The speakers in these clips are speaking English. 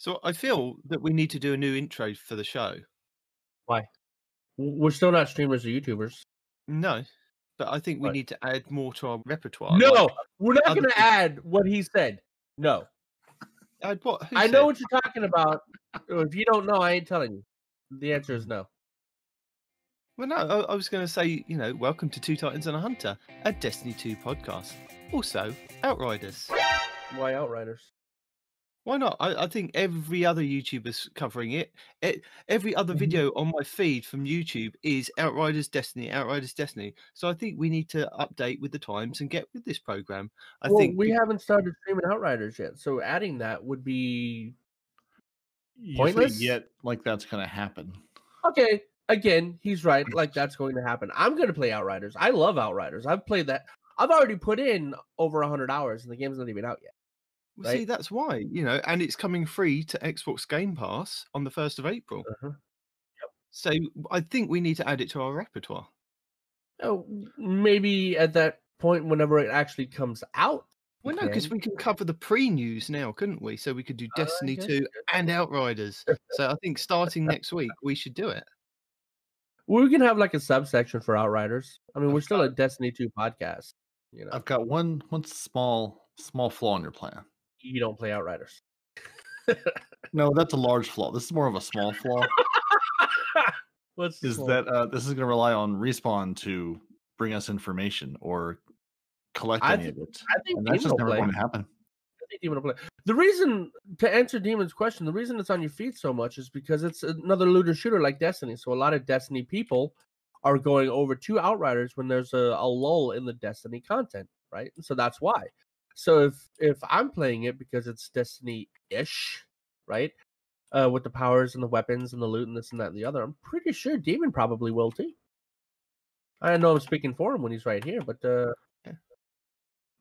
So I feel that we need to do a new intro for the show. Why? We're still not streamers or YouTubers. No, but I think we need to add more to our repertoire. No, like, we're not going to add what he said. No. Add what? Who I said? Know what you're talking about. If you don't know, I ain't telling you. The answer is no. Well, no, I was going to say, you know, welcome to Two Titans and a Hunter, a Destiny 2 podcast. Also, Outriders. Why Outriders? Why not? I think every other YouTuber's covering it. Every other video on my feed from YouTube is Outriders Destiny, Outriders Destiny. So I think we need to update with the times and get with this program. I think we haven't started streaming Outriders yet, so adding that would be pointless. Yet, like that's going to happen. Okay, again, he's right. Like that's going to happen. I'm going to play Outriders. I love Outriders. I've played that. I've already put in over 100 hours, and the game's not even out yet. Well, right? See, that's why, you know, and it's coming free to Xbox Game Pass on the 1st of April. Uh-huh. Yep. So I think we need to add it to our repertoire. Oh, maybe at that point, whenever it actually comes out. Well, no, because we can cover the pre-news now, couldn't we? So we could do Destiny 2 and Outriders. So I think starting next week, we should do it. We can have like a subsection for Outriders. I mean, we're still a Destiny 2 podcast. You know, I've got one small flaw in your plan. You don't play Outriders. No, that's a large flaw. This is more of a small flaw. This is going to rely on Respawn to bring us information or collect any of it. I think that's just never going to happen. I think Demon will play. The reason, to answer Demon's question, the reason it's on your feed so much is because it's another looter shooter like Destiny. So a lot of Destiny people are going over to Outriders when there's a lull in the Destiny content, right? So that's why. So if I'm playing it because it's Destiny-ish, right, with the powers and the weapons and the loot and this and that and the other, I'm pretty sure Demon probably will too. I know I'm speaking for him when he's right here, but yeah.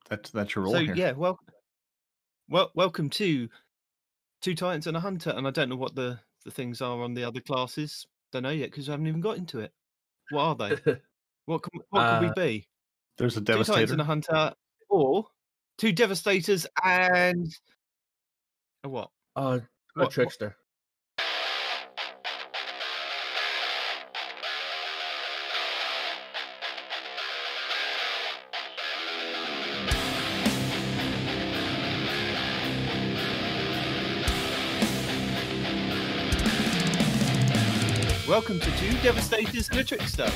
That's your role here. So yeah, well, welcome to Two Titans and a Hunter, and I don't know what the things are on the other classes. Don't know yet because I haven't even got into it. What are they? what could we be? There's a Devastator. Two Titans and a Hunter, or two Devastators and a what? A Trickster. Welcome to Two Devastators and a Trickster,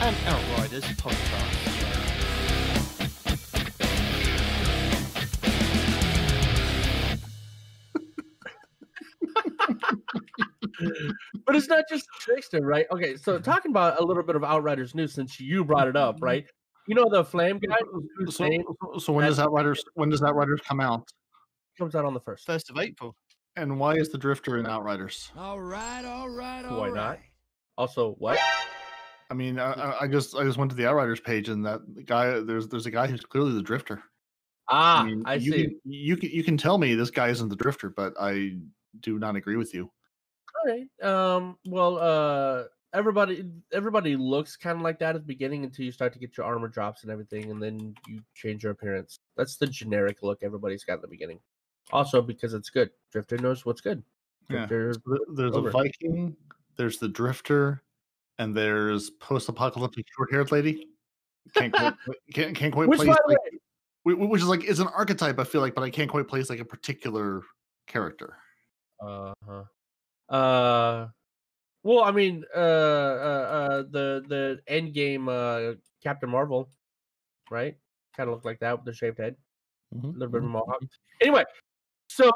an Outriders podcast. But it's not just Trickster, right? Okay, so talking about a little bit of Outriders news, since you brought it up, right? You know the Flame guy. So when does Outriders come out? It comes out on the 1st of April. And why is the Drifter in Outriders? All right. Why not? Also, what? I mean, I just went to the Outriders page, and that guy there's a guy who's clearly the Drifter. Ah, I mean, I see. You can tell me this guy isn't the Drifter, but I do not agree with you. All right. Everybody looks kind of like that at the beginning until you start to get your armor drops and everything, and then you change your appearance. That's the generic look everybody's got at the beginning. Also, because it's good. Drifter knows what's good. Drifter, yeah. There's a Viking, there's the Drifter, and there's post-apocalyptic short-haired lady. Can't quite place. Which is like is an archetype, I feel like, but I can't quite place like a particular character. Uh-huh. Well, I mean, the end game Captain Marvel, right? Kind of looked like that with the shaved head, a little bit of a mohawk. Anyway, so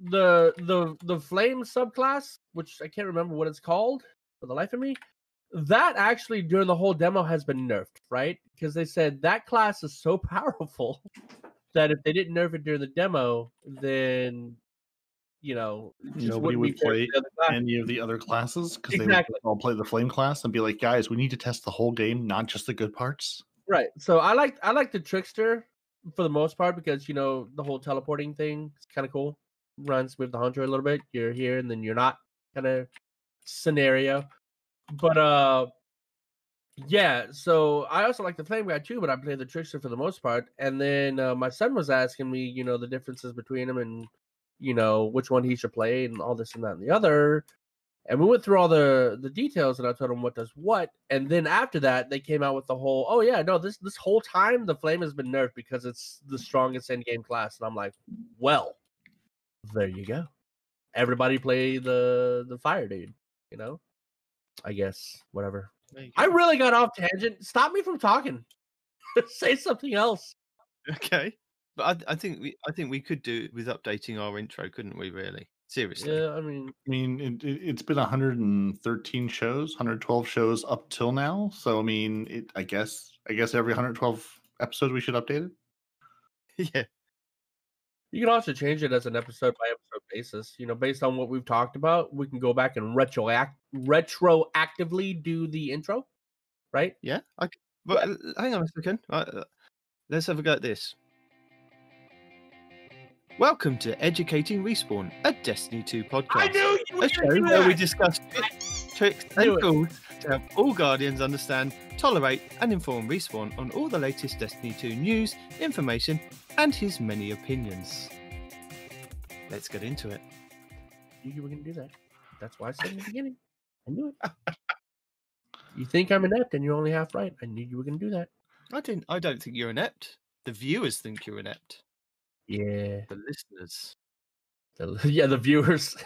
the Flame subclass, which I can't remember what it's called for the life of me, that actually during the whole demo has been nerfed, right? Because they said that class is so powerful that if they didn't nerf it during the demo, then you know, nobody would play any of the other classes because they would all play the Flame class and be like, guys, we need to test the whole game, not just the good parts. Right. So I like the Trickster for the most part because, you know, the whole teleporting thing is kind of cool. Runs with the Hunter a little bit. You're here and then you're not kind of scenario. But yeah, so I also like the Flame guy too, but I play the Trickster for the most part. And then my son was asking me, you know, the differences between them and you know, which one he should play and all this and that and the other. And we went through all the details, and I told him what does what. And then after that, they came out with the whole, oh, yeah, no, this whole time the Flame has been nerfed because it's the strongest endgame class. And I'm like, well, there you go. Everybody play the Fire Dude, you know? I guess, whatever. I really got off tangent. Stop me from talking. Say something else. Okay. But I think we could do it with updating our intro, couldn't we, really? Seriously. Yeah, I mean, it's been 113 shows, 112 shows up till now. So, I mean, I guess every 112 episodes we should update it. Yeah. You can also change it as an episode by episode basis. You know, based on what we've talked about, we can go back and retroactively do the intro, right? Yeah. But hang on a second. Let's have a go at this. Welcome to Educating Respawn, a Destiny 2 podcast. I knew you were going to do that! A show where we discuss tips, tricks, and tools to help all Guardians understand, tolerate, and inform Respawn on all the latest Destiny 2 news, information, and his many opinions. Let's get into it. You were going to do that. That's why I said in the beginning. I knew it. You think I'm inept and you're only half right. I knew you were going to do that. I don't think you're inept. The viewers think you're inept. Yeah, the listeners. The viewers,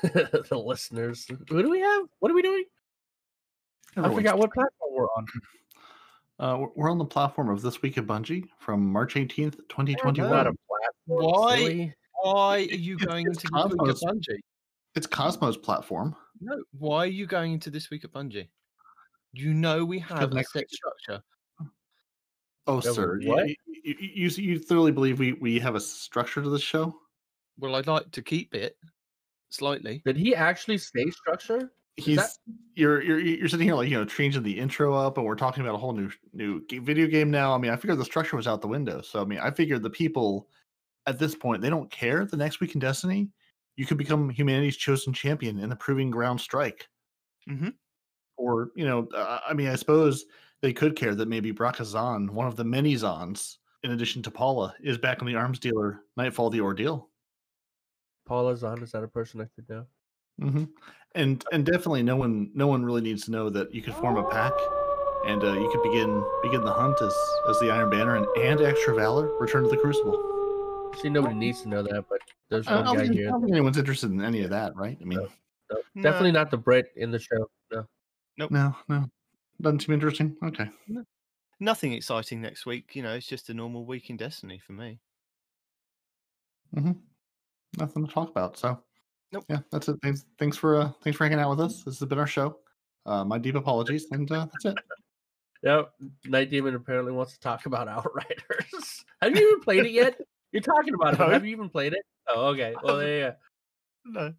the listeners. Who do we have? What are we doing? Everyone's... I forgot what platform we're on. We're on the platform of This Week at Bungie from March 18th, 2021. Not a platform. Why are you going into This Week at Bungie? It's Cosmo's platform. No, why are you going into This Week at Bungie? You know we have a set structure. Oh, sir, you thoroughly believe we have a structure to this show? Well, I'd like to keep it slightly. Did he actually say structure? You're sitting here like, you know, changing the intro up, and we're talking about a whole new video game now. I mean, I figured the structure was out the window. So, I mean, I figured the people at this point, they don't care. The next week in Destiny, you could become humanity's chosen champion in the Proving Ground strike. Mm-hmm. Or, you know, I mean, I suppose they could care that maybe Braka Zahn, one of the many Zahns, in addition to Paula, is back on the arms dealer Nightfall the Ordeal. Paula Zahn, is that a person I should know? Mm-hmm. And definitely no one really needs to know that you could form a pack and you could begin the hunt as the Iron Banner and Extra Valor return to the Crucible. See, nobody needs to know that, but there's one guy here. I don't think anyone's interested in any of that, right? I mean, no. Definitely not the Brit in the show. No. Nope. No. Doesn't seem interesting. Okay. Nothing exciting next week. You know, it's just a normal week in Destiny for me. Mm-hmm. Nothing to talk about. So, nope. Yeah, that's it. Thanks for hanging out with us. This has been our show. My deep apologies, and that's it. Yep. Night Demon apparently wants to talk about Outriders. Have you even played it yet? You're talking about it. Have you even played it? Oh, okay. Well, there you go. No.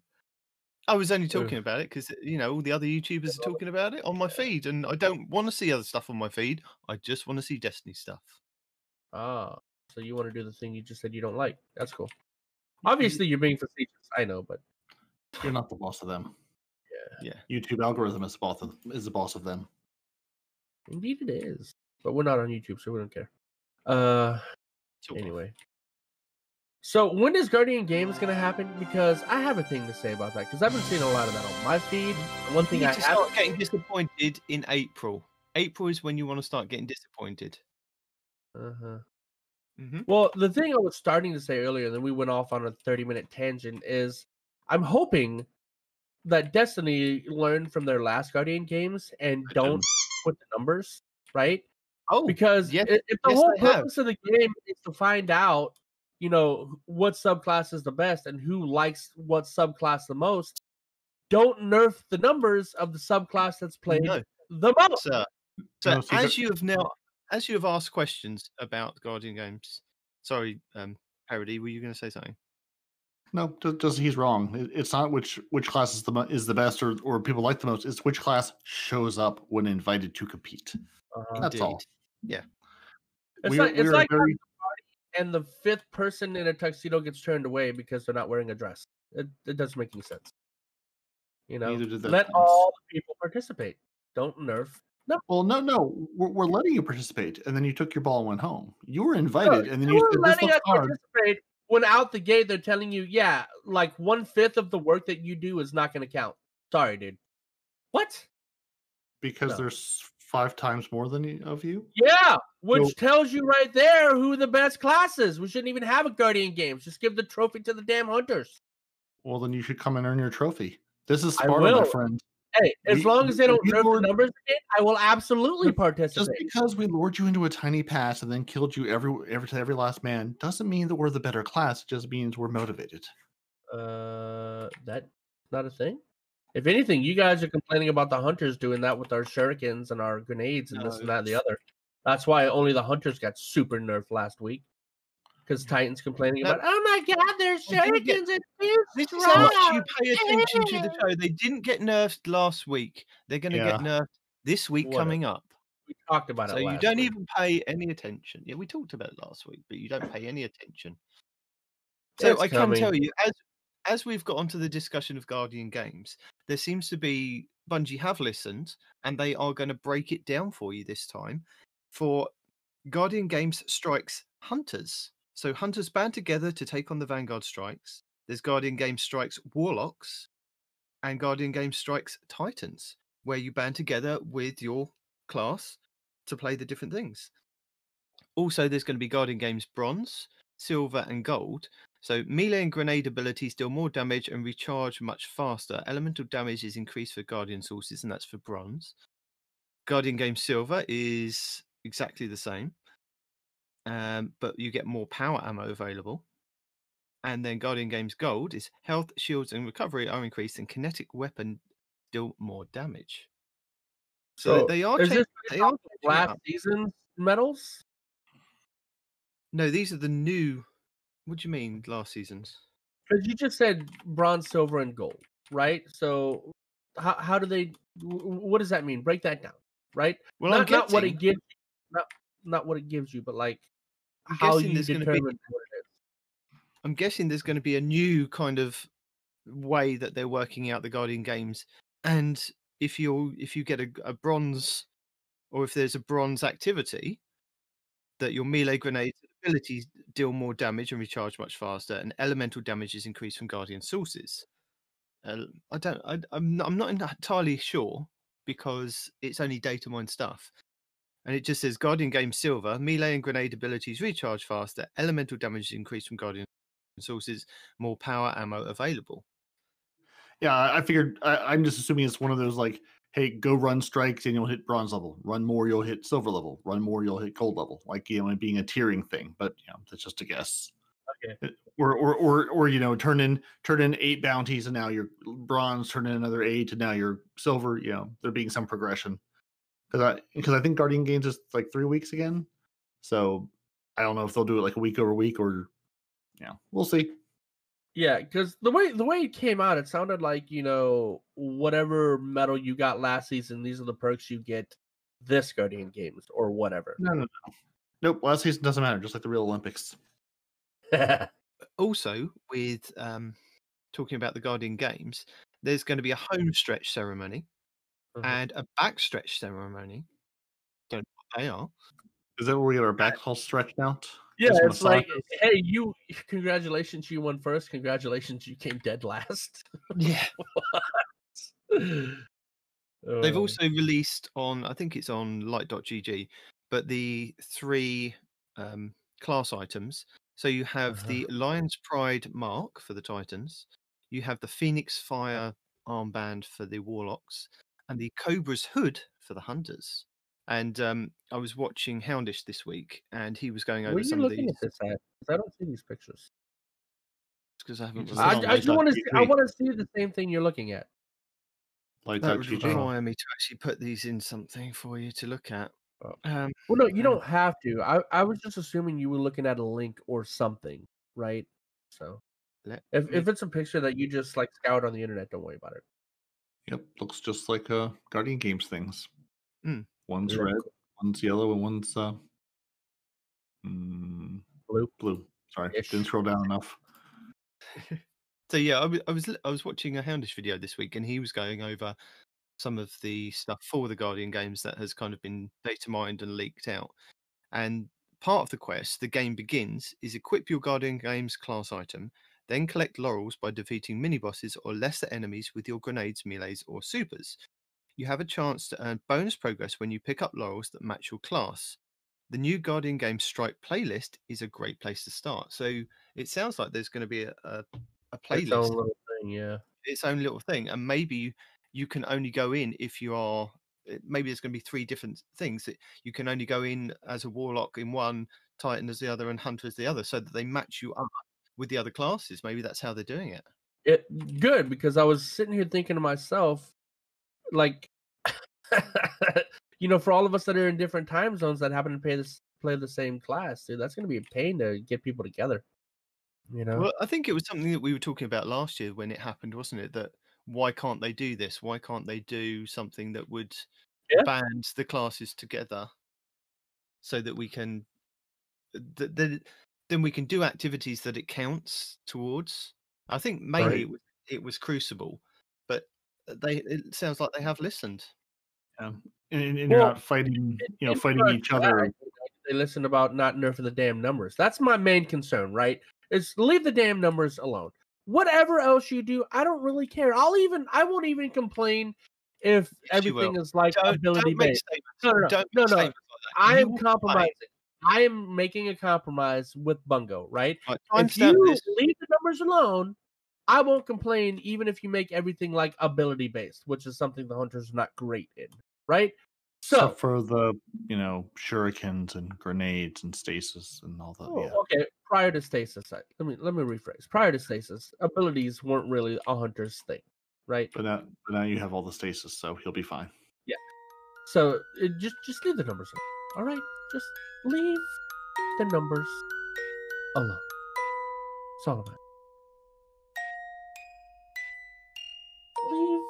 I was only talking about it because, you know, all the other YouTubers are talking about it on my feed, and I don't want to see other stuff on my feed. I just want to see Destiny stuff. Ah, so you want to do the thing you just said you don't like. That's cool. Obviously, you're being facetious. I know, but you're not the boss of them. Yeah. YouTube algorithm is the boss of them. Indeed it is. But we're not on YouTube, so we don't care. Anyway. So when is Guardian Games going to happen? Because I have a thing to say about that. Because I've been seeing a lot of that on my feed. And one thing I have... start getting disappointed in April. April is when you want to start getting disappointed. Uh-huh. Mm-hmm. Well, the thing I was starting to say earlier, and then we went off on a 30-minute tangent, is I'm hoping that Destiny learned from their last Guardian Games and don't put the numbers, right? Oh, because if the whole purpose of the game is to find out, you know, what subclass is the best and who likes what subclass the most, don't nerf the numbers of the subclass that's played the most. So as you have asked questions about Guardian Games, sorry, Parody, were you going to say something? No, just he's wrong. It's not which class is the best or people like the most. It's which class shows up when invited to compete. That's indeed. All. Yeah. It's like very... and the fifth person in a tuxedo gets turned away because they're not wearing a dress. It doesn't make any sense. You know, let all the people participate. Don't nerf. No. Well, no. We're letting you participate, and then you took your ball and went home. You were invited, and then you said, letting us participate when out the gate, they're telling you, yeah, like 1/5 of the work that you do is not going to count. Sorry, dude. What? Because there's 5 times more than of you? Yeah, which tells you right there who the best class is. We shouldn't even have a Guardian Games. Just give the trophy to the damn hunters. Well, then you should come and earn your trophy. This is Sparta, my friend. Hey, as long as they don't nerf the numbers again, I will absolutely participate. Just because we lured you into a tiny past and then killed you to every last man doesn't mean that we're the better class. It just means we're motivated. That's not a thing. If anything, you guys are complaining about the hunters doing that with our shurikens and our grenades and this and that and the other. That's why only the hunters got super nerfed last week. Because Titan's complaining about, oh my god, there's shurikens and this is how much you pay attention to the show. They didn't get nerfed last week. They're going to get nerfed this week coming up. We talked about it last week. So you don't even pay any attention. Yeah, we talked about it last week, but you don't pay any attention. So I can tell you, as we've got onto the discussion of Guardian Games, there seems to be Bungie have listened, and they are going to break it down for you this time. For Guardian Games strikes hunters. So hunters band together to take on the Vanguard strikes. There's Guardian Games strikes warlocks, and Guardian Games strikes titans, where you band together with your class to play the different things. Also, there's going to be Guardian Games bronze, silver, and gold. So melee and grenade abilities deal more damage and recharge much faster. Elemental damage is increased for Guardian sources, and that's for bronze. Guardian Game silver is exactly the same, but you get more power ammo available. And then Guardian Games gold is health, shields, and recovery are increased, and kinetic weapon deal more damage. So they are. They are last season's medals. No, these are the new. What do you mean last season's? Because you just said bronze, silver, and gold, right? So how do they? What does that mean? Break that down, right? Well, not what it gives, not what it gives you, but like how you determine what it is. I'm guessing there's going to be a new kind of way that they're working out the Guardian Games, and if you get a bronze, or if there's a bronze activity, that your melee grenades abilities deal more damage and recharge much faster, and elemental damage is increased from Guardian sources. I'm not entirely sure, because it's only data mine stuff, and it just says Guardian Game silver, melee and grenade abilities recharge faster, elemental damage is increased from Guardian sources, more power ammo available. Yeah, I figured. I'm just assuming it's one of those like, hey, go run strikes and you'll hit bronze level. Run more, you'll hit silver level. Run more, you'll hit gold level. Like, you know, it being a tiering thing, but you know, that's just a guess. Okay. Or you know, turn in 8 bounties and now you're bronze. Turn in another 8 and now you're silver. You know, there being some progression. Because I think Guardian Games is like 3 weeks again, so I don't know if they'll do it like a week over week, or yeah, you know, we'll see. Yeah, because the way it came out, it sounded like, you know, whatever medal you got last season, these are the perks you get this Guardian Games or whatever. No. Nope, last season doesn't matter, just like the real Olympics. Also, with talking about the Guardian Games, there's going to be a home stretch ceremony and a back stretch ceremony. Don't know what they are. Is that where we get our back all stretched out? Yeah, it's like, hey, you, congratulations, you won first. Congratulations, you came dead last. Yeah. They've also released on, I think it's on light.gg, but the 3 class items. So you have the Lion's Pride mark for the Titans. You have the Phoenix Fire armband for the Warlocks, and the Cobra's Hood for the Hunters. And I was watching Houndish this week, and he was going over some of these. Because I don't see these pictures. Because I haven't. I just want to. I want to see the same thing you're looking at. Like that would require me to actually put these in something for you to look at. Well, no, you don't have to. I was just assuming you were looking at a link or something, right? So, if it's a picture that you just like scout on the internet, don't worry about it. Yep, looks just like Guardian Games things. Mm. One's red, one's yellow, and one's blue. Blue. Sorry, didn't scroll down enough. So yeah, I was watching a Houndish video this week, and he was going over some of the stuff for the Guardian Games that has kind of been data mined and leaked out. And Part of the quest, The Game Begins, is equip your Guardian Games class item, then collect laurels by defeating mini-bosses or lesser enemies with your grenades, melees, or supers. You have a chance to earn bonus progress when you pick up laurels that match your class. The new Guardian Games Strike playlist is a great place to start. So it sounds like there's going to be a playlist. Its own little thing, yeah. Its own little thing. And maybe you can only go in if you are... Maybe there's going to be three different things. You can only go in as a Warlock in one, Titan as the other, and Hunter as the other, so that they match you up with the other classes. Maybe that's how they're doing it. Good, because I was sitting here thinking to myself, like, you know, for all of us that are in different time zones that happen to play the same class, dude, that's going to be a pain to get people together. You know, well, I think it was something that we were talking about last year when it happened, wasn't it? That why can't they do this? Why can't they do something that would band the classes together so that we can then we can do activities that it counts towards? I think mainly it was Crucible, but it sounds like they have listened. Yeah, and you're not fighting, you know, fighting each other. They listen about not nerfing the damn numbers. That's my main concern, right? Is leave the damn numbers alone. Whatever else you do, I don't really care. I won't even complain if everything is like ability based. No. I am compromising. I am making a compromise with Bungo, right? If you leave the numbers alone, I won't complain even if you make everything like ability based, which is something the Hunters are not great in, right? So except for the, you know, shurikens and grenades and stasis and all that. Oh, yeah. Okay, prior to stasis, let me rephrase. Prior to stasis, abilities weren't really a Hunter's thing, right? But now you have all the stasis, so he'll be fine. Yeah. So just leave the numbers alone. All right, just leave the numbers alone. It's all about it. Leave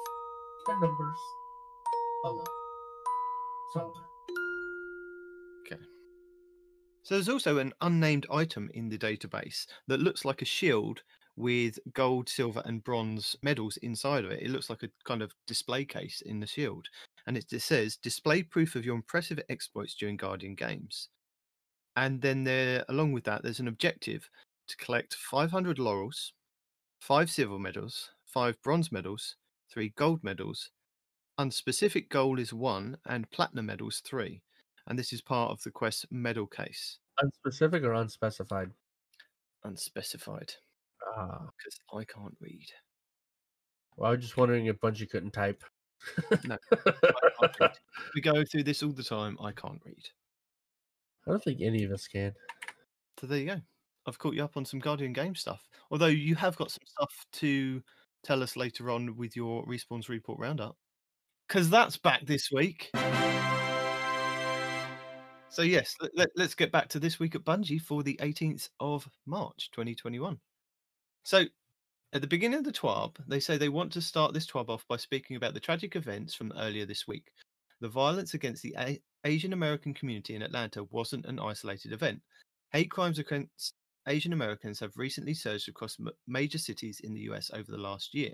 the numbers alone. Okay. So there's also an unnamed item in the database that looks like a shield with gold, silver, and bronze medals inside of it. It looks like a kind of display case in the shield. And it just says, display proof of your impressive exploits during Guardian Games. And then along with that, there's an objective to collect 500 laurels, 5 silver medals, 5 bronze medals, 3 gold medals, unspecific goal is 1 and platinum medals 3, and this is part of the quest medal case. Unspecific or unspecified? Unspecified. Ah, because I can't read. Well, I was just wondering if Bungie couldn't type. No, I can't read. We go through this all the time. I can't read. I don't think any of us can. So there you go. I've caught you up on some Guardian Game stuff. Although you have got some stuff to tell us later on with your Respawn's Report Roundup. Because that's back this week. So yes, let's get back to This Week at Bungie for the 18th of March, 2021. So at the beginning of the TWAB, they say they want to start this TWAB off by speaking about the tragic events from earlier this week. The violence against the Asian American community in Atlanta wasn't an isolated event. Hate crimes against Asian Americans have recently surged across major cities in the US over the last year.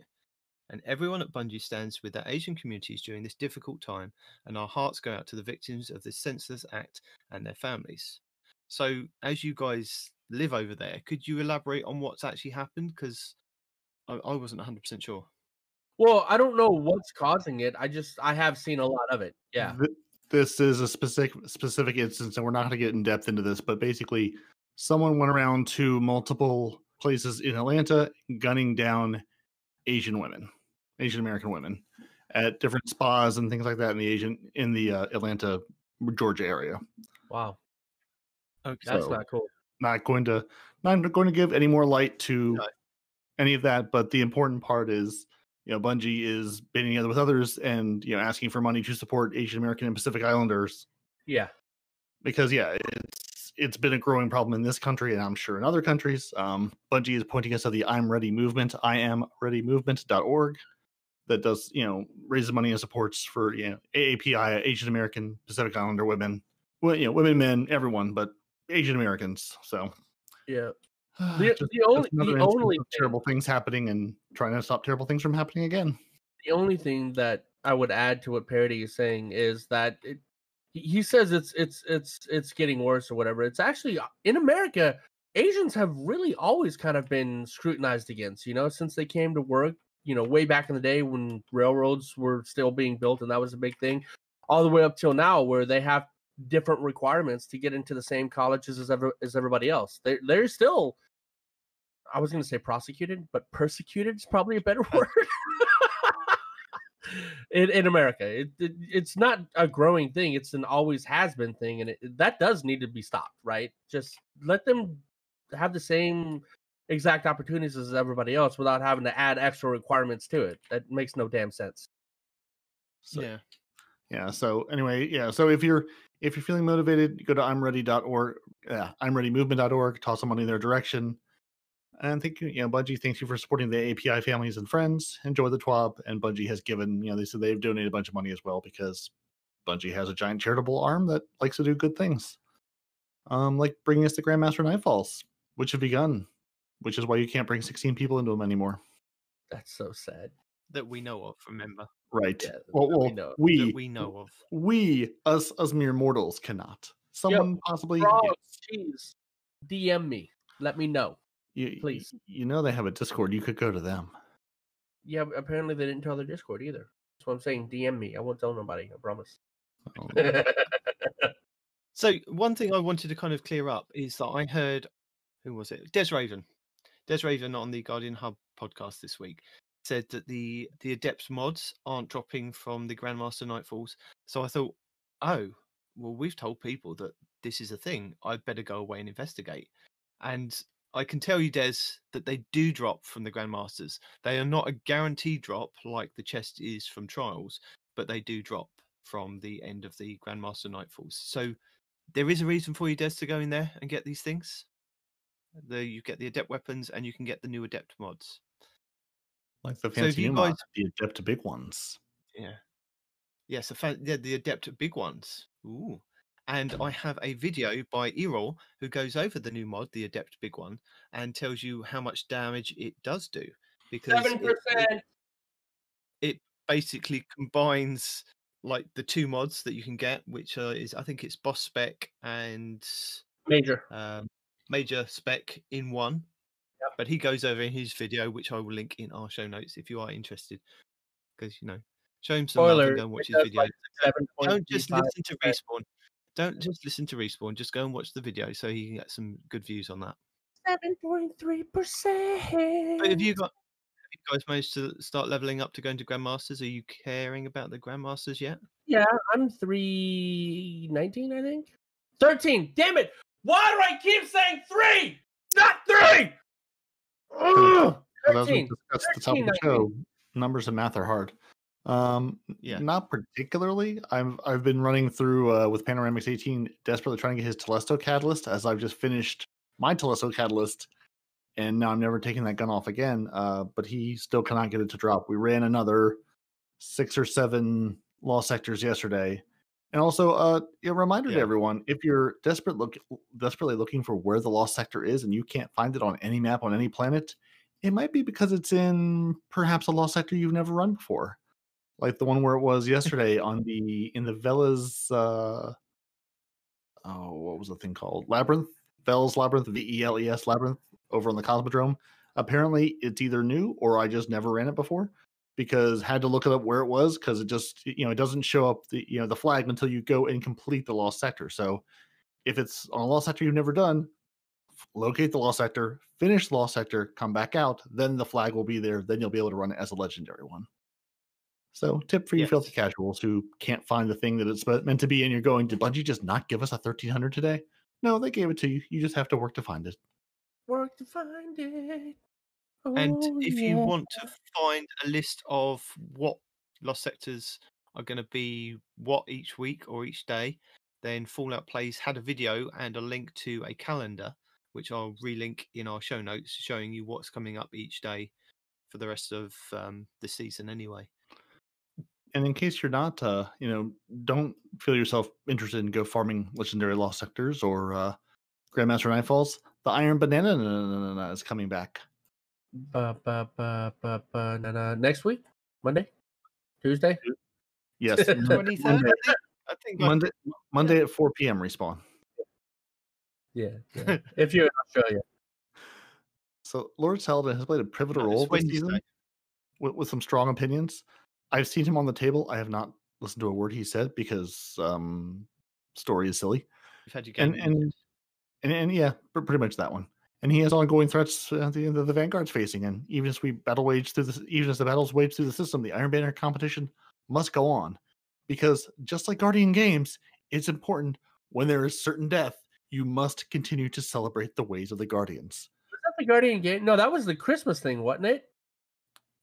And everyone at Bungie stands with their Asian communities during this difficult time, and our hearts go out to the victims of this senseless act and their families. So, as you guys live over there, could you elaborate on what's actually happened? Because I wasn't 100% sure. Well, I don't know what's causing it. I have seen a lot of it. Yeah. This is a specific instance, and we're not going to get in depth into this, but basically, someone went around to multiple places in Atlanta, gunning down Asian women. Asian American women at different spas and things like that in the Atlanta, Georgia area. Wow, okay, so that's not cool. Not going to give any more light to any of that. But the important part is, you know, Bungie is banding together with others and, you know, asking for money to support Asian American and Pacific Islanders. Yeah, because it's been a growing problem in this country, and I'm sure in other countries. Bungie is pointing us to the I'm Ready Movement. IamReadyMovement.org. That does, you know, raises money and supports for, you know, AAPI, Asian American, Pacific Islander women, well, you know, women, men, everyone, but Asian Americans. So yeah, the only terrible things happening and trying to stop terrible things from happening again. The only thing that I would add to what Parody is saying is that he says it's getting worse or whatever. It's actually in America, Asians have really always kind of been scrutinized against, you know, since they came to work, you know, way back in the day when railroads were still being built and that was a big thing, all the way up till now where they have different requirements to get into the same colleges as everybody else. They're still, I was going to say prosecuted, but persecuted is probably a better word. In America, it's not a growing thing. It's an always has been thing, and that does need to be stopped, right? Just let them have the same exact opportunities as everybody else without having to add extra requirements to it. That makes no damn sense. So, yeah. So anyway, yeah. So if you're feeling motivated, go to imready.org, imreadymovement.org, toss some money in their direction. And thank you, Bungie. Thank you for supporting the API families and friends. Enjoy the TWAB. And Bungie has given, they said they've donated a bunch of money as well because Bungie has a giant charitable arm that likes to do good things, like bringing us the Grandmaster Nightfalls, which have begun, which is why you can't bring 16 people into them anymore. That's so sad. That we know of, remember? Right. Yeah, we know of. We, us mere mortals, cannot. Someone possibly. Jeez, DM me. Let me know. Please. They have a Discord. You could go to them. Yeah, apparently they didn't tell their Discord either. That's what I'm saying. DM me. I won't tell nobody. I promise. Oh. So one thing I wanted to kind of clear up is that I heard, who was it? Des Raven on the Guardian Hub podcast this week said that the Adept mods aren't dropping from the Grandmaster Nightfalls. So I thought, oh, well, we've told people that this is a thing. I'd better go away and investigate. And I can tell you, Des, that they do drop from the Grandmasters. They are not a guaranteed drop like the chest is from Trials, but they do drop from the end of the Grandmaster Nightfalls. So there is a reason for you, Des, to go in there and get these things. You get the Adept weapons and you can get the new Adept mods. Like the fancy new mods, the Adept big ones. Yeah. Yes, the Adept big ones. Ooh. And I have a video by Erol who goes over the new mod, the Adept big one, and tells you how much damage it does do. Because 7%. It basically combines like the two mods that you can get, which is, I think it's boss spec and major spec in one. Yep. But he goes over in his video, which I will link in our show notes if you are interested. Because, show him some love and go and watch his video. Like don't just listen to Respawn. Don't just listen to Respawn. Just go and watch the video so you can get some good views on that. 7.3%. But have you guys managed to start leveling up to going to Grandmasters? Are you caring about the Grandmasters yet? Yeah, I'm 319, I think. 13. Damn it! Why do I keep saying 3? Not 3. Ugh. 13. That's the top of the show. Numbers and math are hard. Not particularly. I've been running through with Panoramix 18 desperately trying to get his Telesto catalyst, as I've just finished my Telesto catalyst and now I'm never taking that gun off again, but he still cannot get it to drop. We ran another 6 or 7 lost sectors yesterday. And also a reminder to everyone, if you're desperately looking for where the lost sector is and you can't find it on any map on any planet, it might be because it's in perhaps a lost sector you've never run before. Like the one where it was yesterday in the Vela's what was the thing called? Labyrinth? Vela's Labyrinth, VELES Labyrinth over on the Cosmodrome. Apparently it's either new or I just never ran it before because had to look it up where it was because it just it doesn't show up the flag until you go and complete the lost sector. So if it's on a lost sector you've never done, locate the lost sector, finish the lost sector, come back out, then the flag will be there, then you'll be able to run it as a legendary one. So tip for you filthy casuals who can't find the thing that it's meant to be and you're going, did Bungie just not give us a 1300 today? No, they gave it to you. You just have to work to find it. Work to find it. Oh, and if you want to find a list of what lost sectors are going to be what each week or each day, then Fallout Plays had a video and a link to a calendar, which I'll relink in our show notes, showing you what's coming up each day for the rest of the season anyway. And in case you're not, don't feel yourself interested in go farming legendary lost sectors or Grandmaster Nightfalls. The Iron Banner is coming back. Next week, Monday, Tuesday. Yes, 23rd. I think Monday at 4 p.m. respawn. Yeah. If you're in Australia. So Lord Saladin has played a pivotal role this season with some strong opinions. I've seen him on the table. I have not listened to a word he said because story is silly. You've had you and yeah, pretty much that one. And he has ongoing threats that the Vanguard's facing. And even as the battles wage through the system, the Iron Banner competition must go on, because just like Guardian Games, it's important when there is certain death, you must continue to celebrate the ways of the Guardians. Was that the Guardian Game? No, that was the Christmas thing, wasn't it?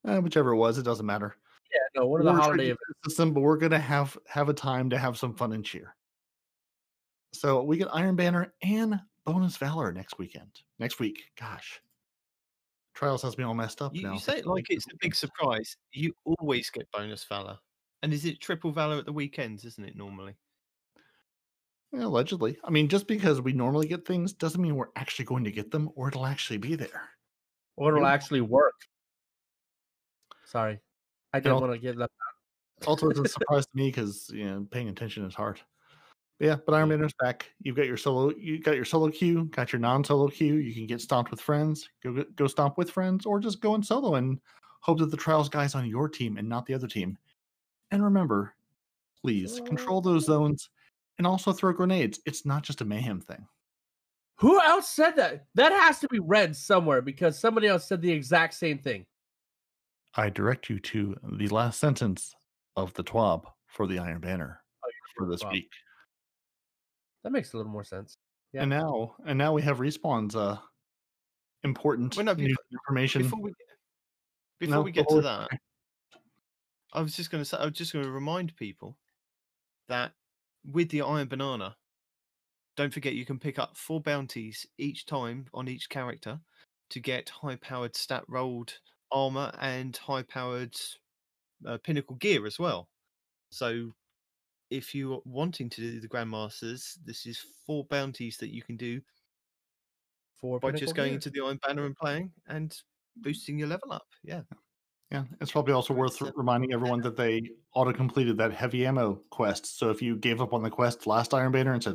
Whichever it was, it doesn't matter. Yeah, no, one of the holiday events. But we're gonna have a time to have some fun and cheer. So we get Iron Banner and Bonus Valor next week. Gosh, Trials has me all messed up now. You say it like it's a big surprise. You always get Bonus Valor, and is it triple valor at the weekends? Isn't it normally? Yeah, allegedly. I mean, just because we normally get things doesn't mean we're actually going to get them, or it'll actually be there, or it'll actually work. Sorry, I didn't want to give that. Also, it's a surprise to me because paying attention is hard. Yeah, but Iron Banner's back. You got your solo queue, got your non-solo queue. You can get stomped with friends, go stomp with friends, or just go in solo and hope that the Trials guy's on your team and not the other team. And remember, please control those zones and also throw grenades. It's not just a mayhem thing. Who else said that? That has to be read somewhere because somebody else said the exact same thing. I direct you to the last sentence of the TWAB for the Iron Banner for this week. That makes a little more sense. Yeah. And now we have Respawn's important new information. Before we get to that, I was just going to remind people that with the Iron Banana, don't forget you can pick up 4 bounties each time on each character to get high-powered stat-rolled armor and high-powered pinnacle gear as well. So if you're wanting to do the Grandmasters, this is 4 bounties that you can do by just going into the Iron Banner and playing and boosting your level up. Yeah. It's probably also worth reminding everyone that they auto-completed that heavy ammo quest. So if you gave up on the quest last Iron Banner and said,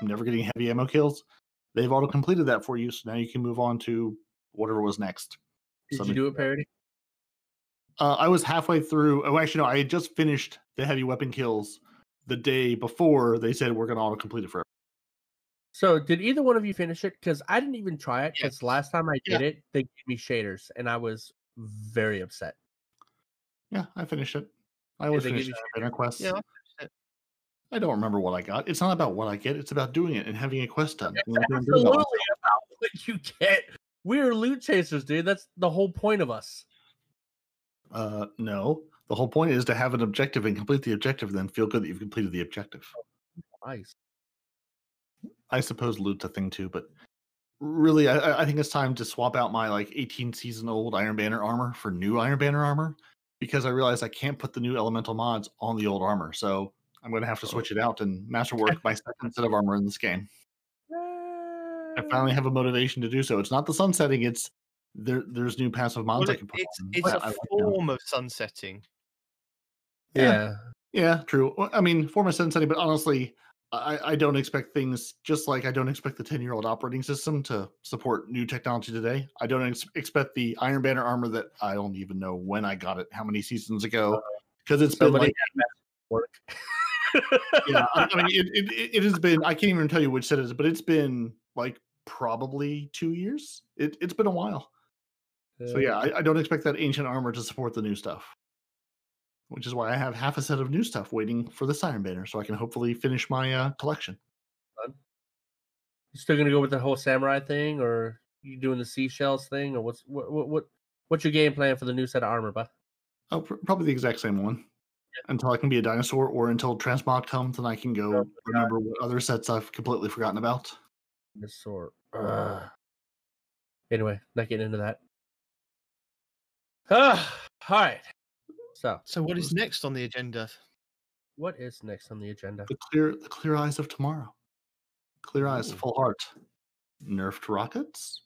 I'm never getting heavy ammo kills, they've auto-completed that for you. So now you can move on to whatever was next. Did you do a parody? I was halfway through. Oh, actually, no. I had just finished the heavy weapon kills the day before they said we're going to auto-complete it forever. So, did either one of you finish it? Because I didn't even try it. Because last time I did it, they gave me shaders, and I was very upset. Yeah, I finished it. I always finish banner quests. Yeah, I don't remember what I got. It's not about what I get. It's about doing it and having a quest done. It's absolutely about what you get. We're loot chasers, dude. That's the whole point of us. No, the whole point is to have an objective and complete the objective, and then feel good that you've completed the objective. Nice. I suppose loot's a thing too, but really, I think it's time to swap out my 18 season old Iron Banner armor for new Iron Banner armor, because I realized I can't put the new elemental mods on the old armor, so I'm going to have to switch it out and Masterwork my second set of armor in this game. I finally have a motivation to do so. It's not the sunsetting; it's there's new passive mods I can put on. It's a form of sunsetting. Yeah, true. I mean, form of sunsetting, but honestly, I don't expect things, just like I don't expect the 10-year-old operating system to support new technology today. I don't expect the Iron Banner armor that I don't even know when I got it, how many seasons ago, because it's been work. Yeah, I mean, it has been, I can't even tell you which set it is, but it's been probably 2 years. It's been a while. So yeah, I don't expect that ancient armor to support the new stuff, which is why I have half a set of new stuff waiting for this Iron Banner, so I can hopefully finish my collection. You still gonna go with the whole samurai thing, or you doing the seashells thing, or what's your game plan for the new set of armor, bud? Oh, probably the exact same one. Yeah. Until I can be a dinosaur, or until Transmog comes, and I can go remember what other sets I've completely forgotten about. Dinosaur. Anyway, not getting into that. All right. So what is next on the agenda? The clear eyes of tomorrow. Clear eyes, full heart. Nerfed rockets?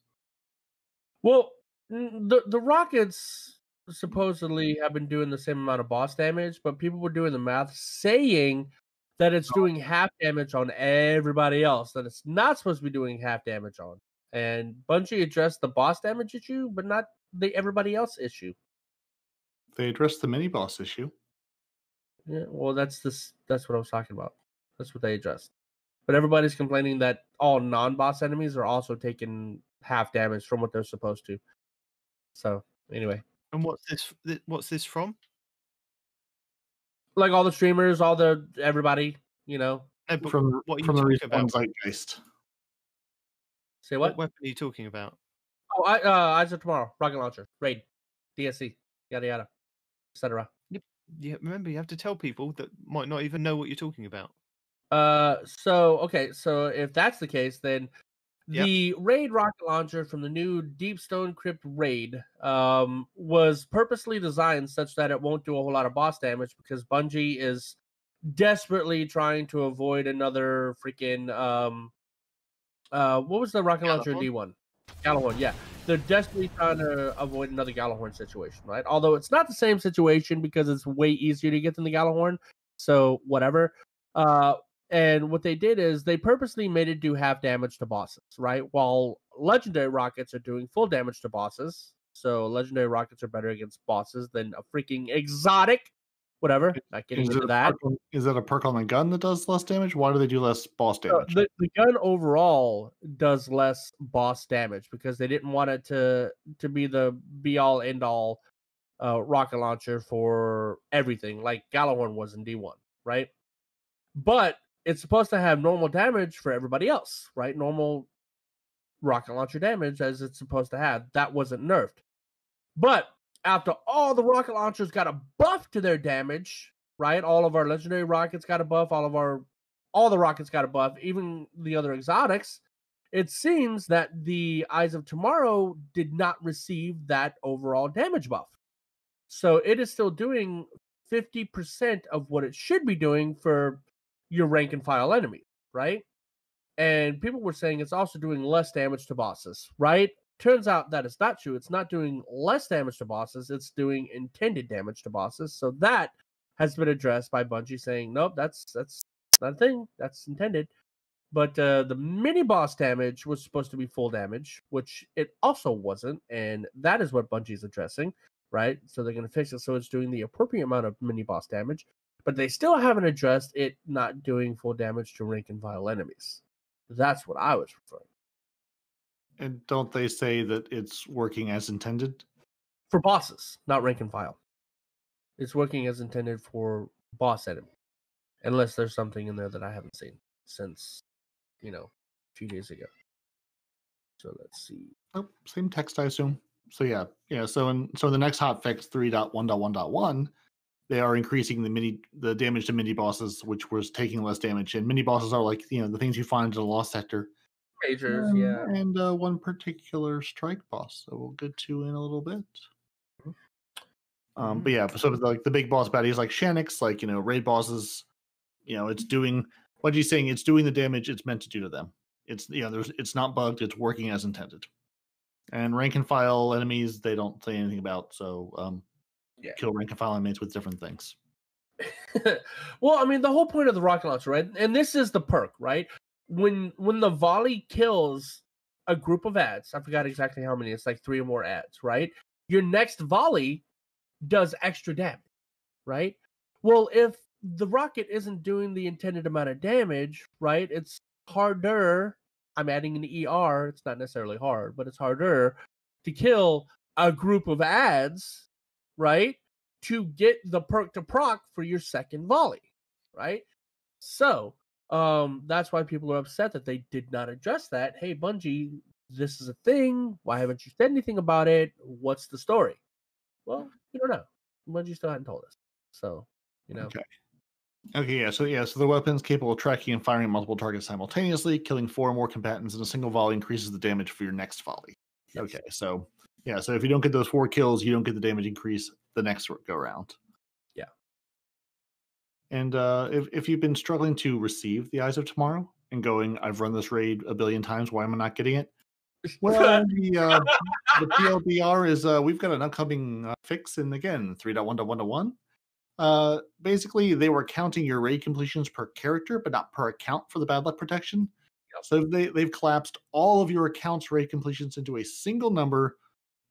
Well, the rockets supposedly have been doing the same amount of boss damage, but people were doing the math saying that it's doing half damage on everybody else, that it's not supposed to be doing half damage on. And Bungie addressed the boss damage issue, but not the everybody else issue. They addressed the mini boss issue. Yeah, well, that's what I was talking about. That's what they addressed. But everybody's complaining that all non-boss enemies are also taking half damage from what they're supposed to. So anyway. And what's this from? Like all the streamers, all the everybody, you know. Yeah, from the respawn zeitgeist. Say what? What weapon are you talking about? Oh, Eyes of Tomorrow, rocket launcher, raid, DSC, yada yada, etc. Yeah, remember you have to tell people that might not even know what you're talking about. So if that's the case, then the raid rocket launcher from the new Deepstone Crypt raid was purposely designed such that it won't do a whole lot of boss damage because Bungie is desperately trying to avoid another freaking what was the rocket launcher in D1? Gjallarhorn, yeah. They're desperately trying to avoid another Gjallarhorn situation, right? Although it's not the same situation because it's way easier to get than the Gjallarhorn, so whatever. And what they did is they purposely made it do half damage to bosses, right? While legendary rockets are doing full damage to bosses. So legendary rockets are better against bosses than a freaking exotic. Whatever. Not getting into that. Is that a perk on the gun that does less damage? Why do they do less boss damage? The gun overall does less boss damage because they didn't want it to be the be-all, end-all rocket launcher for everything, like Gjallarhorn was in D1, right? But it's supposed to have normal damage for everybody else, right? Normal rocket launcher damage as it's supposed to have. That wasn't nerfed. But after all the rocket launchers got a buff to their damage, right? All of our legendary rockets got a buff. All the rockets got a buff, even the other exotics. It seems that the Eyes of Tomorrow did not receive that overall damage buff. So it is still doing 50% of what it should be doing for your rank and file enemy, right? And people were saying it's also doing less damage to bosses, right? Turns out that it's not true. It's not doing less damage to bosses. It's doing intended damage to bosses. So that has been addressed by Bungie saying, nope, that's not a thing. That's intended. But the mini-boss damage was supposed to be full damage, which it also wasn't. And that is what Bungie's addressing, right? So they're going to fix it so it's doing the appropriate amount of mini-boss damage. But they still haven't addressed it not doing full damage to rank and file enemies. That's what I was referring to. And don't they say that it's working as intended? For bosses, not rank and file. It's working as intended for boss enemy. Unless there's something in there that I haven't seen since, you know, a few days ago. So let's see. Oh, same text, I assume. So yeah. So in the next hotfix 3.1.1.1, they are increasing the damage to mini bosses, which was taking less damage. And mini bosses are like, you know, the things you find in the Lost Sector. Majors, yeah. And one particular strike boss that we'll get to in a little bit. But yeah, so like the big boss baddies like Shannix, like, you know, raid bosses, you know, it's doing what he's saying, it's doing the damage it's meant to do to them. It's, you know, it's not bugged, it's working as intended. And rank and file enemies, they don't say anything about, so kill rank and file enemies with different things. Well, I mean, the whole point of the rocket launcher, right? And this is the perk, right? When the volley kills a group of ads, I forgot exactly how many, it's like 3 or more ads, right? Your next volley does extra damage, right? Well, if the rocket isn't doing the intended amount of damage, right, it's harder, I'm adding an ER, it's not necessarily hard, but it's harder to kill a group of ads, right, to get the perk to proc for your second volley, right? So that's why people are upset that they did not address that. Hey, Bungie, this is a thing. Why haven't you said anything about it? What's the story? Well, we don't know. Bungie still hadn't told us. So, you know. Okay, yeah. So the weapon's capable of tracking and firing multiple targets simultaneously. Killing 4 or more combatants in a single volley increases the damage for your next volley. Yes. Okay, so, yeah. So if you don't get those 4 kills, you don't get the damage increase the next go round. And if you've been struggling to receive the Eyes of Tomorrow and going, I've run this raid a billion times, why am I not getting it? Well, the PLDR is we've got an upcoming fix in, again, 3.1.1.1. Basically, they were counting your raid completions per character, but not per account for the bad luck protection. Yep. So they've collapsed all of your account's raid completions into a single number,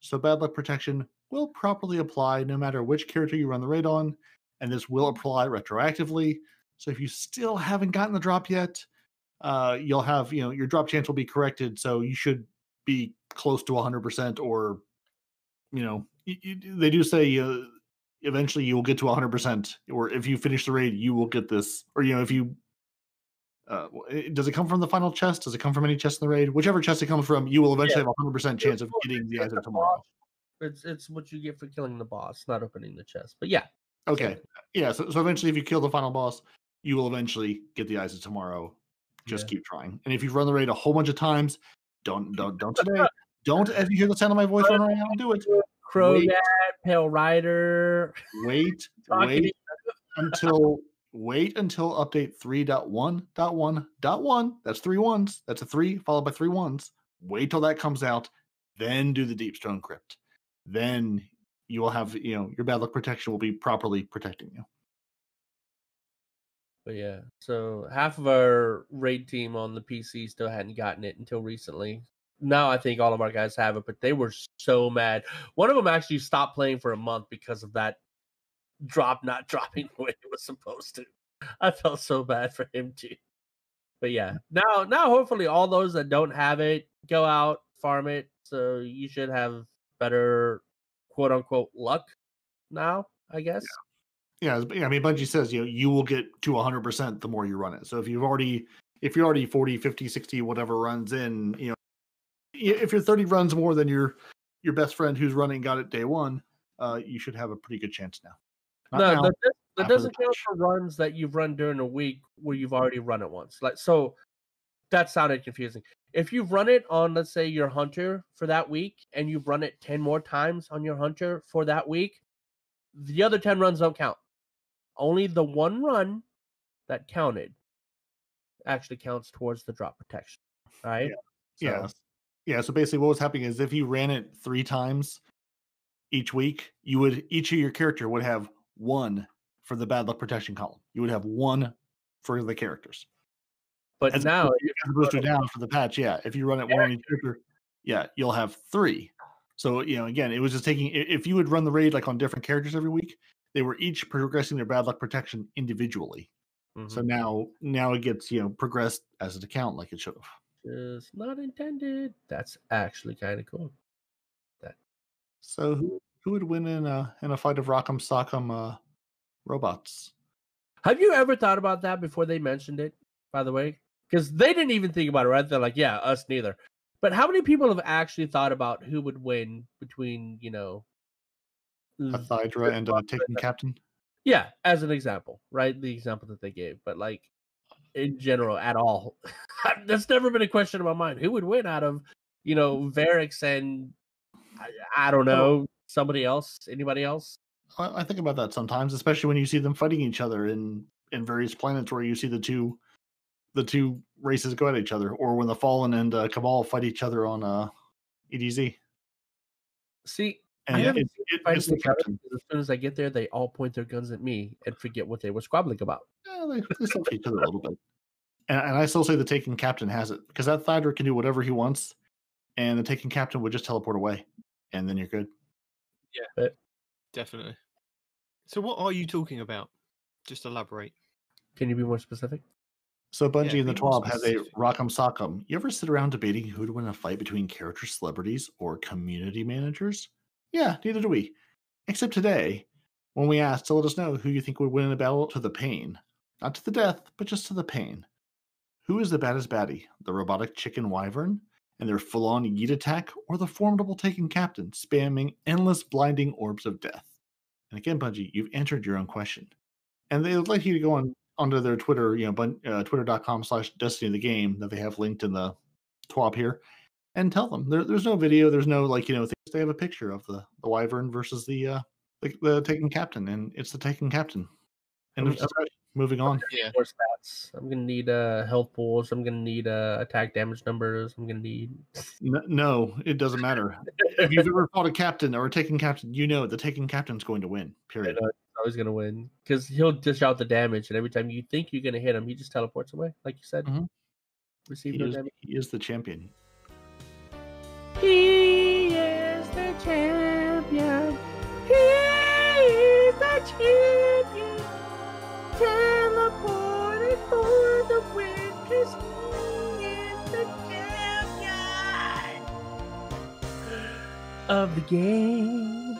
so bad luck protection will properly apply no matter which character you run the raid on, and this will apply retroactively. So if you still haven't gotten the drop yet, you'll have, you know, your drop chance will be corrected, so you should be close to 100%, or, you know, they do say eventually you will get to 100%, or if you finish the raid, you will get this, or, you know, if you, does it come from the final chest? Does it come from any chest in the raid? Whichever chest it comes from, you will eventually have 100% chance of getting the Eyes of Tomorrow. It's what you get for killing the boss, not opening the chest, but yeah. Okay. Yeah. So eventually, if you kill the final boss, you will eventually get the Eyes of Tomorrow. Just keep trying. And if you've run the raid a whole bunch of times, don't today. Don't, as you hear the sound of my voice run around, do it. Crow Dad, Pale Rider. Wait until update 3.1.1.1. That's three ones. That's a three followed by three ones. Wait till that comes out. Then do the Deepstone Crypt. Then you will have, you know, your bad luck protection will be properly protecting you. But yeah, so half of our raid team on the PC still hadn't gotten it until recently. Now I think all of our guys have it, but they were so mad. One of them actually stopped playing for a month because of that drop not dropping the way it was supposed to. I felt so bad for him too. But yeah, now hopefully all those that don't have it, go out, farm it. So you should have better quote-unquote luck now, I guess. Yeah, I mean, Bungie says, you know, you will get to 100% the more you run it. So if you're already 40, 50, 60, whatever runs in, you know, if you're 30 runs more than your best friend who's running got it day one, you should have a pretty good chance now. That doesn't count for runs that you've run during a week where you've already run it once. Like, so that sounded confusing. If you've run it on, let's say, your hunter for that week, and you've run it 10 more times on your hunter for that week, the other 10 runs don't count. Only the one run that counted actually counts towards the drop protection, right? Yeah. So basically what was happening is if you ran it three times each week, each of your character would have one for the bad luck protection column. You would have one for the characters. But as now, as opposed to down for the patch, if you run it one on each character, you'll have three. So, you know, again, it was just taking, if you would run the raid like on different characters every week, they were each progressing their bad luck protection individually. Mm-hmm. So now it gets, you know, progressed as an account like it should have. Just not intended. That's actually kind of cool. So who would win in a fight of Rock'em Sock'em robots? Have you ever thought about that before they mentioned it, by the way? Because they didn't even think about it, right? They're like, yeah, us neither. But how many people have actually thought about who would win between, you know, a Thydra and a Taken Captain? Yeah, as an example, right? The example that they gave. But, like, in general, at all. That's never been a question in my mind. Who would win out of, you know, Varix and, I don't know, somebody else, anybody else? I think about that sometimes, especially when you see them fighting each other in various planets where you see the two races go at each other, or when the Fallen and Cabal fight each other on EDZ. See, and it's the captain. As soon as I get there, they all point their guns at me and forget what they were squabbling about. Yeah, they still each other a little bit. And I still say the Taken Captain has it, because that Thydra can do whatever he wants, and the Taken Captain would just teleport away, and then you're good. Yeah, but definitely. So what are you talking about? Just elaborate. Can you be more specific? So Bungie and the TWAB has a Rock'em Sock'em. You ever sit around debating who to win a fight between character celebrities or community managers? Yeah, neither do we. Except today, when we asked to let us know who you think would win in a battle to the pain. Not to the death, but just to the pain. Who is the baddest baddie? The robotic chicken wyvern? And their full-on yeet attack? Or the formidable Taken Captain spamming endless blinding orbs of death? And again, Bungie, you've answered your own question. And they would like you to go on under their Twitter, you know, twitter.com/destinyofthegame that they have linked in the TWAB here, and tell them there's no video, there's no, like, you know, things. They have a picture of the wyvern versus the Taken Captain, and it's the Taken Captain. And moving on. Yeah. stats. I'm going to need health pools. I'm going to need attack damage numbers. I'm going to need... No, it doesn't matter. If you've ever fought a captain or a taken captain, you know the taken captain's going to win, period. Yeah, he's always going to win because he'll dish out the damage, and every time you think you're going to hit him, he just teleports away, like you said. Mm-hmm. Receive no damage. He is the champion. He is the champion. He is the champion. Teleported for the win, because he is the champion of the game.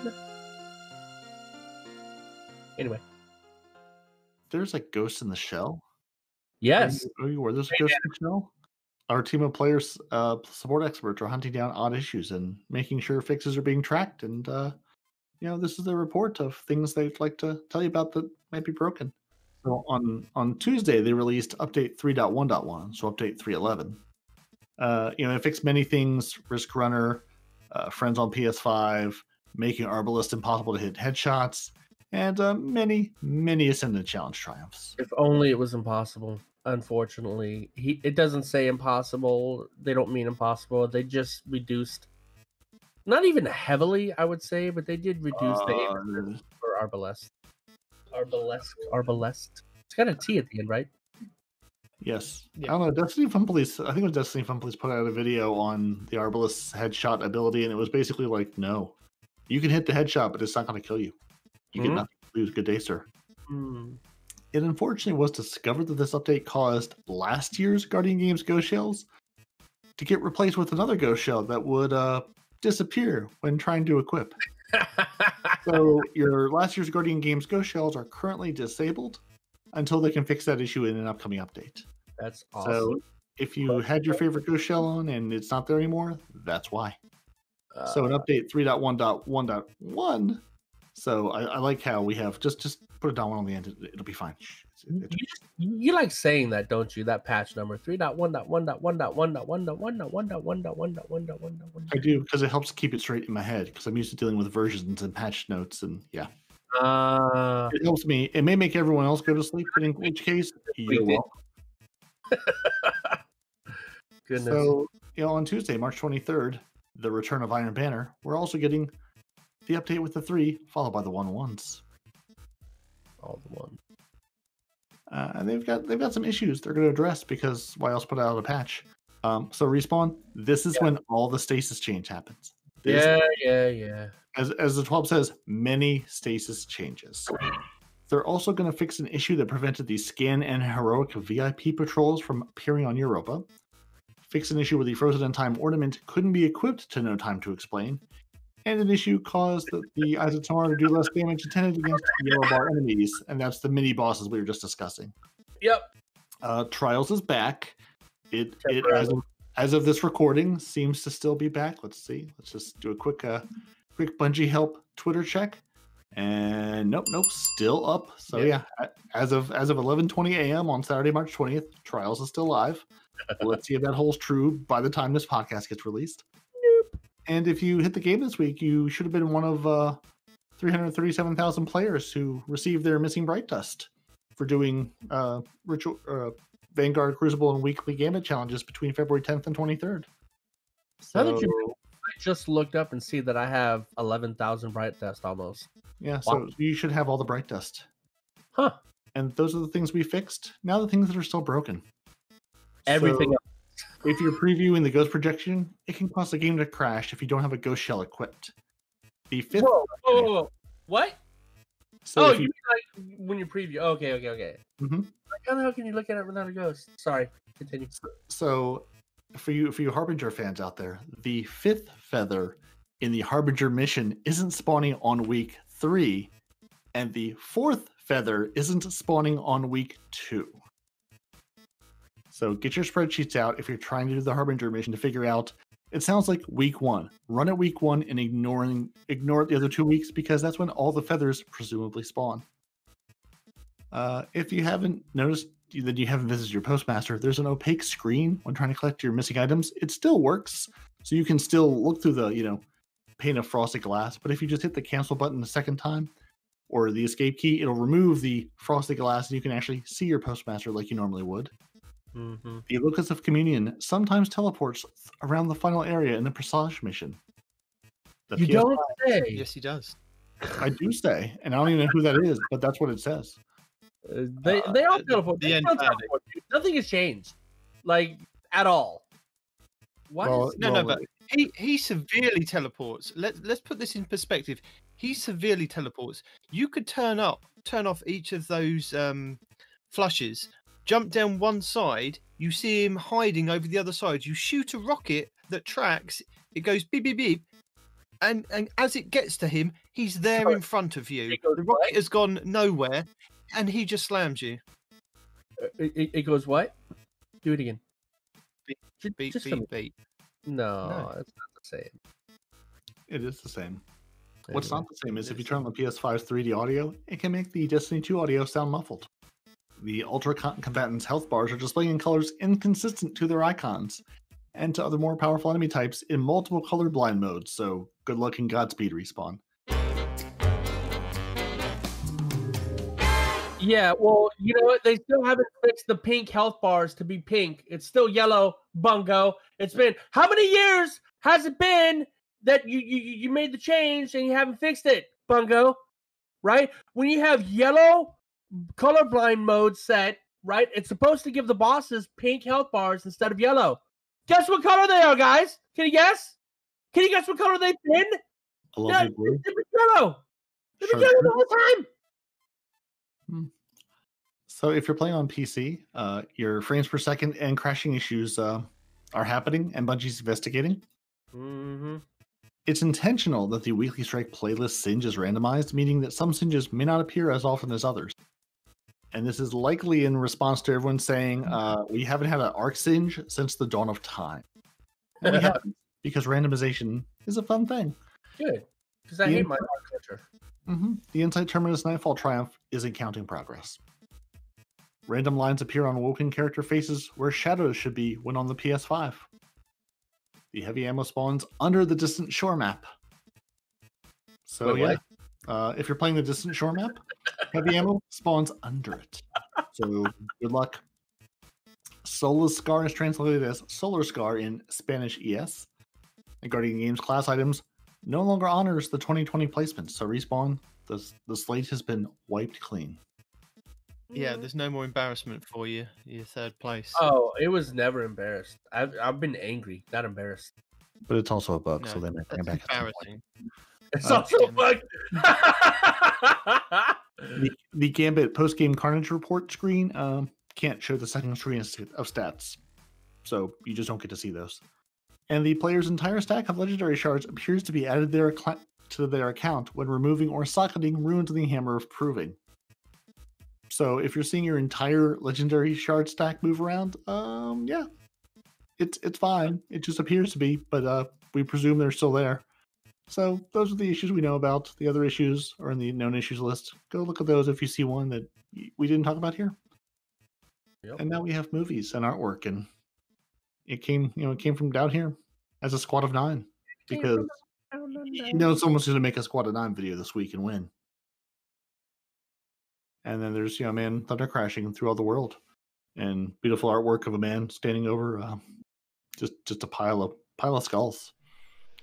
Anyway. There's like Ghost in the Shell? Yes. Are you aware there's a Ghost in the Shell? Our team of players, support experts, are hunting down odd issues and making sure fixes are being tracked. And, you know, this is their report of things they'd like to tell you about that might be broken. So on Tuesday, they released update 3.1.1, so update 3.11. You know, it fixed many things, Risk Runner, Friends on PS5, making Arbalest impossible to hit headshots, and many, many Ascendant Challenge triumphs. If only it was impossible. Unfortunately, it doesn't say impossible. They don't mean impossible. They just reduced, not even heavily, I would say, but they did reduce the aim for Arbalest. Arbalest. It's got a T at the end, right? Yes. Yeah. I don't know. Destiny Fun Police, I think it was Destiny Fun Police put out a video on the Arbalest headshot ability, and it was basically like, no, you can hit the headshot, but it's not going to kill you. You get nothing to lose. Good day, sir. Mm. It unfortunately was discovered that this update caused last year's Guardian Games Ghost Shells to get replaced with another Ghost Shell that would disappear when trying to equip. So your last year's Guardian Games Ghost Shells are currently disabled until they can fix that issue in an upcoming update. That's awesome. So if you had your favorite Ghost Shell on and it's not there anymore, that's why. So in update 3.1.1.1, so I like how we have just put a dollar on the end. It'll be fine. You like saying that, don't you? That patch number 3.1.1.1.1.1.1.1.1.1.1.1.1.1. I do, because it helps keep it straight in my head, because I'm used to dealing with versions and patch notes, and yeah. It helps me. It may make everyone else go to sleep, but in each case, you're welcome. Goodness. So, you know, on Tuesday, March 23rd, the return of Iron Banner, we're also getting the update with the 3, followed by the 1-1s. All the ones. And they've got some issues they're going to address, because why else put out a patch? So Respawn, this is when all the stasis change happens. Yeah. As the 12 says, many stasis changes. They're also going to fix an issue that prevented the scan and heroic VIP patrols from appearing on Europa. Fix an issue where the Frozen in Time ornament couldn't be equipped to No Time to Explain. And an issue caused the Eyes of Tomorrow to do less damage intended against yellow bar enemies, and that's the mini bosses we were just discussing. Yep. Trials is back. It as of this recording seems to still be back. Let's see. Let's just do a quick Bungie help Twitter check. And nope, still up. So yeah, as of 11:20 a.m. on Saturday, March 20th, Trials is still live. Let's see if that holds true by the time this podcast gets released. And if you hit the game this week, you should have been one of 337,000 players who received their missing Bright Dust for doing Ritual, Vanguard, Crucible, and weekly Gambit challenges between February 10th and 23rd. So I just looked up and see that I have 11,000 Bright Dust almost. Yeah, wow. So you should have all the Bright Dust. Huh. And those are the things we fixed. Now the things that are still broken. Everything else. If you're previewing the ghost projection, it can cause the game to crash if you don't have a ghost shell equipped. The fifth. Whoa. What? So you mean like when you preview? Okay. Mm-hmm. Like, how the hell can you look at it without a ghost? Sorry, continue. So, for you Harbinger fans out there, the fifth feather in the Harbinger mission isn't spawning on week 3, and the fourth feather isn't spawning on week 2. So get your spreadsheets out if you're trying to do the Harbinger mission to figure out. It sounds like week 1. Run at week 1 and ignore the other 2 weeks, because that's when all the feathers presumably spawn. If you haven't noticed that you haven't visited your postmaster, there's an opaque screen when trying to collect your missing items. It still works, so you can still look through the pane of frosted glass. But if you just hit the cancel button a second time, or the escape key, it'll remove the frosted glass and you can actually see your postmaster like you normally would. Mm-hmm. The Locus of Communion sometimes teleports around the final area in the Presage mission. The you PS5, don't say. Yes, he does. I do say, and I don't even know who that is, but that's what it says. They all teleport. Teleport. Nothing has changed, like at all. What? Well, no, well, no, but he severely teleports. Let's put this in perspective. He severely teleports. You could turn off each of those flushes. Jump down one side. You see him hiding over the other side. You shoot a rocket that tracks. It goes beep beep beep. And as it gets to him, he's there in front of you. The rocket has gone nowhere, and he just slams you. It goes what? Do it again. Beep, beep, just beep, beep. No, it's not the same. It is the same. Anyway. What's not the same is if you turn on the PS5's 3D audio, it can make the Destiny 2 audio sound muffled. The Ultra Combatants' health bars are displaying in colors inconsistent to their icons, and to other more powerful enemy types in multiple colorblind modes, so good luck and Godspeed, Respawn. Yeah, well, you know what? They still haven't fixed the pink health bars to be pink. It's still yellow, bungo. It's been, how many years has it been that you made the change and you haven't fixed it, bungo? Right? When you have yellow colorblind mode set, right, it's supposed to give the bosses pink health bars instead of yellow. Guess what color they are, guys? Can you guess? Can you guess what color they've been? I love you, blue. They've been yellow. They've been yellow the whole time. So if you're playing on PC, your frames per second and crashing issues are happening, and Bungie's investigating. Mm-hmm. It's intentional that the Weekly Strike playlist singe is randomized, meaning that some singes may not appear as often as others. And this is likely in response to everyone saying, we haven't had an arc singe since the dawn of time. And we haven't, because randomization is a fun thing. Good, because I hate my arc culture. Mm-hmm. The Inside Terminus Nightfall Triumph is in counting progress. Random lines appear on Woken character faces where shadows should be when on the PS5. The heavy ammo spawns under the Distant Shore map. So if you're playing the Distant Shore map, heavy ammo spawns under it. So good luck. Solar Scar is translated as Solar Scar in Spanish ES. And Guardian Games class items no longer honors the 2020 placements, so Respawn, the slate has been wiped clean. Yeah, there's no more embarrassment for you, your third place. Oh, it was never embarrassed. I've been angry, not embarrassed. But it's also a bug, no, so they might bring it back. Embarrassing. It's also a bug! The Gambit post-game carnage report screen can't show the second screen of stats, so you just don't get to see those. And the player's entire stack of legendary shards appears to be added to their account when removing or socketing Ruins of the Hammer of Proving. So if you're seeing your entire legendary shard stack move around, yeah, it's fine. It just appears to be, but we presume they're still there. So those are the issues we know about. The other issues are in the known issues list. Go look at those if you see one that we didn't talk about here. Yep. And now we have movies and artwork, and it came from down here as a squad of 9, because you know someone's going to make a squad of 9 video this week and win. And then there's, you know, man thunder crashing through all the world, and beautiful artwork of a man standing over just a pile of skulls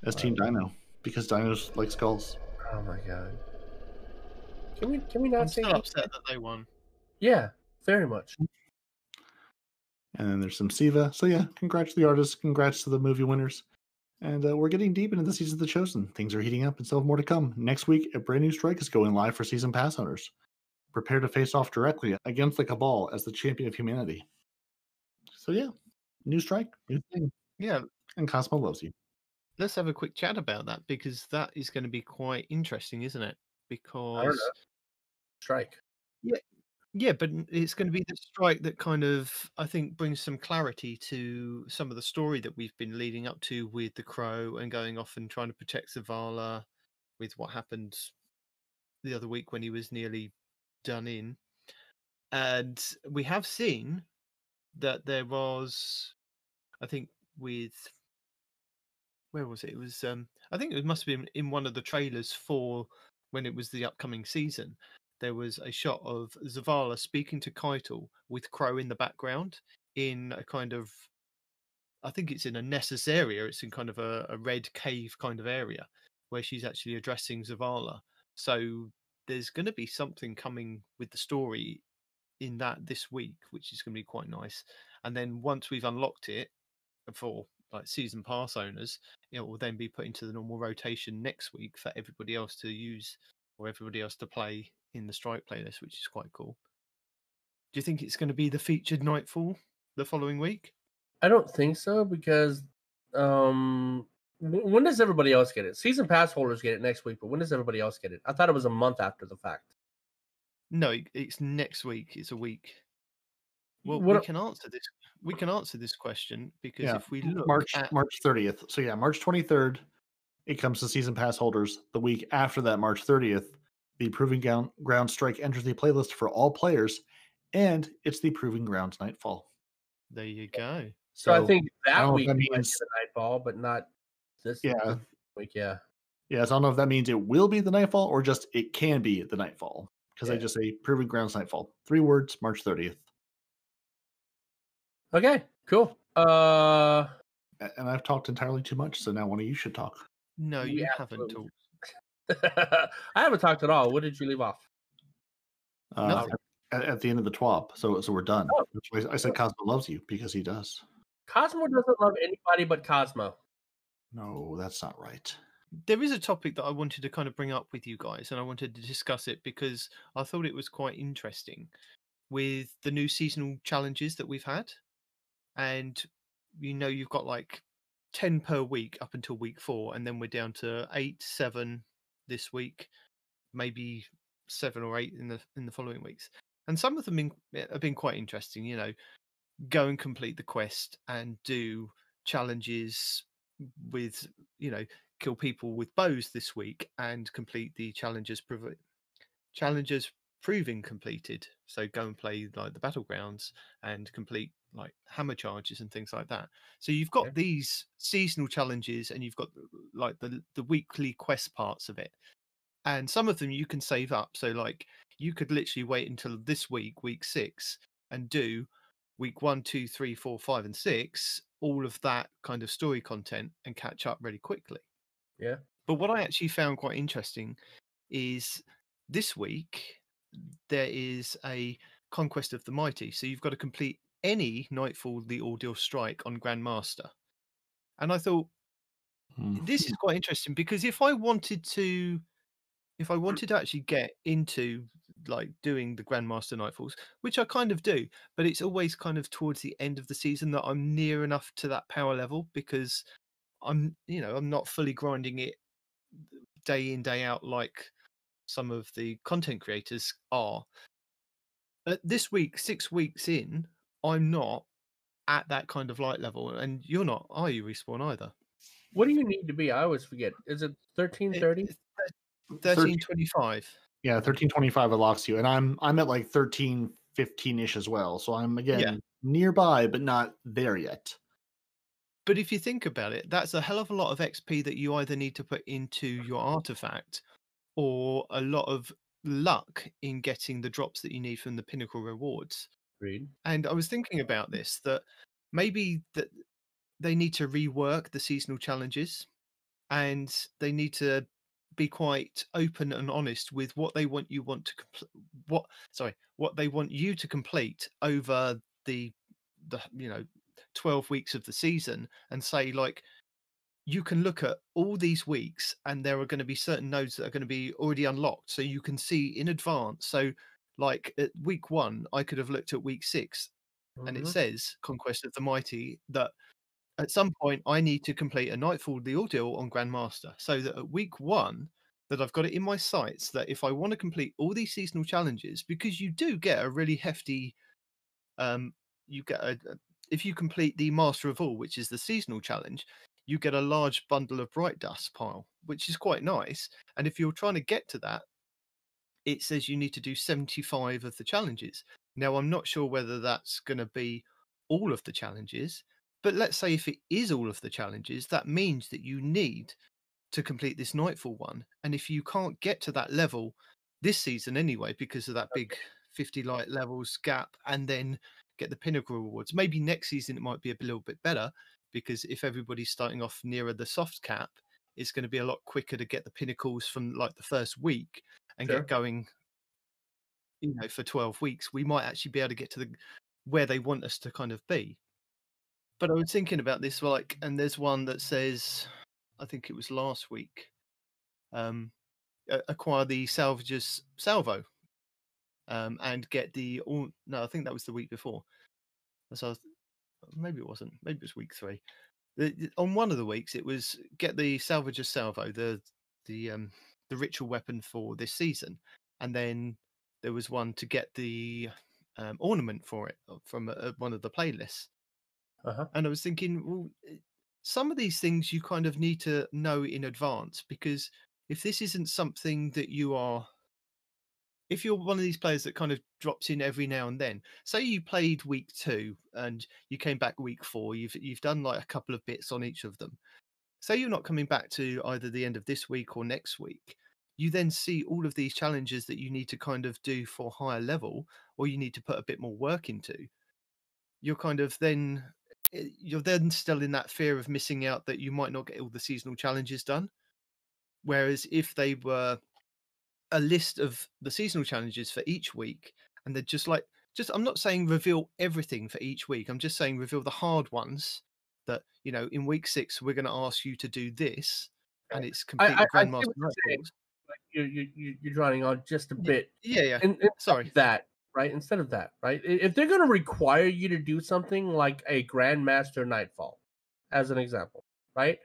as Team Dino, because dinos like skulls. Oh my god! Can we not say I'm upset that they won? Yeah, very much. And then there's some Siva. So yeah, congrats to the artists, congrats to the movie winners. And we're getting deep into the Season of the Chosen. Things are heating up and still have more to come. Next week, a brand new strike is going live for Season Pass owners. Prepare to face off directly against the Cabal as the champion of humanity. So yeah, new strike, new thing. Yeah. And Cosmo loves you. Let's have a quick chat about that, because that is going to be quite interesting, isn't it? Because... strike. Yeah. Yeah, but it's going to be the strike that kind of, I think, brings some clarity to some of the story that we've been leading up to with the Crow and going off and trying to protect Zavala with what happened the other week when he was nearly done in. And we have seen that there was, I think, with, where was it? It was, I think it must have been in one of the trailers for when it was the upcoming season, there was a shot of Zavala speaking to Keitel with Crow in the background in a kind of, I think it's in a Nessus area. It's in kind of a red cave kind of area where she's actually addressing Zavala. So there's going to be something coming with the story in that this week, which is going to be quite nice. And then once we've unlocked it for like season pass owners, it will then be put into the normal rotation next week for everybody else to use or everybody else to play in the Strike playlist, which is quite cool. Do you think it's going to be the featured Nightfall the following week? I don't think so, because when does everybody else get it? Season pass holders get it next week, but when does everybody else get it? I thought it was a month after the fact. No, it's next week. It's a week. Well, we can answer this. We can answer this question because if we look March 30th. So yeah, March 23rd, it comes to season pass holders. The week after that, March 30th, the Proving Ground Strike enters the playlist for all players, and it's the Proving Ground's Nightfall. There you go. So I think that week is the Nightfall, but not this week. Yeah. Yeah, so I don't know if that means it will be the Nightfall or just it can be the Nightfall, because I just say Proving Ground's Nightfall. 3 words, March 30th. Okay, cool. And I've talked entirely too much, so now one of you should talk. No, you haven't talked. I haven't talked at all. What did you leave off? Nothing. At the end of the TWAB, so we're done. Oh. That's why I said Cosmo loves you, because he does. Cosmo doesn't love anybody but Cosmo. No, that's not right. There is a topic that I wanted to kind of bring up with you guys, and I wanted to discuss it because I thought it was quite interesting with the new seasonal challenges that we've had. And you know, you've got like 10 per week up until week 4, and then we're down to 8, 7 this week, maybe 7 or 8 in the following weeks. And some of them have been quite interesting. You know, go and complete the quest and do challenges with, you know, kill people with bows this week and complete the challenges proving completed. So go and play like the battlegrounds and complete like hammer charges and things like that. So you've got these seasonal challenges, and you've got like the weekly quest parts of it. And some of them you can save up. So like you could literally wait until this week, week 6, and do week 1, 2, 3, 4, 5, and 6, all of that kind of story content and catch up really quickly. Yeah. But what I actually found quite interesting is this week there is a Conquest of the Mighty. So you've got to complete any Nightfall the Ordeal Strike on Grandmaster. And I thought, this is quite interesting, because if I wanted to actually get into like doing the Grandmaster Nightfalls, which I kind of do, but it's always kind of towards the end of the season that I'm near enough to that power level, because I'm not fully grinding it day in, day out like some of the content creators are. But this week, 6 weeks in, I'm not at that kind of light level, and you're not, are you, Respawn, either? What do you need to be? I always forget. Is it 1330? 1325. Yeah, 1325 unlocks you, and I'm at like 1315-ish as well. So I'm nearby, but not there yet. But if you think about it, that's a hell of a lot of XP that you either need to put into your artifact or a lot of luck in getting the drops that you need from the pinnacle rewards. And I was thinking about this, that maybe that they need to rework the seasonal challenges, and they need to be quite open and honest with what they want you to complete over the 12 weeks of the season, and say like, you can look at all these weeks and there are going to be certain nodes that are going to be already unlocked, so you can see in advance. So like at week 1, I could have looked at week 6, and it says Conquest of the Mighty that at some point I need to complete a Nightfall the Ordeal on Grandmaster, so that at week 1 that I've got it in my sights that if I want to complete all these seasonal challenges, because you do get a really hefty, if you complete the Master of All, which is the seasonal challenge, you get a large bundle of Bright Dust pile, which is quite nice. And if you're trying to get to that, it says you need to do 75 of the challenges. Now, I'm not sure whether that's going to be all of the challenges, but let's say if it is all of the challenges, that means that you need to complete this Nightfall one. And if you can't get to that level this season anyway, because of that big 50 light levels gap, and then get the pinnacle rewards, maybe next season it might be a little bit better, because if everybody's starting off nearer the soft cap, it's going to be a lot quicker to get the pinnacles from like the first week and get going, you know, for 12 weeks. We might actually be able to get to the where they want us to kind of be. But I was thinking about this, like, and there's one that says, I think it was last week, acquire the Salvage Salvo, and get the all. No, I think that was the week before. So maybe it wasn't. Maybe it was week three. On one of the weeks, it was get the Salvage Salvo, the ritual weapon for this season, and then there was one to get the ornament for it from one of the playlists. And I was thinking, well, some of these things you kind of need to know in advance, because if this isn't something that you are, if you're one of these players that kind of drops in every now and then, say you played week two and you came back week four, you've done like a couple of bits on each of them. Say you're not coming back to either the end of this week or next week. You then see all of these challenges that you need to kind of do for higher level, or you need to put a bit more work into. You're kind of then, you're then still in that fear of missing out, that you might not get all the seasonal challenges done. Whereas if they were a list of the seasonal challenges for each week, and they're just like, just, I'm not saying reveal everything for each week. I'm just saying reveal the hard ones that, you know, in week six, we're going to ask you to do this, and it's complete Grandmaster Nightfalls. You're drowning on just a bit. Yeah. And sorry. That. Right? Instead of that, right? If they're going to require you to do something like a Grandmaster Nightfall, as an example, right?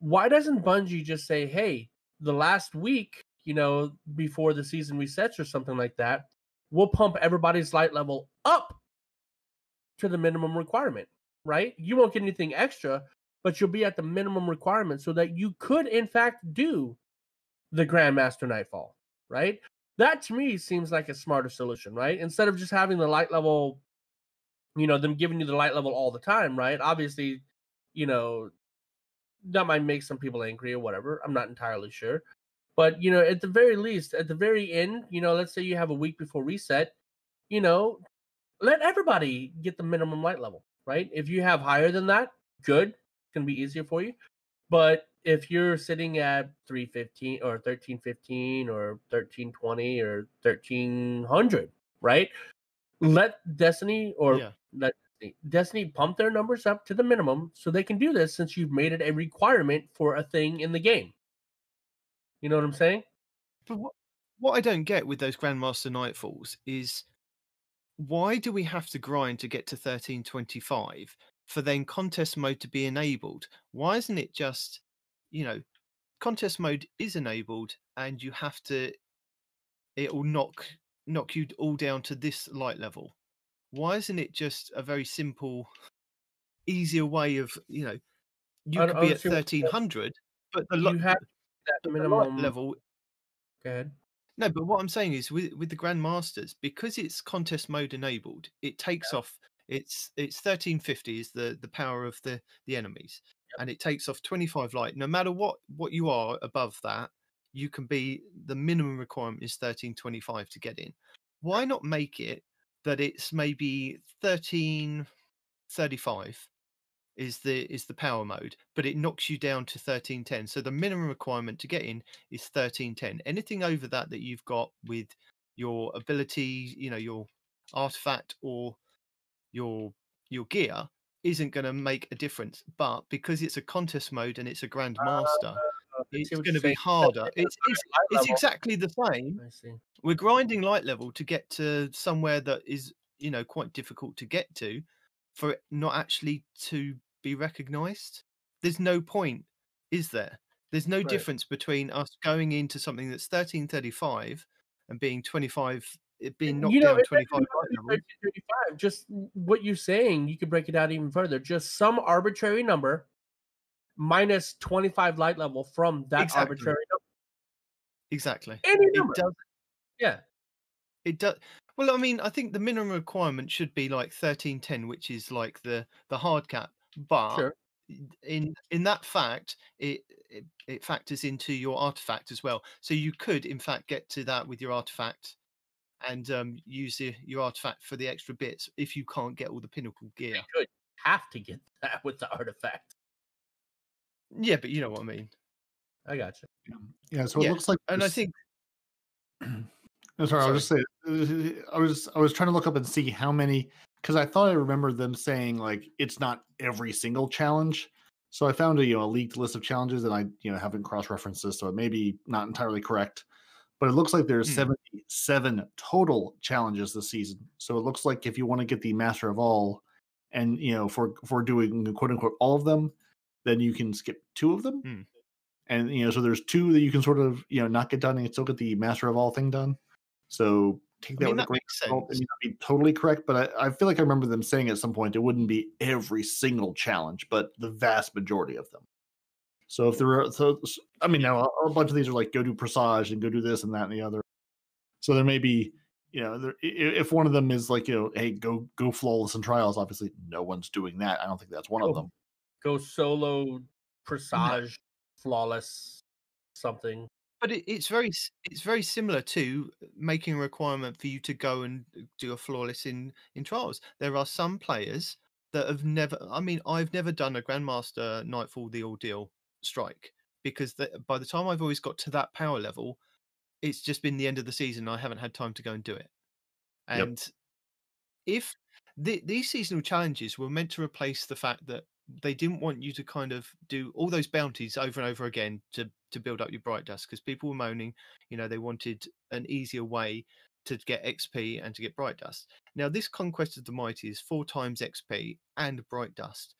Why doesn't Bungie just say, hey, the last week, you know, before the season resets or something like that, we'll pump everybody's light level up to the minimum requirement, right? You won't get anything extra, but you'll be at the minimum requirement so that you could, in fact, do the Grandmaster Nightfall, right? That, to me, seems like a smarter solution, right? Instead of just having the light level, you know, them giving you the light level all the time, right? Obviously, you know, that might make some people angry or whatever. I'm not entirely sure. But, you know, at the very least, at the very end, you know, let's say you have a week before reset, you know, let everybody get the minimum light level, right? If you have higher than that, good. It's going to be easier for you. But if you're sitting at 315 or 1315 or 1320 or 1300, right? Let Destiny Destiny pump their numbers up to the minimum so they can do this, since you've made it a requirement for a thing in the game. You know what I'm saying? But what I don't get with those Grandmaster Nightfalls is, why do we have to grind to get to 1325 for then contest mode to be enabled? Why isn't it just, you know, contest mode is enabled and you have to, it will knock you all down to this light level? Why isn't it just a very simple, easier way of, you know, you could be at 1300, but the light level. Go ahead. No, but what I'm saying is with the Grandmasters, because it's contest mode enabled, it takes off. It's 1350 is the power of the enemies, and it takes off 25 light. No matter what you are above that, you can be, the minimum requirement is 1325 to get in. Why not make it that it's maybe 1335 is the power mode, but it knocks you down to 1310. So the minimum requirement to get in is 1310. Anything over that you've got with your ability, you know, your artifact or your gear isn't going to make a difference, but because it's a contest mode and it's a Grandmaster, it's going to be harder. It's exactly the same. We're grinding light level to get to somewhere that is, you know, quite difficult to get to, for it not actually to be recognized. There's no point, is there? There's no difference between us going into something that's 1335 and being 25. It being knocked down 25. Just what you're saying, you could break it out even further. Just some arbitrary number minus 25 light level from that arbitrary number. Exactly. Any number. It does. Well, I mean, I think the minimum requirement should be like 1310, which is like the hard cap. But in that fact, it factors into your artifact as well. So you could, in fact, get to that with your artifact and use your artifact for the extra bits if you can't get all the pinnacle gear. You could have to get that with the artifact. Yeah, but you know what I mean. I got you. Yeah, so it looks like... And I think... No, sorry, I was just saying, I was trying to look up and see how many, because I thought I remembered them saying like it's not every single challenge. So I found a leaked list of challenges, and I haven't cross referenced this, so it may be not entirely correct. But it looks like there's 77 total challenges this season. So it looks like if you want to get the master of all, and for doing quote unquote all of them, then you can skip 2 of them, and so there's 2 that you can sort of not get done and you still get the master of all thing done. So take that with a grain of salt. It may not be totally correct, but I feel like I remember them saying at some point it wouldn't be every single challenge, but the vast majority of them. So if there are, now a bunch of these are like go do Presage and go do this and that and the other. So there may be, if one of them is like hey go flawless in Trials. Obviously, no one's doing that. I don't think that's one of them. Go solo Presage flawless something. But it's very similar to making a requirement for you to go and do a flawless in Trials. There are some players that have never... I mean, I've never done a Grandmaster Nightfall the Ordeal strike because by the time I've always got to that power level, it's just been the end of the season. I haven't had time to go and do it. And if these seasonal challenges were meant to replace the fact that they didn't want you to kind of do all those bounties over and over again to build up your Bright Dust, because people were moaning, they wanted an easier way to get XP and to get Bright Dust. Now, this Conquest of the Mighty is 4 times XP and Bright Dust.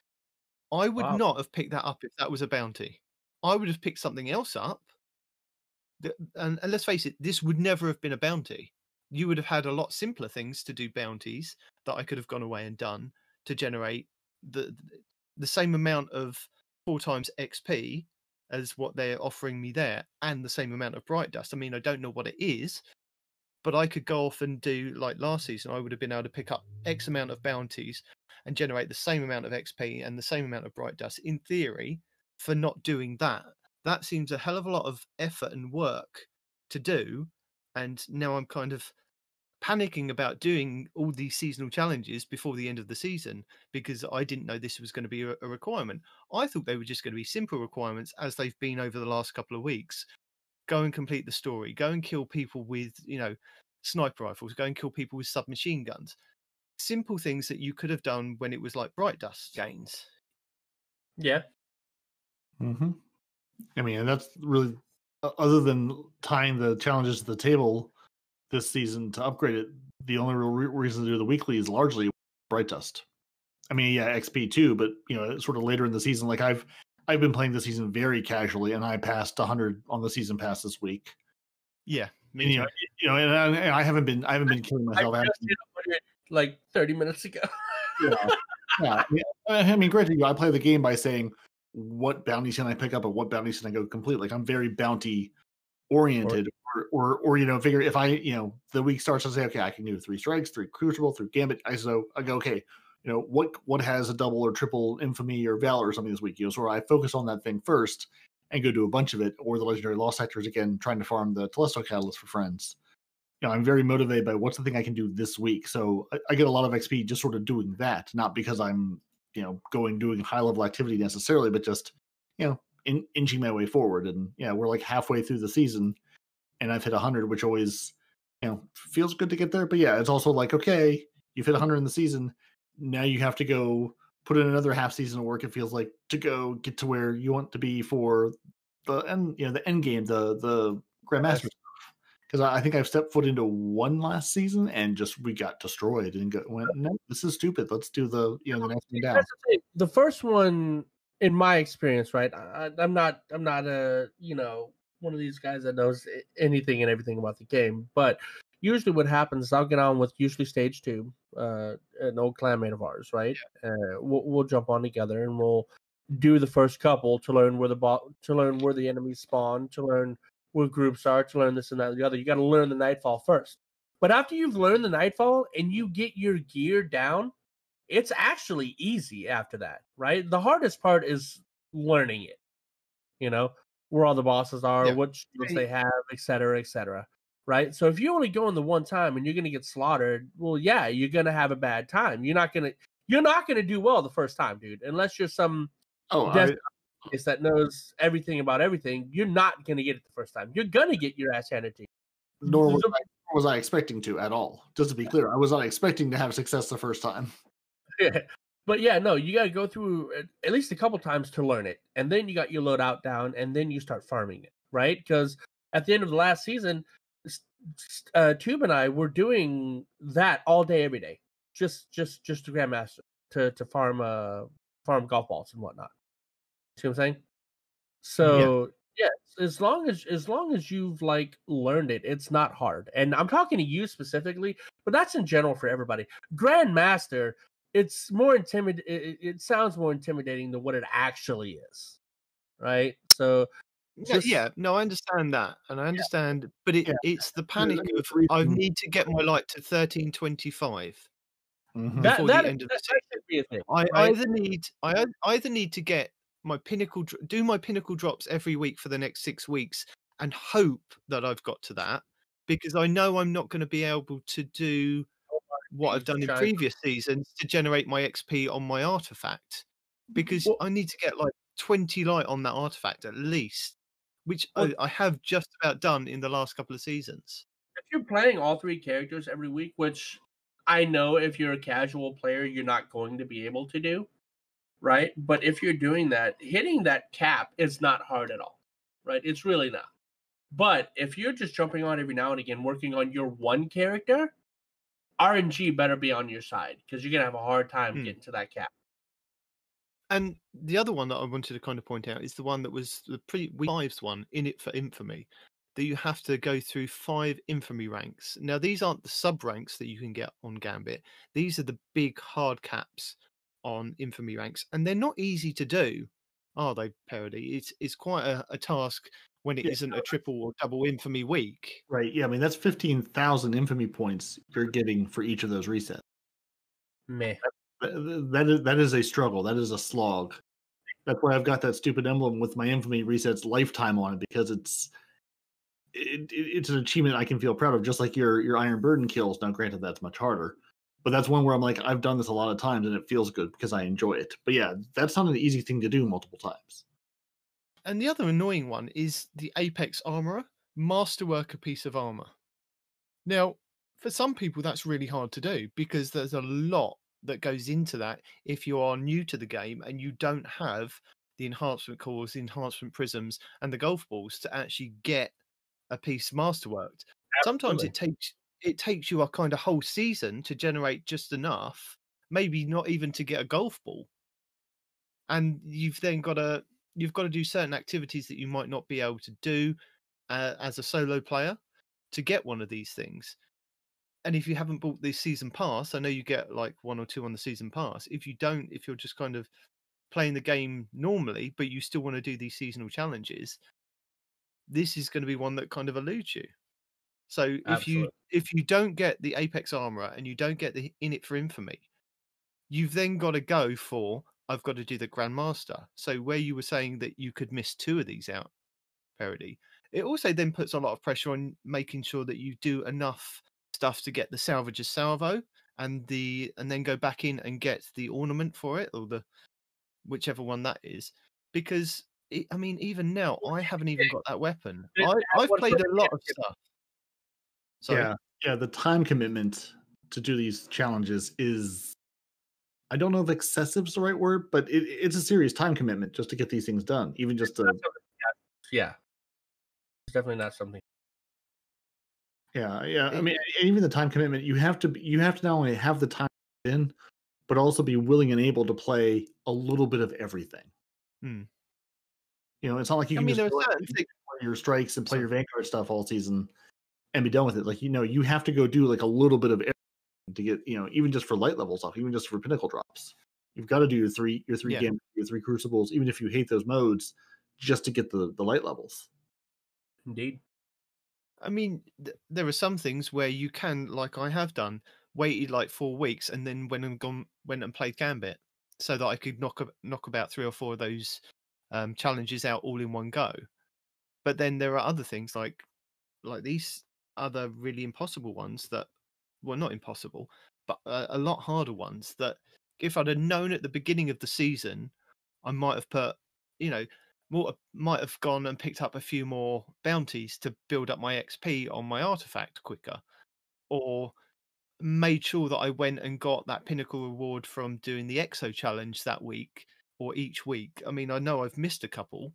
I would not have picked that up if that was a bounty. I would have picked something else up. And let's face it, this would never have been a bounty. You would have had a lot simpler things to do bounties that I could have gone away and done to generate the same amount of 4 times XP as what they're offering me there, and the same amount of Bright Dust. I mean, I don't know what it is, but I could go off and do, like last season, I would have been able to pick up X amount of bounties and generate the same amount of XP and the same amount of Bright Dust, in theory, for not doing that. That seems a hell of a lot of effort and work to do, and now I'm kind of panicking about doing all these seasonal challenges before the end of the season because I didn't know this was going to be a requirement. I thought they were just going to be simple requirements as they've been over the last couple of weeks. Go and complete the story. Go and kill people with, sniper rifles. Go and kill people with submachine guns. Simple things that you could have done when it was like Bright Dust gains. Yeah. Mm-hmm. I mean, that's really, other than tying the challenges to the table this season to upgrade it, the only real reason to do the weekly is largely Bright Dust. I mean, yeah, XP too, but sort of later in the season. Like I've been playing the season very casually, and I passed 100 on the season pass this week. Yeah, and, and I haven't been killing myself. I just did 100 like 30 minutes ago. Yeah. I mean, granted, I play the game by saying what bounties can I pick up and what bounties can I go complete. Like I'm very bounty oriented. Or figure if I the week starts to say, okay, I can do 3 strikes, 3 Crucible, 3 Gambit, ISO. I go, okay, what has a double or triple Infamy or Valor or something this week? So I focus on that thing first and go do a bunch of it, or the legendary lost sectors again, trying to farm the Telesto catalyst for friends. I'm very motivated by what's the thing I can do this week. So I get a lot of XP just sort of doing that, not because I'm doing high level activity necessarily, but just inching my way forward. And we're like halfway through the season. And I've hit 100, which always, feels good to get there. But yeah, it's also like, okay, you've hit 100 in the season. Now you have to go put in another half season of work. It feels like to go get to where you want to be for the end, the end game, the Grandmaster. Because I think I've stepped foot into one last season and we got destroyed and went, no, this is stupid. Let's do the next one down. The first one, in my experience, right? I'm not a one of these guys that knows anything and everything about the game. But usually what happens is I'll get on with usually stage 2, an old clanmate of ours, right? Yeah. We'll jump on together and we'll do the first couple to learn where the enemies spawn, to learn where groups are, to learn this and that and the other. You got to learn the Nightfall first. But after you've learned the Nightfall and you get your gear down, it's actually easy after that, right? The hardest part is learning it, you know, where all the bosses are, what skills they have, et cetera, right? So if you only go in the one time and you're going to get slaughtered, well, yeah, you're going to have a bad time. You're not going to do well the first time, dude, unless you're some that knows everything about everything. You're not going to get it the first time. You're going to get your ass handed to you. Nor was I expecting to at all. Just to be clear, I was not expecting to have success the first time. Yeah. But yeah, no, you got to go through at least a couple times to learn it. And then you got your loadout down, and then you start farming it, right? Because at the end of the last season, Tube and I were doing that all day, every day. Just to Grandmaster, to farm golf balls and whatnot. See what I'm saying? So... yeah. Yeah, as long as you've like learned it, it's not hard. And I'm talking to you specifically, but that's in general for everybody. Grandmaster, it's more it sounds more intimidating than what it actually is, right? So, no, I understand that, and I understand, but it's the panic of I need to get my light to 1325. Mm-hmm. That should be a thing. I either need to get my pinnacle drops every week for the next 6 weeks and hope that I've got to that, because I know I'm not going to be able to do what I've done in previous seasons to generate my XP on my artifact, because I need to get like 20 light on that artifact at least, which I have just about done in the last couple of seasons. If you're playing all three characters every week, which I know if you're a casual player, you're not going to be able to do, right? But if you're doing that, hitting that cap is not hard at all, right? It's really not. But if you're just jumping on every now and again, working on your one character, RNG better be on your side, because you're going to have a hard time getting to that cap. And the other one that I wanted to kind of point out is the one that was the pre-week 5's one, in it for Infamy, that you have to go through 5 Infamy ranks. Now, these aren't the sub-ranks that you can get on Gambit. These are the big hard caps on Infamy ranks, and they're not easy to do, are they, Parody? It's quite a task when it isn't a triple or double Infamy week, right? Yeah, I mean, that's 15,000 Infamy points you're getting for each of those resets. Meh. That is a struggle. That is a slog. That's why I've got that stupid emblem with my Infamy resets lifetime on it, because it's an achievement I can feel proud of, just like your Iron Burden kills. Now, granted, that's much harder. But that's one where I'm like, I've done this a lot of times and it feels good because I enjoy it. But yeah, that's not an easy thing to do multiple times. And the other annoying one is the Apex Armorer, Masterwork a piece of armor. Now, for some people, that's really hard to do because there's a lot that goes into that if you are new to the game and you don't have the enhancement cores, the enhancement prisms, and the golf balls to actually get a piece masterworked. Absolutely. Sometimes it takes you a kind of whole season to generate just enough, maybe not even to get a golf ball. And you've then got to do certain activities that you might not be able to do as a solo player to get one of these things. And if you haven't bought the season pass, I know you get like one or two on the season pass. If you're just kind of playing the game normally, but you still want to do these seasonal challenges, this is going to be one that kind of eludes you. So if you don't get the Apex Armorer and you don't get the In It for Infamy, you've then got to go for, I've got to do the Grandmaster. So where you were saying that you could miss 2 of these out, Parody, it also then puts a lot of pressure on making sure that you do enough stuff to get the Salvage Salvo and then go back in and get the ornament for it, or the whichever one that is, because even now I haven't even got that weapon. I've played a lot of stuff. Sorry. Yeah. The time commitment to do these challenges is, I don't know if excessive is the right word, but it's a serious time commitment just to get these things done. Even just to... yeah, it's definitely not something. Yeah. I mean, even the time commitment, you have to not only have the time in, but also be willing and able to play a little bit of everything. Hmm. You know, it's not like you can just play your strikes and play your Vanguard stuff all season and be done with it. Like, you know, you have to go do like a little bit of everything to get, you know, even just for light level stuff, even just for pinnacle drops, you've got to do your three Gambit, your 3 Crucibles, even if you hate those modes, just to get the light levels. Indeed. I mean, there are some things where you can, like I have done, waited like 4 weeks and then went and played Gambit so that I could knock about 3 or 4 of those challenges out all in one go. But then there are other things like these other really impossible ones that, well, not impossible, but a lot harder ones that if I'd have known at the beginning of the season, I might have put, you know, might have gone and picked up a few more bounties to build up my XP on my artifact quicker, or made sure that I went and got that pinnacle reward from doing the Exo challenge that week or each week. I mean, I know I've missed a couple,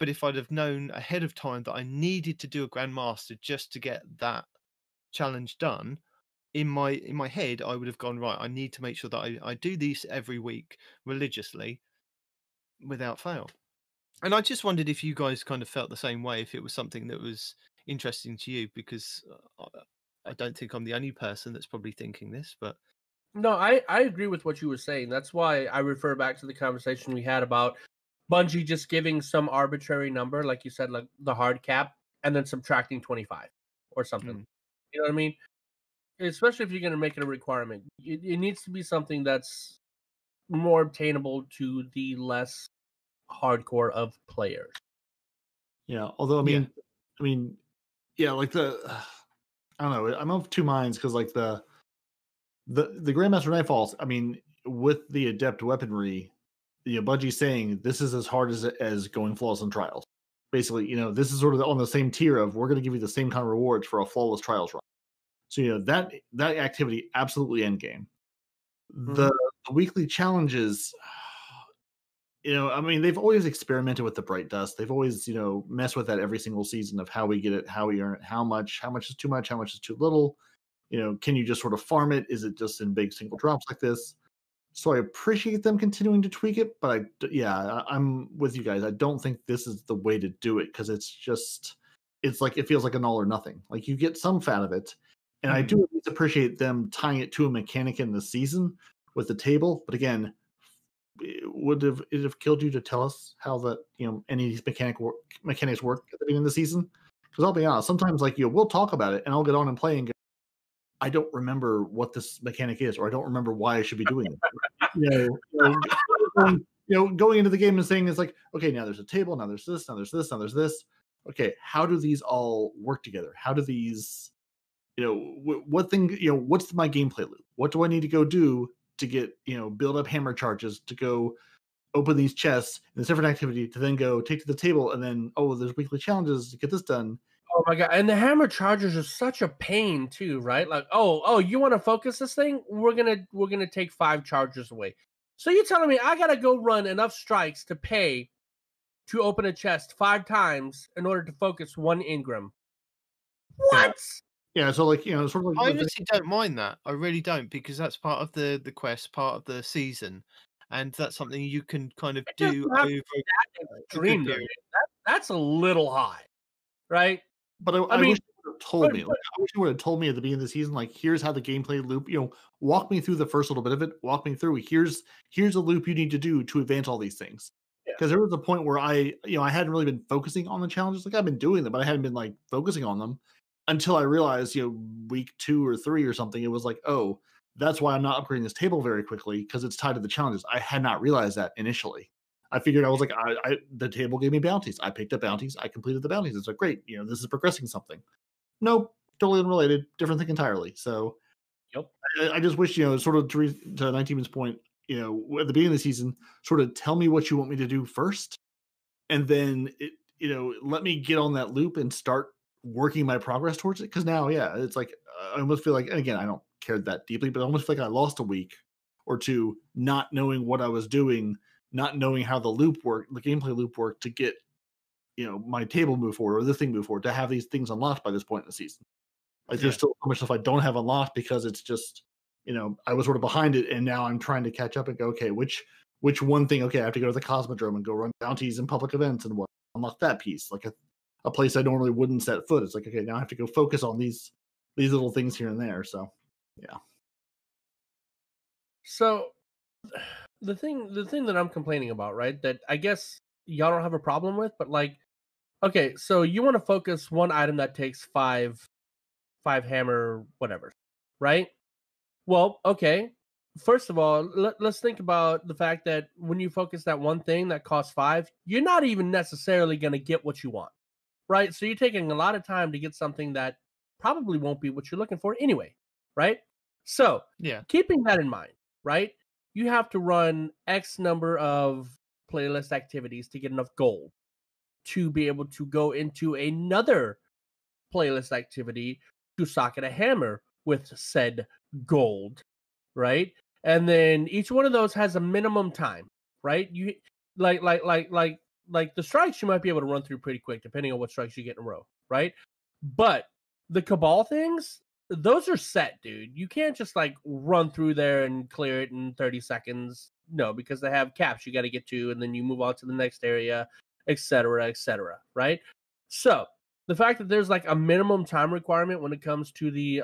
but if I'd have known ahead of time that I needed to do a Grandmaster just to get that challenge done, in my head, I would have gone, right, I need to make sure that I do these every week religiously without fail. And I just wondered if you guys kind of felt the same way, if it was something that was interesting to you, because I don't think I'm the only person that's probably thinking this. But no, I agree with what you were saying. That's why I refer back to the conversation we had about Bungie just giving some arbitrary number, like you said, like the hard cap, and then subtracting 25 or something. You know what I mean? Especially if you're going to make it a requirement. It needs to be something that's more obtainable to the less hardcore of players. Yeah, although I mean, like I don't know, I'm of two minds, because like the Grandmaster Nightfalls, I mean, with the Adept weaponry, you know, Bungie's saying this is as hard as going flawless on Trials. Basically, you know, this is sort of on the same tier of, we're going to give you the same kind of rewards for a flawless Trials run. So, you know, that activity, absolutely endgame. The weekly challenges, you know, I mean, they've always experimented with the bright dust. They've always, you know, messed with that every single season of how we get it, how we earn it, how much is too much, how much is too little. You know, can you just sort of farm it? Is it just in big single drops like this? So I appreciate them continuing to tweak it, but I'm with you guys. I don't think this is the way to do it, because it's like, it feels like an all or nothing. Like, you get some fat of it, and I do appreciate them tying it to a mechanic in the season with the table, but again, It would have killed you to tell us how that, you know, any of these mechanics work at the beginning of the season, because I'll be honest, sometimes like, you know, we'll talk about it and I'll get on and play and go, I don't remember what this mechanic is, or I don't remember why I should be doing it. you know, going into the game and saying, it's like, okay, now there's a table, now there's this, now there's this, now there's this. Okay, how do these all work together? How do these, you know, what thing, you know, what's my gameplay loop? What do I need to go do to get, you know, build up hammer charges to go open these chests in this different activity to then go take to the table, and then, oh, there's weekly challenges to get this done. Oh my god! And the hammer charges are such a pain too, right? Like, oh, you want to focus this thing? We're gonna take 5 charges away. So you're telling me I gotta go run enough strikes to pay to open a chest 5 times in order to focus 1 Ingram? What? Yeah. Yeah, so like, you know, sort of like, I honestly don't mind that. I really don't, because that's part of the quest, part of the season, and that's something you can kind of do over. That's a little high, right? But I mean, wish you would have told me. Like, I wish you would have told me at the beginning of the season, like, here's how the gameplay loop. You know, walk me through the first little bit of it. Walk me through. Here's a loop you need to do to advance all these things. Because there was a point where I hadn't really been focusing on the challenges. Like, I've been doing them, but I hadn't been like focusing on them. Until I realized, you know, week 2 or 3 or something, it was like, oh, that's why I'm not upgrading this table very quickly, because it's tied to the challenges. I had not realized that initially. I figured, I was like, the table gave me bounties. I picked up bounties. I completed the bounties. It's like, great, you know, this is progressing something. Nope, totally unrelated, different thing entirely. So, yep. I just wish, you know, sort of to 19's point, you know, at the beginning of the season, sort of tell me what you want me to do first, and then, you know, let me get on that loop and start working my progress towards it, because now, yeah, it's like, I almost feel like, and again, I don't care that deeply, but I almost feel like I lost a week or two not knowing what I was doing, not knowing how the loop worked, the gameplay loop worked to get, you know, my table move forward or this thing move forward, to have these things unlocked by this point in the season. Like, yeah. There's still so much stuff I don't have unlocked, because it's just, you know, I was sort of behind it, and now I'm trying to catch up and go, okay, which one thing? Okay, I have to go to the Cosmodrome and go run bounties and public events and what, unlock that piece. Like a place I normally wouldn't set foot. It's like, okay, now I have to go focus on these little things here and there. So, yeah. So the thing that I'm complaining about, right, that I guess y'all don't have a problem with, but like, okay, so you want to focus one item that takes five hammer, whatever, right? Well, okay. First of all, let's think about the fact that when you focus that one thing that costs 5, you're not even necessarily going to get what you want, right? So you're taking a lot of time to get something that probably won't be what you're looking for anyway, right? So yeah, keeping that in mind, right? You have to run X number of playlist activities to get enough gold to be able to go into another playlist activity to socket a hammer with said gold, right? And then each one of those has a minimum time, right? You like the strikes you might be able to run through pretty quick depending on what strikes you get in a row, right? But the Cabal things, those are set, dude. You can't just like run through there and clear it in 30 seconds. No, because they have caps you got to get to, and then you move on to the next area, et cetera, right? So the fact that there's like a minimum time requirement when it comes to the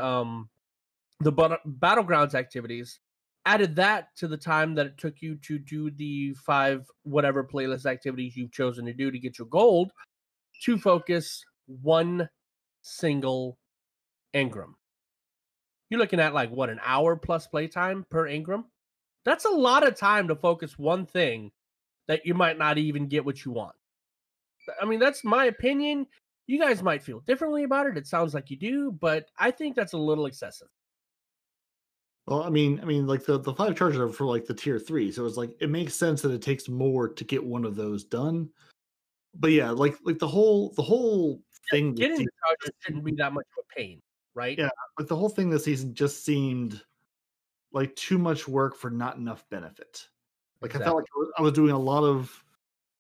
Battlegrounds activities, added that to the time that it took you to do the 5 whatever playlist activities you've chosen to do to get your gold, to focus one single Engram. You're looking at like, what, an hour plus playtime per Engram? That's a lot of time to focus one thing that you might not even get what you want. I mean, that's my opinion. You guys might feel differently about it. It sounds like you do, but I think that's a little excessive. Well, I mean, like the 5 charges are for like the tier 3, so it's like it makes sense that it takes more to get one of those done. But yeah, like the whole thing getting the charges shouldn't be that much of a pain, right? Yeah, but the whole thing this season just seemed like too much work for not enough benefit. Like exactly. I felt like I was doing a lot.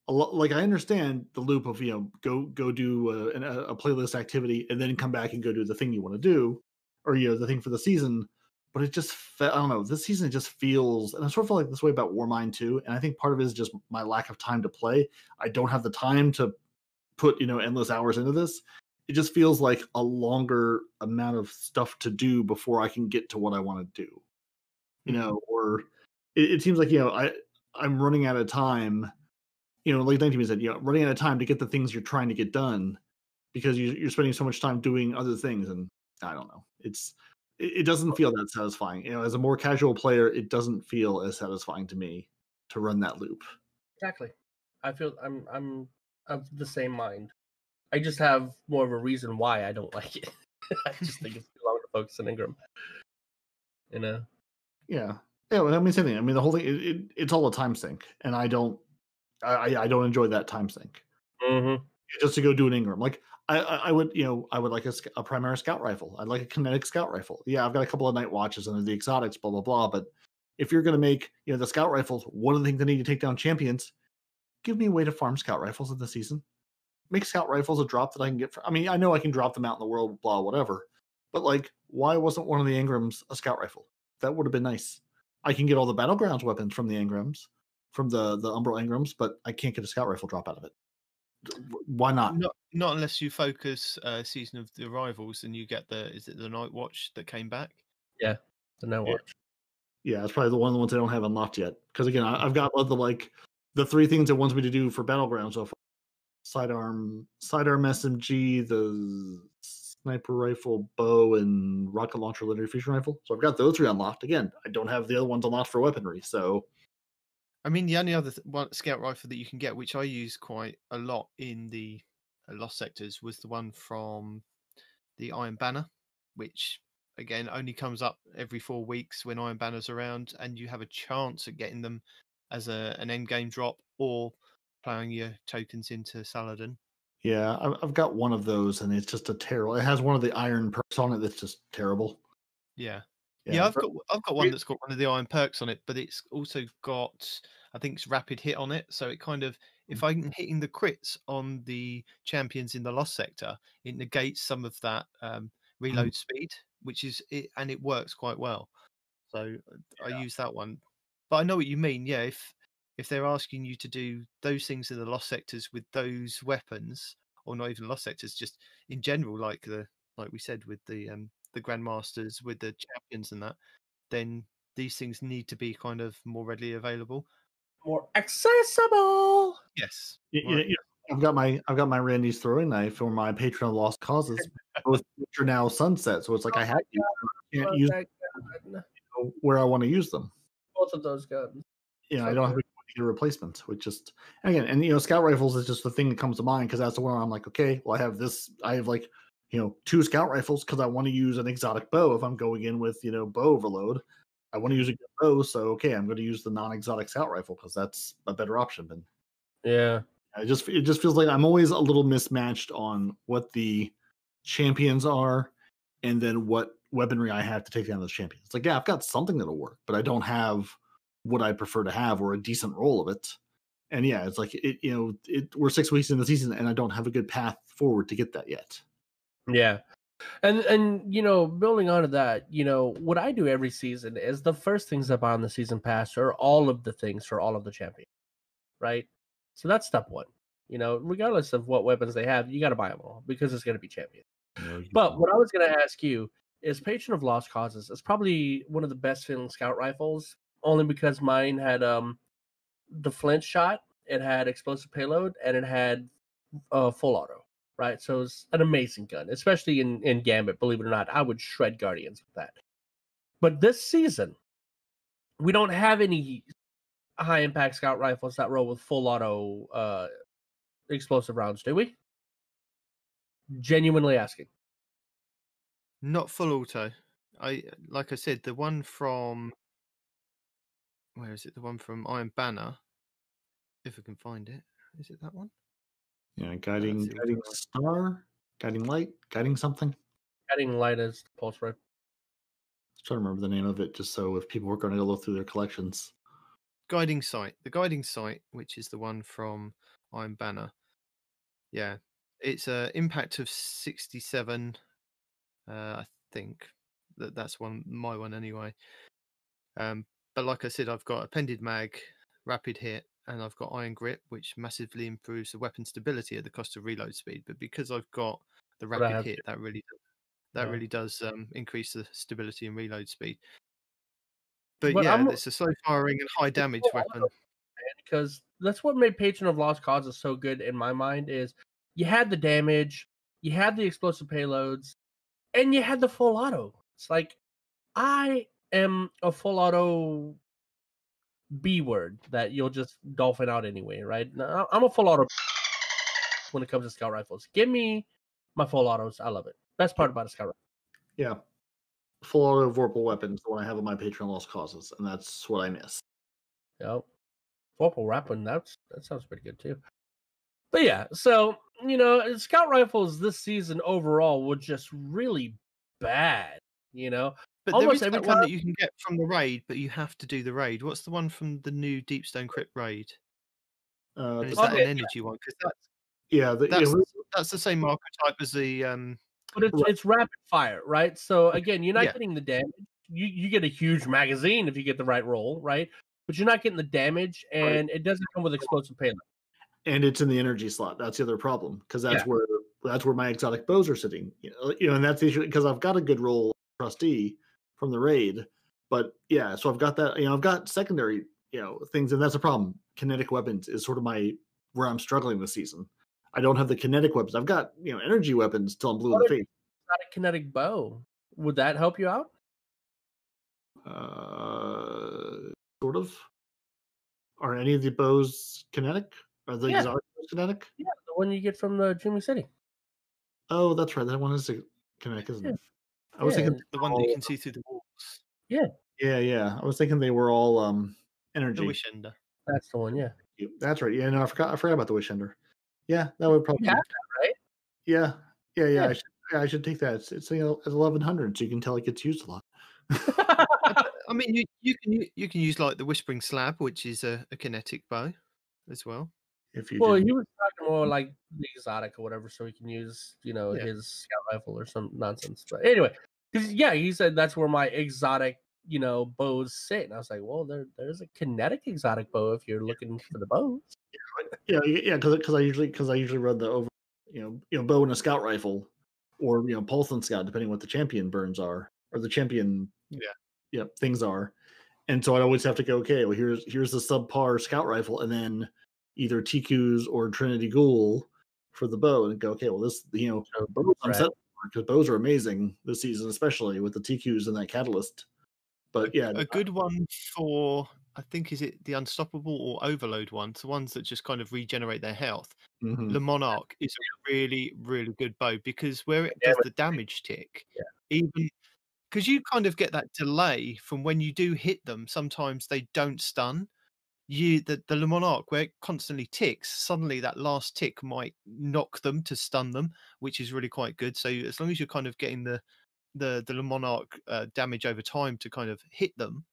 Like I understand the loop of, you know, go do a playlist activity and then come back and go do the thing you want to do, or, you know, the thing for the season. But it just, I don't know, this season just feels, and I sort of felt like this way about Warmind too, and I think part of it is just my lack of time to play. I don't have the time to put, you know, endless hours into this. It just feels like a longer amount of stuff to do before I can get to what I want to do, you know, or it seems like, you know, I'm running out of time, you know, like 19 said, you know, running out of time to get the things you're trying to get done because you're spending so much time doing other things. And I don't know, it doesn't feel that satisfying. You know, as a more casual player, it doesn't feel as satisfying to me to run that loop. Exactly. I feel I'm of the same mind. I just have more of a reason why I don't like it. I just think it's too long to focus on Engram. You know? Yeah. Yeah, well, I mean, same thing. I mean, the whole thing, it's all a time sink, and I don't enjoy that time sink. Mm-hmm. Just to go do an Engram. Like, I would, you know, I would like a primary scout rifle. I'd like a kinetic scout rifle. Yeah, I've got a couple of night watches and the exotics, blah, blah, blah. But if you're going to make, you know, the scout rifles, one of the things I need to take down champions, give me a way to farm scout rifles in the season. Make scout rifles a drop that I can get. I mean, I know I can drop them out in the world, blah, whatever. But, like, why wasn't one of the Engrams a scout rifle? That would have been nice. I can get all the Battlegrounds weapons from the Engrams, from the Umbral Engrams, but I can't get a scout rifle drop out of it. Why not? Not unless you focus Season of the Arrivals and you get the Night Watch that came back? Yeah, the Night Watch. Yeah, it's probably one of the ones I don't have unlocked yet. Because again, I've got the 3 things it wants me to do for Battleground so far. Sidearm SMG, the sniper rifle, bow, and rocket launcher linear fusion rifle. So I've got those 3 unlocked. Again, I don't have the other ones unlocked for weaponry, so... I mean, the only other scout rifle that you can get, which I use quite a lot in the Lost Sectors, was the one from the Iron Banner, which, again, only comes up every 4 weeks when Iron Banner's around, and you have a chance at getting them as an endgame drop or plowing your tokens into Saladin. Yeah, I've got one of those, and it's just a terrible... It has one of the iron perks on it that's just terrible. Yeah. Yeah, I've got one that's got one of the iron perks on it, but it's also got, I think it's rapid hit on it. So it kind of, if I'm hitting the crits on the champions in the Lost Sector, it negates some of that reload speed, which is it, and it works quite well. So yeah. I use that one, but I know what you mean. Yeah, if they're asking you to do those things in the Lost Sectors with those weapons, or not even Lost Sectors, just in general, like we said with the Grandmasters with the champions and that, then these things need to be kind of more readily available, more accessible. Yes, yeah. I've got my Randy's throwing knife or my Patron of Lost Causes, both which are now sunset. So it's like I can't use know where I want to use them. Both of those guns. Yeah, I don't have a replacement, which just and you know, scout rifles is just the thing that comes to mind because that's the one where I'm like, okay, well, I have this, I have like, you know, two scout rifles because I want to use an exotic bow if I'm going in with, you know, bow overload. I want to use a good bow, so okay, I'm going to use the non-exotic scout rifle because that's a better option. Then, yeah, it just feels like I'm always a little mismatched on what the champions are, and then what weaponry I have to take down those champions. It's like, yeah, I've got something that'll work, but I don't have what I prefer to have or a decent roll of it. And yeah, it's like it, you know, we're 6 weeks in the season and I don't have a good path forward to get that yet. Yeah. And you know, building on to that, you know, what I do every season is the first things I buy on the season pass are all of the things for all of the champions, right? So that's step one. You know, regardless of what weapons they have, you got to buy them all because it's going to be champions. No, but what I was going to ask you is Patron of Lost Causes is probably one of the best feeling scout rifles, only because mine had the flint shot, it had explosive payload, and it had full auto, right? So it's an amazing gun, especially in Gambit, believe it or not. I would shred Guardians with that. But this season, we don't have any high-impact scout rifles that roll with full auto explosive rounds, do we? Genuinely asking. Not full auto. Like I said, the one from... Where is it? The one from Iron Banner. If we can find it. Is it that one? Yeah, guiding star, guiding light, guiding something. Guiding light is the pulse rifle. I was trying to remember the name of it just so if people were going to go look through their collections. Guiding sight. The guiding sight, which is the one from Iron Banner. Yeah. It's an impact of 67. I think that's one, my one anyway. But like I said, I've got appended mag, rapid hit, and I've got iron grip, which massively improves the weapon stability at the cost of reload speed. But because I've got the rapid hit, that really does increase the stability and reload speed. But yeah, it's a slow firing and high damage weapon. Because that's what made Patron of Lost Causes so good in my mind is you had the damage, you had the explosive payloads, and you had the full auto. It's like, I am a full auto B word that you'll just dolphin out anyway, right? Now, I'm a full auto when it comes to scout rifles. Give me my full autos. I love it. Best part about a scout rifle. Yeah. Full auto Vorpal weapons, the one I have on my Patreon Lost Causes, and that's what I miss. Yep. Vorpal weapon, that sounds pretty good too. But yeah, so, you know, scout rifles this season overall were just really bad, you know? But almost there is that one that you can get from the raid, but you have to do the raid. What's the one from the new Deepstone Crypt raid? Is that an energy one? Because that's the same marker type as the... But it's rapid fire, right? So again, you're not getting the damage. You get a huge magazine if you get the right roll, right? But you're not getting the damage, and it doesn't come with explosive payload. And it's in the energy slot. That's the other problem, because that's where my exotic bows are sitting. You know, and that's the issue, because I've got a good roll trustee from the raid, but yeah, so I've got that. You know, I've got secondary, you know, things, and that's a problem. Kinetic weapons is sort of where I'm struggling this season. I don't have the kinetic weapons. I've got, you know, energy weapons till I'm blue in the face. Not a kinetic bow. Would that help you out? Sort of. Are any of the bows kinetic? Are the exotic bows kinetic? Yeah, the one you get from the Jimmy City. Oh, that's right. That one is kinetic, isn't it? I was thinking the one that you can see through the walls. Yeah. Yeah, yeah. I was thinking they were all energy. The Wishender. That's the one, yeah. That's right. Yeah, no, I forgot about the Wishender. Yeah, that would probably have that, right? Yeah. Yeah, yeah. I should take that. It's you know, at 1100, so you can tell it gets used a lot. I mean, you can use like the Whispering Slab, which is a kinetic bow as well. He was talking more like the exotic or whatever, so he can use, you know, his scout rifle or some nonsense. But anyway, because he said that's where my exotic, you know, bows sit, and I was like, well, there's a kinetic exotic bow if you're looking for the bows. Yeah, because I usually run the over, you know, bow and a scout rifle, or you know, pulse and scout, depending on what the champion burns are or the champion things are, and so I'd always have to go, okay, well here's the subpar scout rifle, and then either TQ's or Trinity Ghoul for the bow, and go, okay, well, this, you know, bows, I'm set because bows are amazing this season, especially with the TQ's and that catalyst. But yeah, a good one for, I think, is it the Unstoppable or Overload ones, the ones that just kind of regenerate their health. Mm-hmm. Le Monarque is a really, really good bow, because where it does the damage tick, even because you kind of get that delay from when you do hit them. Sometimes they don't stun you. The Le Monarque, where it constantly ticks, suddenly that last tick might knock them to stun them, which is really quite good. So as long as you're kind of getting the Le Monarque damage over time to kind of hit them,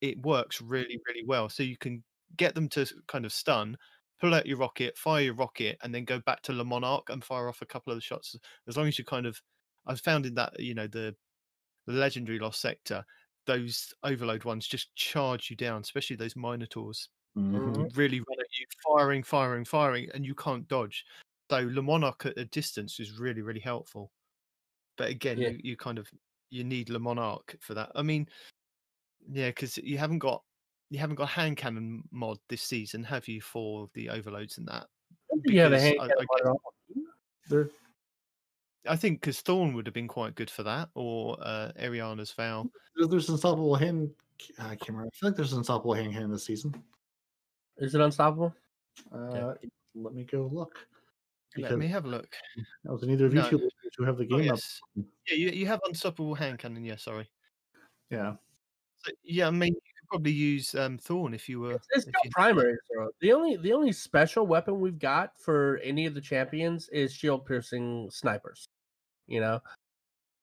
it works really, really well. So you can get them to kind of stun, pull out your rocket, fire your rocket, and then go back to Le Monarque and fire off a couple of the shots. As long as you kind of, I found in that, you know, the legendary Lost Sector, those Overload ones just charge you down, especially those Minotaurs. Mm-hmm. Really run at you, firing, and you can't dodge. So Le Monarque at a distance is really, really helpful. But again, you need Le Monarque for that. I mean, yeah, because you haven't got hand cannon mod this season, have you, for the Overloads and that? Yeah, the hand cannon mod. I think because Thorn would have been quite good for that, or Ariana's Vow. There's Unstoppable Hand. I can't remember. I feel like there's Unstoppable Hand cannon this season. Is it Unstoppable? Let me go look. Let me have a look. That was neither of you two who have the game up. Yeah, you have Unstoppable Hand cannon. Yeah, sorry. Yeah. So, yeah, I mean, you could probably use Thorn if you were. It's still primary. The only special weapon we've got for any of the champions is shield piercing snipers. You know,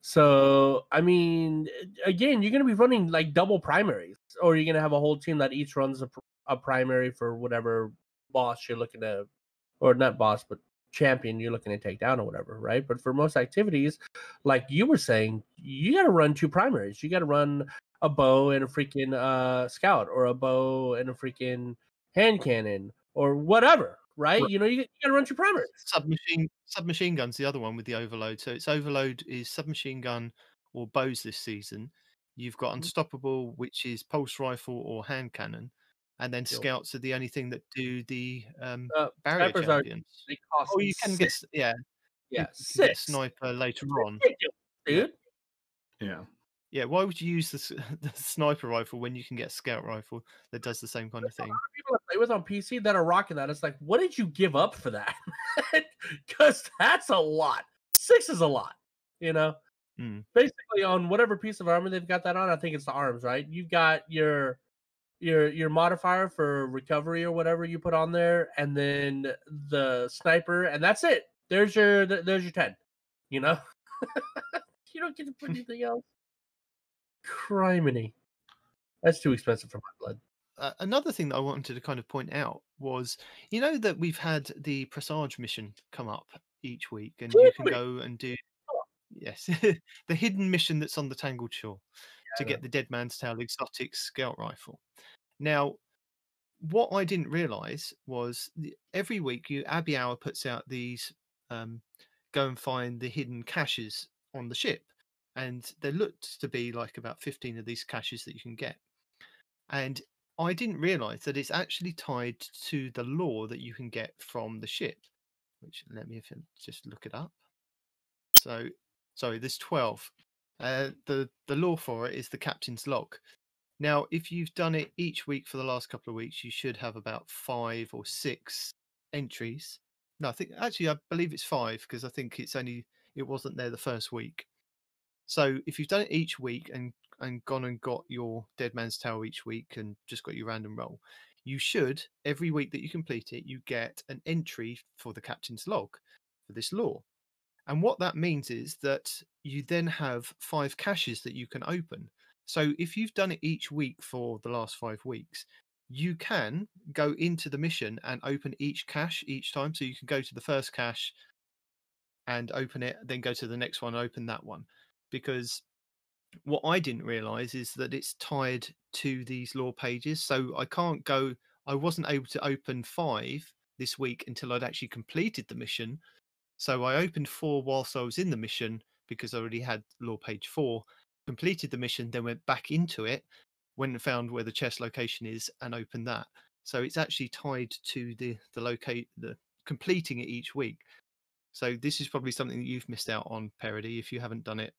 so I mean, again, you're gonna be running like double primaries, or you're gonna have a whole team that each runs a primary for whatever boss you're looking to, or not boss, but champion you're looking to take down or whatever, right? But for most activities, like you were saying, you got to run two primaries. You got to run a bow and a freaking scout, or a bow and a freaking hand cannon, or whatever, right? You know, you got to run two primaries. Submachine gun's the other one with the Overload. So it's Overload is submachine gun or bows this season. You've got Unstoppable, which is pulse rifle or hand cannon. And then Scouts are the only thing that do the barrier champions. You can get six sniper later on, dude. Yeah. Why would you use the sniper rifle when you can get a scout rifle that does the same kind of thing? A lot of people I play with on PC that are rocking that. It's like, what did you give up for that? Because that's a lot. Six is a lot, you know. Mm. Basically, on whatever piece of armor they've got that on, I think it's the arms, right? You've got your modifier for recovery or whatever you put on there, and then the sniper, and that's it. There's your 10. You know, you don't get to put anything else. Criminy, that's too expensive for my blood. Another thing that I wanted to kind of point out was, you know, that we've had the Presage mission come up each week, and you can go and do the hidden mission that's on the Tangled Shore. To get the Dead Man's Tail exotic scout rifle. Now, what I didn't realize was every week Abbey Hour puts out these go and find the hidden caches on the ship, and there looked to be like about 15 of these caches that you can get. And I didn't realize that it's actually tied to the lore that you can get from the ship. Which, let me just look it up. So, sorry, there's 12. The lore for it is the Captain's Log. Now, if you've done it each week for the last couple of weeks, you should have about 5 or 6 entries. No, I believe it's 5, because I think it wasn't there the first week. So if you've done it each week and gone and got your Dead Man's Tail each week and just got your random roll, you should, every week that you complete it, you get an entry for the Captain's Log for this lore. And what that means is that you then have 5 caches that you can open. So if you've done it each week for the last 5 weeks, you can go into the mission and open each cache each time. So you can go to the first cache and open it, then go to the next one, and open that one. Because what I didn't realize is that it's tied to these lore pages. So I wasn't able to open 5 this week until I'd actually completed the mission. So I opened 4 whilst I was in the mission because I already had lore page 4, completed the mission, then went back into it, went and found where the chest location is and opened that. So it's actually tied to the completing it each week. So this is probably something that you've missed out on, Parody, if you haven't done it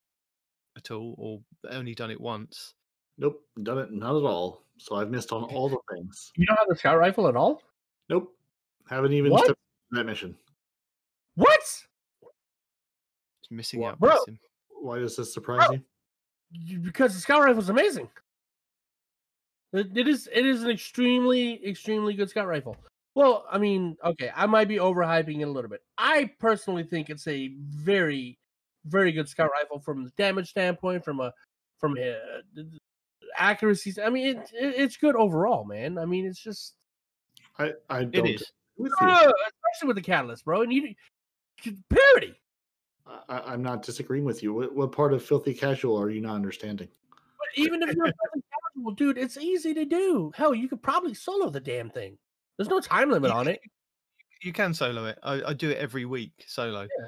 at all or only done it once. Nope, done it, not at all. So I've missed on all the things. You don't have the scout rifle at all? Nope. Haven't even stepped into that mission. What? It's missing out. Bro. Why does this surprise you? Because the scout rifle is amazing. It is an extremely good scout rifle. Well, I mean, okay, I might be overhyping it a little bit. I personally think it's a very, very good scout rifle from the damage standpoint, from accuracy. I mean, it's good overall, man. I mean, it's just I don't it is with especially with the catalyst, bro. And you parity. I'm not disagreeing with you. What part of filthy casual are you not understanding? But even if you're filthy casual, dude, it's easy to do. Hell, you could probably solo the damn thing. There's no time limit on it. You can solo it. I do it every week solo. Yeah.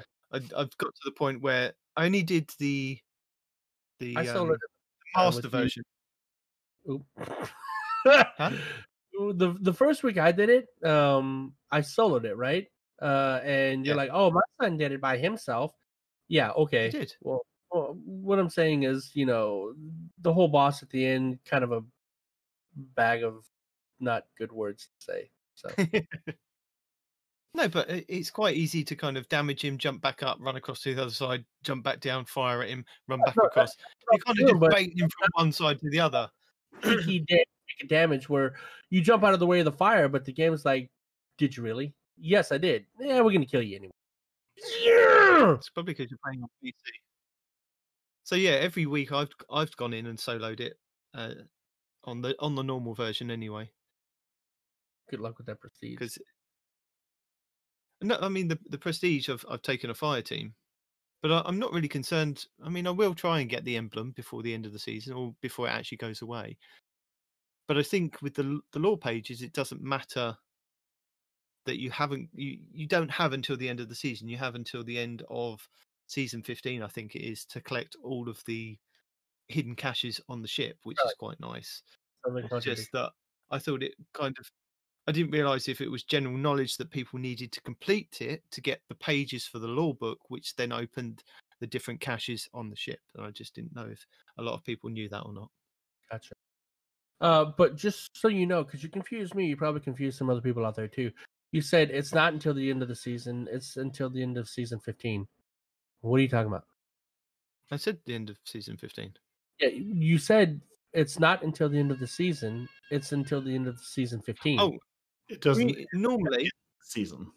I've got to the point where I only did the master version. Huh? The first week I did it, I soloed it, right? And you're like, oh, my son did it by himself. Yeah, okay. He did. Well, what I'm saying is, you know, the whole boss at the end, kind of a bag of not good words to say. So. No, but it's quite easy to kind of damage him, jump back up, run across to the other side, jump back down, fire at him, run back across. You kind of just bait him from one side to the other. He did take a damage where you jump out of the way of the fire, but the game is like, did you really? Yes, I did. Yeah, we're going to kill you anyway. Yeah! It's probably because you're playing on PC. So yeah, every week I've gone in and soloed it on the normal version anyway. Good luck with that prestige. No, I mean the prestige. I've taken a fire team, but I'm not really concerned. I mean, I will try and get the emblem before the end of the season or before it actually goes away. But I think with the lore pages, it doesn't matter that you haven't you don't have until the end of the season. You have until the end of season 15, I think it is, to collect all of the hidden caches on the ship, which is quite nice. Just that I thought it kind of. I didn't realise if it was general knowledge that people needed to complete it to get the pages for the lore book, which then opened the different caches on the ship. And I just didn't know if a lot of people knew that or not. Gotcha. But just so you know, because you confused me, you probably confused some other people out there too. You said it's not until the end of the season. It's until the end of season 15. What are you talking about? I said the end of season 15. Yeah, you said it's not until the end of the season. It's until the end of season 15. Oh. It doesn't normally season.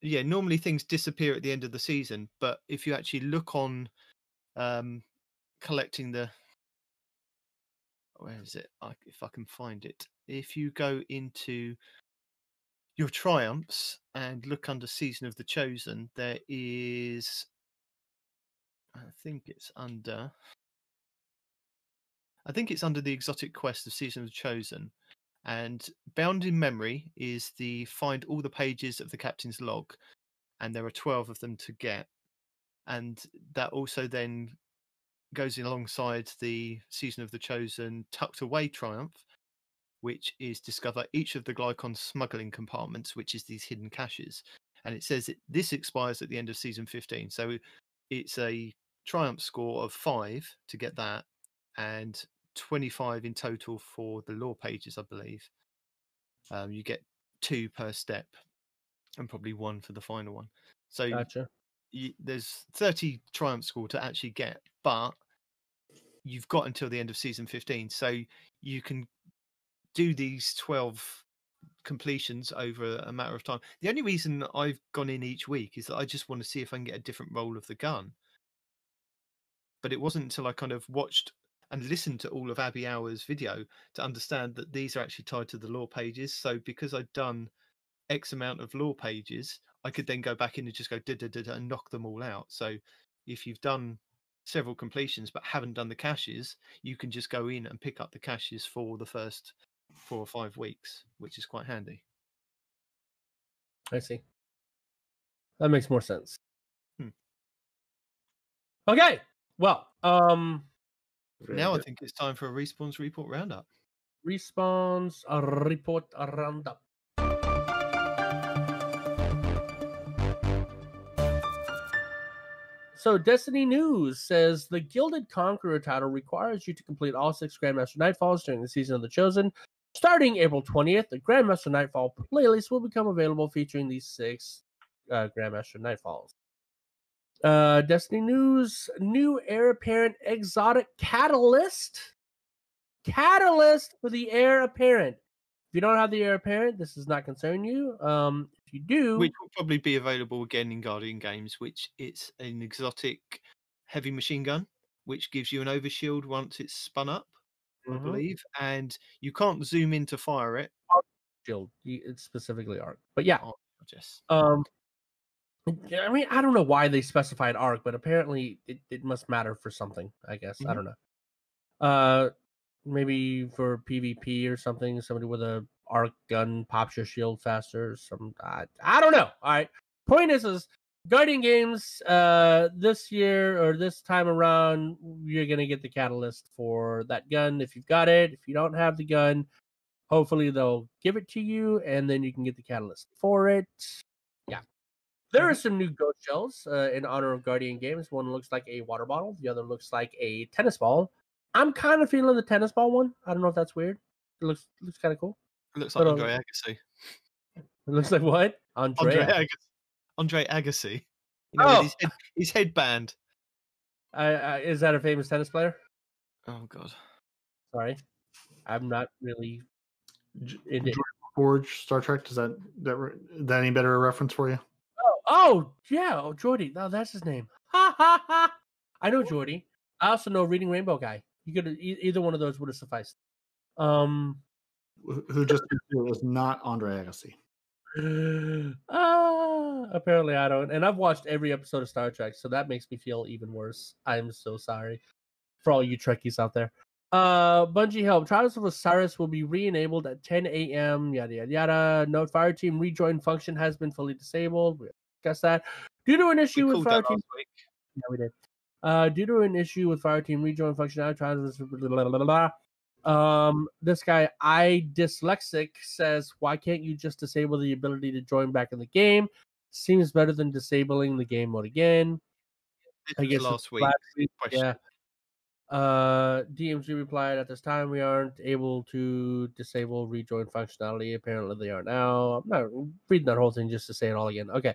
Yeah, normally things disappear at the end of the season, but if you actually look on collecting the where is it? If I can find it. If you go into your triumphs and look under Season of the Chosen, there is I think it's under the exotic quest of Season of the Chosen. And bound in memory is the find all the pages of the captain's log, and there are 12 of them to get. And that also then goes in alongside the Season of the Chosen tucked away triumph, which is discover each of the Glycon smuggling compartments, which is these hidden caches. And it says that this expires at the end of season 15. So it's a triumph score of 5 to get that, and 25 in total for the lore pages, I believe. You get 2 per step and probably 1 for the final one. So gotcha. There's 30 triumph score to actually get, but you've got until the end of season 15. So you can do these 12 completions over a matter of time. The only reason I've gone in each week is that I just want to see if I can get a different roll of the gun. But it wasn't until I kind of watched and listen to all of Abby Hour's video to understand that these are actually tied to the lore pages. So because I'd done X amount of lore pages, I could then go back in and just go da-da-da-da and knock them all out. So if you've done several completions but haven't done the caches, you can just go in and pick up the caches for the first 4 or 5 weeks, which is quite handy. I see. That makes more sense. Okay. Well, now I think it's time for a Respawn's Report Roundup. Respawn's Report Roundup. So Destiny News says the Gilded Conqueror title requires you to complete all 6 Grandmaster Nightfalls during the Season of the Chosen. Starting April 20th, the Grandmaster Nightfall playlist will become available featuring these 6 Grandmaster Nightfalls. Destiny News, new heir apparent exotic Catalyst for the heir apparent. If you don't have the heir apparent, this does not concern you. If you do, which will probably be available again in Guardian Games, which it's an exotic heavy machine gun, which gives you an overshield once it's spun up, I believe, and you can't zoom in to fire it. Shield, it's specifically arc, but yeah, yes. I mean, I don't know why they specified arc, but apparently it must matter for something, I guess. I don't know. Maybe for PvP or something, somebody with a arc gun pops your shield faster. I don't know. All right. Point is Guardian Games this year or this time around, you're going to get the catalyst for that gun if you've got it. If you don't have the gun, hopefully they'll give it to you, and then you can get the catalyst for it. There are some new ghost shells in honor of Guardian Games. One looks like a water bottle. The other looks like a tennis ball. I'm kind of feeling the tennis ball one. I don't know if that's weird. It looks kind of cool. It looks like Andre Agassi. It looks like what? Andre Agassi. You know, his headband. Is that a famous tennis player? Oh, God. Sorry. I'm not really... Forge, Star Trek, is that any better a reference for you? Oh, yeah. Oh, Jordy. No, that's his name. Ha, ha, ha. I know Jordy. I also know Reading Rainbow guy. You could either one of those would have sufficed. Who just was not Andre Agassi. Apparently I don't. And I've watched every episode of Star Trek, so that makes me feel even worse. I'm so sorry for all you Trekkies out there. Bungie help. Trials of Osiris will be re-enabled at 10 a.m. Yada, yada, yada. Note, Fire Team rejoin function has been fully disabled. Guess that due to an issue with Fire Team. Yeah, we did. Due to an issue with Fire Team rejoin functionality, this guy, I Dyslexic, says, why can't you just disable the ability to join back in the game? Seems better than disabling the game mode again. I guess last week. Yeah. DMG replied, at this time we aren't able to disable rejoin functionality. Apparently they are now. I'm not reading that whole thing just to say it all again. Okay.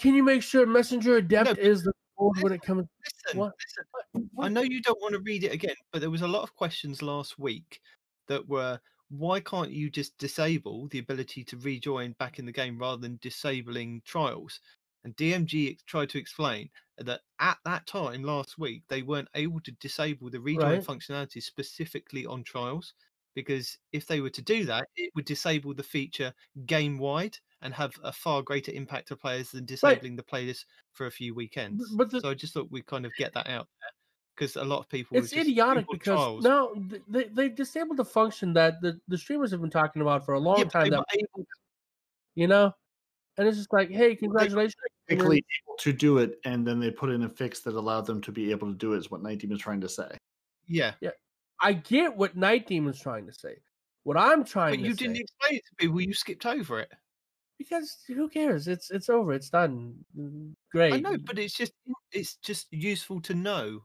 Can you make sure Messenger Adept is the code when it comes? Listen, I know you don't want to read it again, but there was a lot of questions last week that were, why can't you just disable the ability to rejoin back in the game rather than disabling trials? And DMG tried to explain that at that time last week they weren't able to disable the rejoin functionality specifically on trials, because if they were to do that, it would disable the feature game wide and have a far greater impact to players than disabling the playlist for a few weekends. So I just thought we'd kind of get that out there, because a lot of people... It's idiotic because now they disabled the function that the streamers have been talking about for a long time. You know? And it's just like, hey, congratulations. They were able to do it, and then they put in a fix that allowed them to be able to do it, is what Night Demon is trying to say. Yeah. I get what Night Demon is trying to say. What I'm trying to say... But you didn't explain it to me. Well, you skipped over it. Because who cares? It's over. It's done. Great. I know, but it's just useful to know.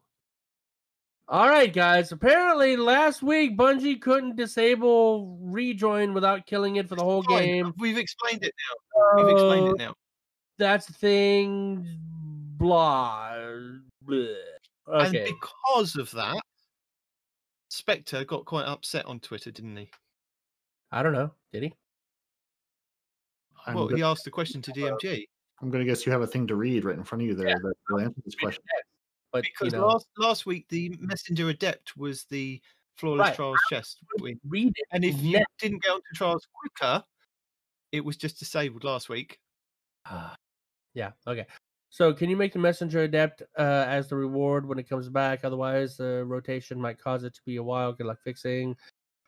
All right, guys. Apparently, last week, Bungie couldn't disable rejoin without killing it for the whole game. We've explained it now. That's the thing. Blah. Bleh. Okay. And because of that, Spectre got quite upset on Twitter, didn't he? I don't know. Did he? Well, he asked the question to DMG. I'm going to guess you have a thing to read right in front of you there that will answer this question. But, because last week, the Messenger Adept was the flawless Trials chest. Read it. And if you didn't get onto Trials quicker, it was just disabled last week. Okay. So can you make the Messenger Adept as the reward when it comes back? Otherwise, the rotation might cause it to be a while. Good luck fixing.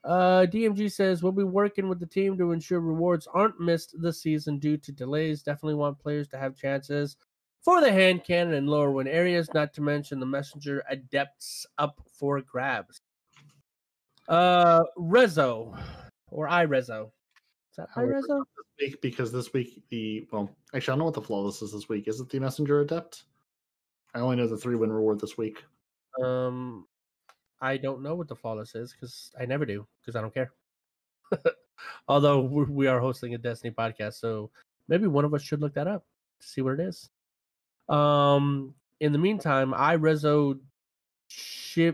DMG says, we'll be working with the team to ensure rewards aren't missed this season due to delays. Definitely want players to have chances for the hand cannon and lower win areas, not to mention the Messenger Adepts up for grabs. Rezo, or iRezo. Is that iRezo? Because this week the... Well, actually, I don't know what the flawless is this week. Is it the Messenger Adept? I only know the 3-win reward this week. I don't know what the flawless is because I never do because I don't care. Although we are hosting a Destiny podcast, so maybe one of us should look that up to see what it is. In the meantime, I rezoed Chibikim.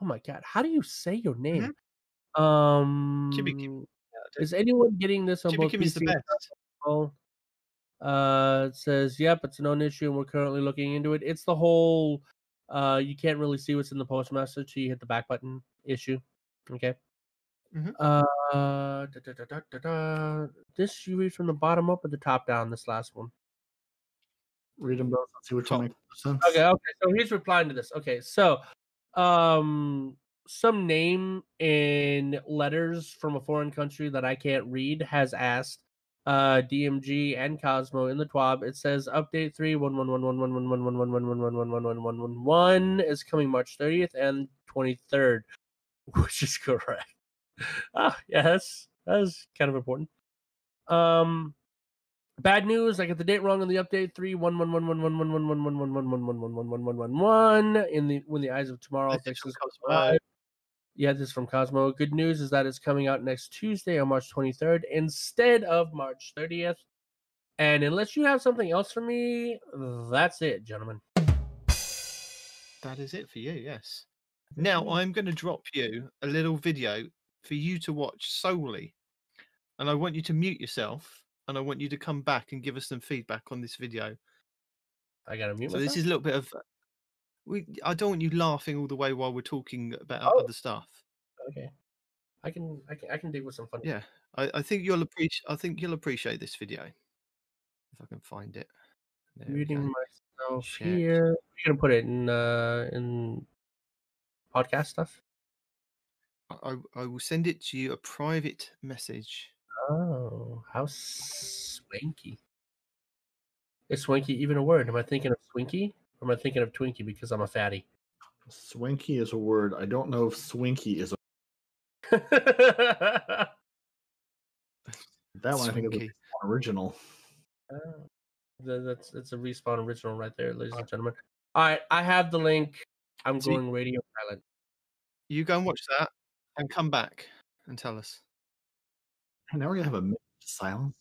Oh my god, how do you say your name? Mm-hmm. Chibikim. Is anyone getting this on both PC is the best. Oh. It says, yep, it's a known issue, and we're currently looking into it. It's the whole you can't really see what's in the post message, so you hit the back button issue. Okay. Mm-hmm. This you read from the bottom up or the top down, this last one? Read them both and see which one makes sense. Okay, so he's replying to this. Okay, so some name in letters from a foreign country that I can't read has asked DMG and Cosmo in the TWAB. It says update 3.1.1.1.1.1.1.1.1.1.1.1.1 is coming March 30th and 23rd, which is correct. Ah, yeah, that's kind of important. Bad news, I got the date wrong on the update 3.1.1.1.1.1.1.1.1.1.1.1.1.1.1 in the when the Eyes of Tomorrow fixes. Yeah, this is from Cosmo. Good news is that it's coming out next Tuesday on March 23rd instead of March 30th. And unless you have something else for me, that's it, gentlemen. That is it for you, yes. Now, I'm going to drop you a little video for you to watch solely. And I want you to mute yourself. And I want you to come back and give us some feedback on this video. I got to mute myself? So this is a little bit of... I don't want you laughing all the way while we're talking about other stuff. Okay, I can do with some fun. Yeah, I think you'll appreciate this video if I can find it. Muting myself here. You're gonna put it in podcast stuff. I will send it to you a private message. Oh, how swanky! Is swanky even a word? Am I thinking of swinky? Or am I thinking of Twinkie because I'm a fatty? Swinky is a word. I don't know if swinky is a word. That one, swinky. I think, is a Respawn original. That's a Respawn original right there, ladies and gentlemen. All right, I have the link. I'm going radio silent. You go and watch that and come back and tell us. And now we're going to have a minute of silence.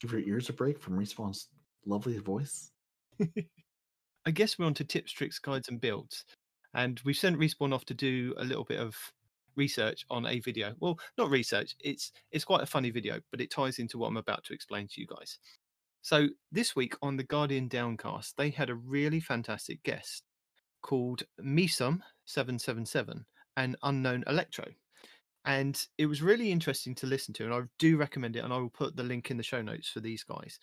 Give your ears a break from Respawn's lovely voice. I guess we're on to tips, tricks, guides, and builds. And we've sent Respawn off to do a little bit of research on a video. Well, not research. It's quite a funny video, but it ties into what I'm about to explain to you guys. So this week on the Guardian Downcast, they had a really fantastic guest called Mesum777, an unknown Electro. And it was really interesting to listen to, and I do recommend it, and I will put the link in the show notes for these guys.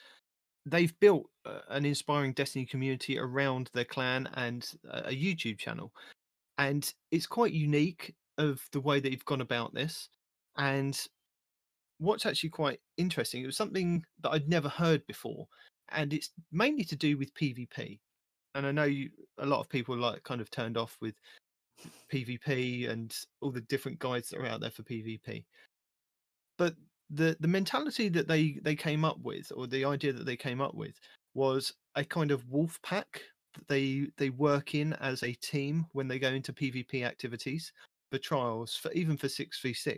They've built an inspiring Destiny community around their clan and a YouTube channel. And it's quite unique of the way that you've gone about this. And what's actually quite interesting, it was something that I'd never heard before. And it's mainly to do with PvP. And I know a lot of people like kind of turned off with PvP and all the different guides that are out there for PvP. But the mentality that they came up with, or the idea that they came up with, was a kind of wolf pack that they work in as a team when they go into PvP activities, for trials, for even for 6v6.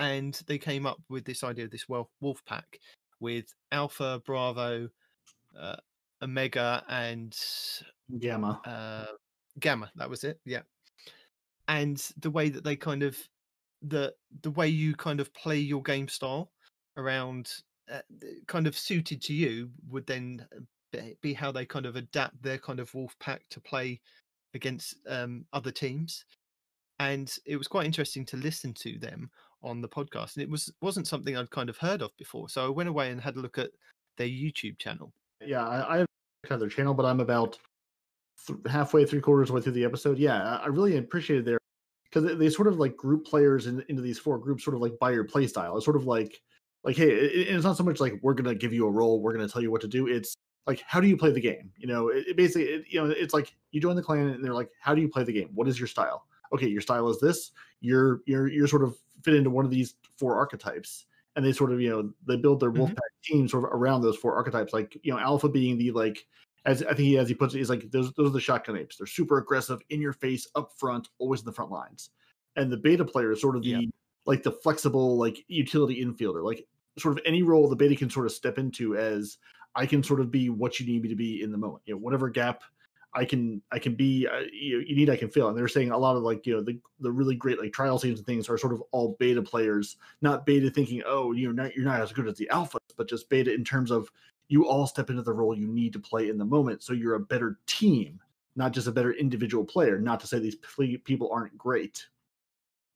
And they came up with this idea of this wolf pack with Alpha, Bravo, Omega, and Gamma. Gamma, that was it, yeah. And the way that they kind of the way you kind of play your game style around kind of suited to you would then be how they kind of adapt their kind of wolf pack to play against other teams. And it was quite interesting to listen to them on the podcast. And it wasn't something I'd kind of heard of before. So I went away and had a look at their YouTube channel. Yeah, I have another channel, but I'm about halfway, three-quarters way through the episode. Yeah, I really appreciated their... Because they sort of like group players into these four groups, sort of like by your play style. It's sort of like hey, it's not so much like we're gonna give you a role, we're gonna tell you what to do. It's like, how do you play the game? You know, it's like you join the clan and they're like, how do you play the game? What is your style? Okay, your style is this. You're sort of fit into one of these four archetypes, and they sort of, you know, they build their wolfpack team sort of around those four archetypes. Like, you know, Alpha being the, like, as I think he, as he puts it, is like those are the shotgun apes. They're super aggressive, in your face, up front, always in the front lines. And the beta player is sort of the like the flexible, like, utility infielder, like sort of any role the beta can sort of step into as I can sort of be what you need me to be in the moment. You know, whatever gap I can be, you need, I can fill. And they're saying a lot of, like, you know, the really great, like, trial scenes and things are sort of all beta players, not beta thinking, oh, you're not as good as the alphas, but just beta in terms of you all step into the role you need to play in the moment. So you're a better team, not just a better individual player, not to say these people aren't great.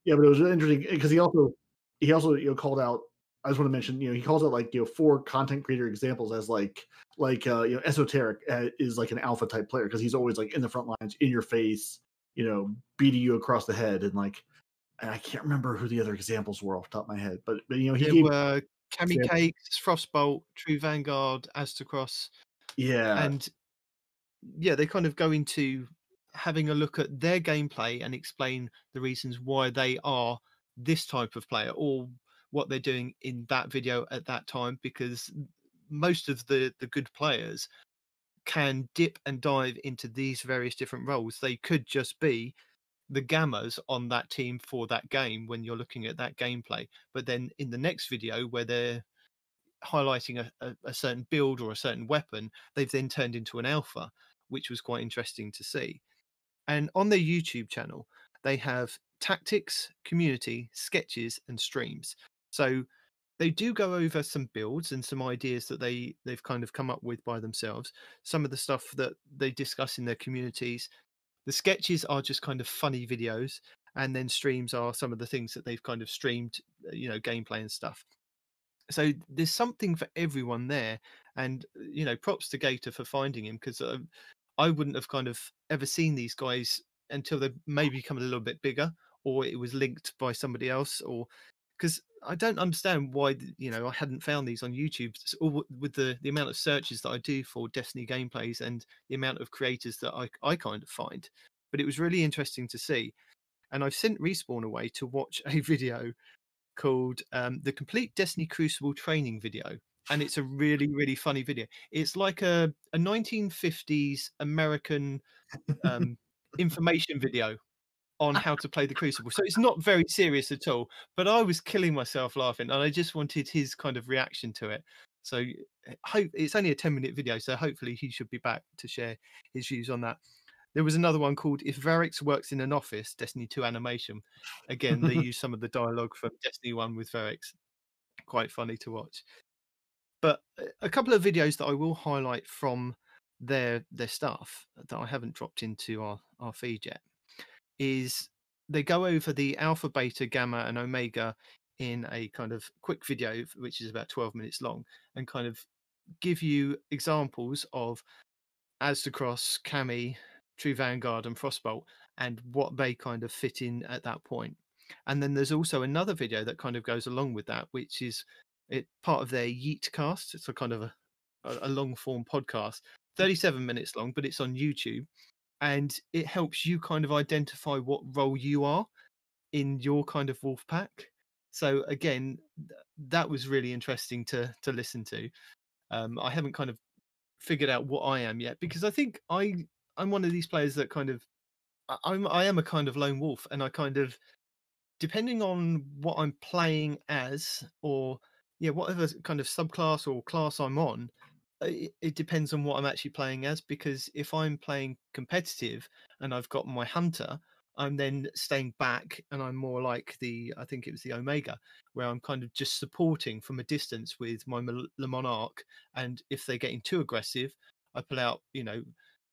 Yeah, but it was really interesting because he also you know, called out, I just want to mention, you know, he calls out, like, you know, four content creator examples as like you know, Esoteric is like an alpha type player because he's always, like, in the front lines, in your face, you know, beating you across the head, and like, and I can't remember who the other examples were off the top of my head, but you know, he gave Kami Cakes, Frostbolt, True Vanguard, Astacross, and they kind of go into having a look at their gameplay and explain the reasons why they are this type of player or what they're doing in that video at that time, because most of the good players can dip and dive into these various different roles. They could just be the gammas on that team for that game when you're looking at that gameplay, but then in the next video where they're highlighting a certain build or a certain weapon, they've then turned into an alpha, which was quite interesting to see. And on their YouTube channel, they have tactics, community, sketches, and streams. So they do go over some builds and some ideas that they've kind of come up with by themselves. Some of the stuff that they discuss in their communities. The sketches are just kind of funny videos, and then streams are some of the things that they've kind of streamed, you know, gameplay and stuff. So there's something for everyone there, and, you know, props to Gator for finding him, because I wouldn't have kind of ever seen these guys until they maybe become a little bit bigger, or it was linked by somebody else, or because I don't understand why, you know, I hadn't found these on YouTube, or with the amount of searches that I do for Destiny gameplays and the amount of creators that I kind of find. But it was really interesting to see. And I've sent Respawn away to watch a video called the Complete Destiny Crucible Training Video. And it's a really, really funny video. It's like a 1950s American information video on how to play the Crucible. So it's not very serious at all, but I was killing myself laughing, and I just wanted his kind of reaction to it. So it's only a 10-minute video, so hopefully he should be back to share his views on that. There was another one called If Varix Works in an Office, Destiny 2 animation. Again, they use some of the dialogue from Destiny 1 with Varix. Quite funny to watch. But a couple of videos that I will highlight from their stuff that I haven't dropped into our feed yet is they go over the alpha, beta, gamma, and omega in a kind of quick video, which is about 12 minutes long, and kind of give you examples of Astacross, Kami, True Vanguard, and Frostbolt, and what they kind of fit in at that point. And then there's also another video that kind of goes along with that, which is part of their Yeetcast. It's a kind of a long-form podcast, 37 minutes long, but it's on YouTube. And it helps you kind of identify what role you are in your kind of wolf pack. So again, that was really interesting to listen to. I haven't kind of figured out what I am yet, because I think I'm one of these players that kind of I am a kind of lone wolf, and I kind of, depending on what I'm playing as, or whatever kind of subclass or class I'm on, it depends on what I'm actually playing as. Because if I'm playing competitive and I've got my hunter, I'm then staying back, and I'm more like I think it was the Omega, where I'm kind of just supporting from a distance with my Le Monarque. And if they're getting too aggressive, I pull out, you know,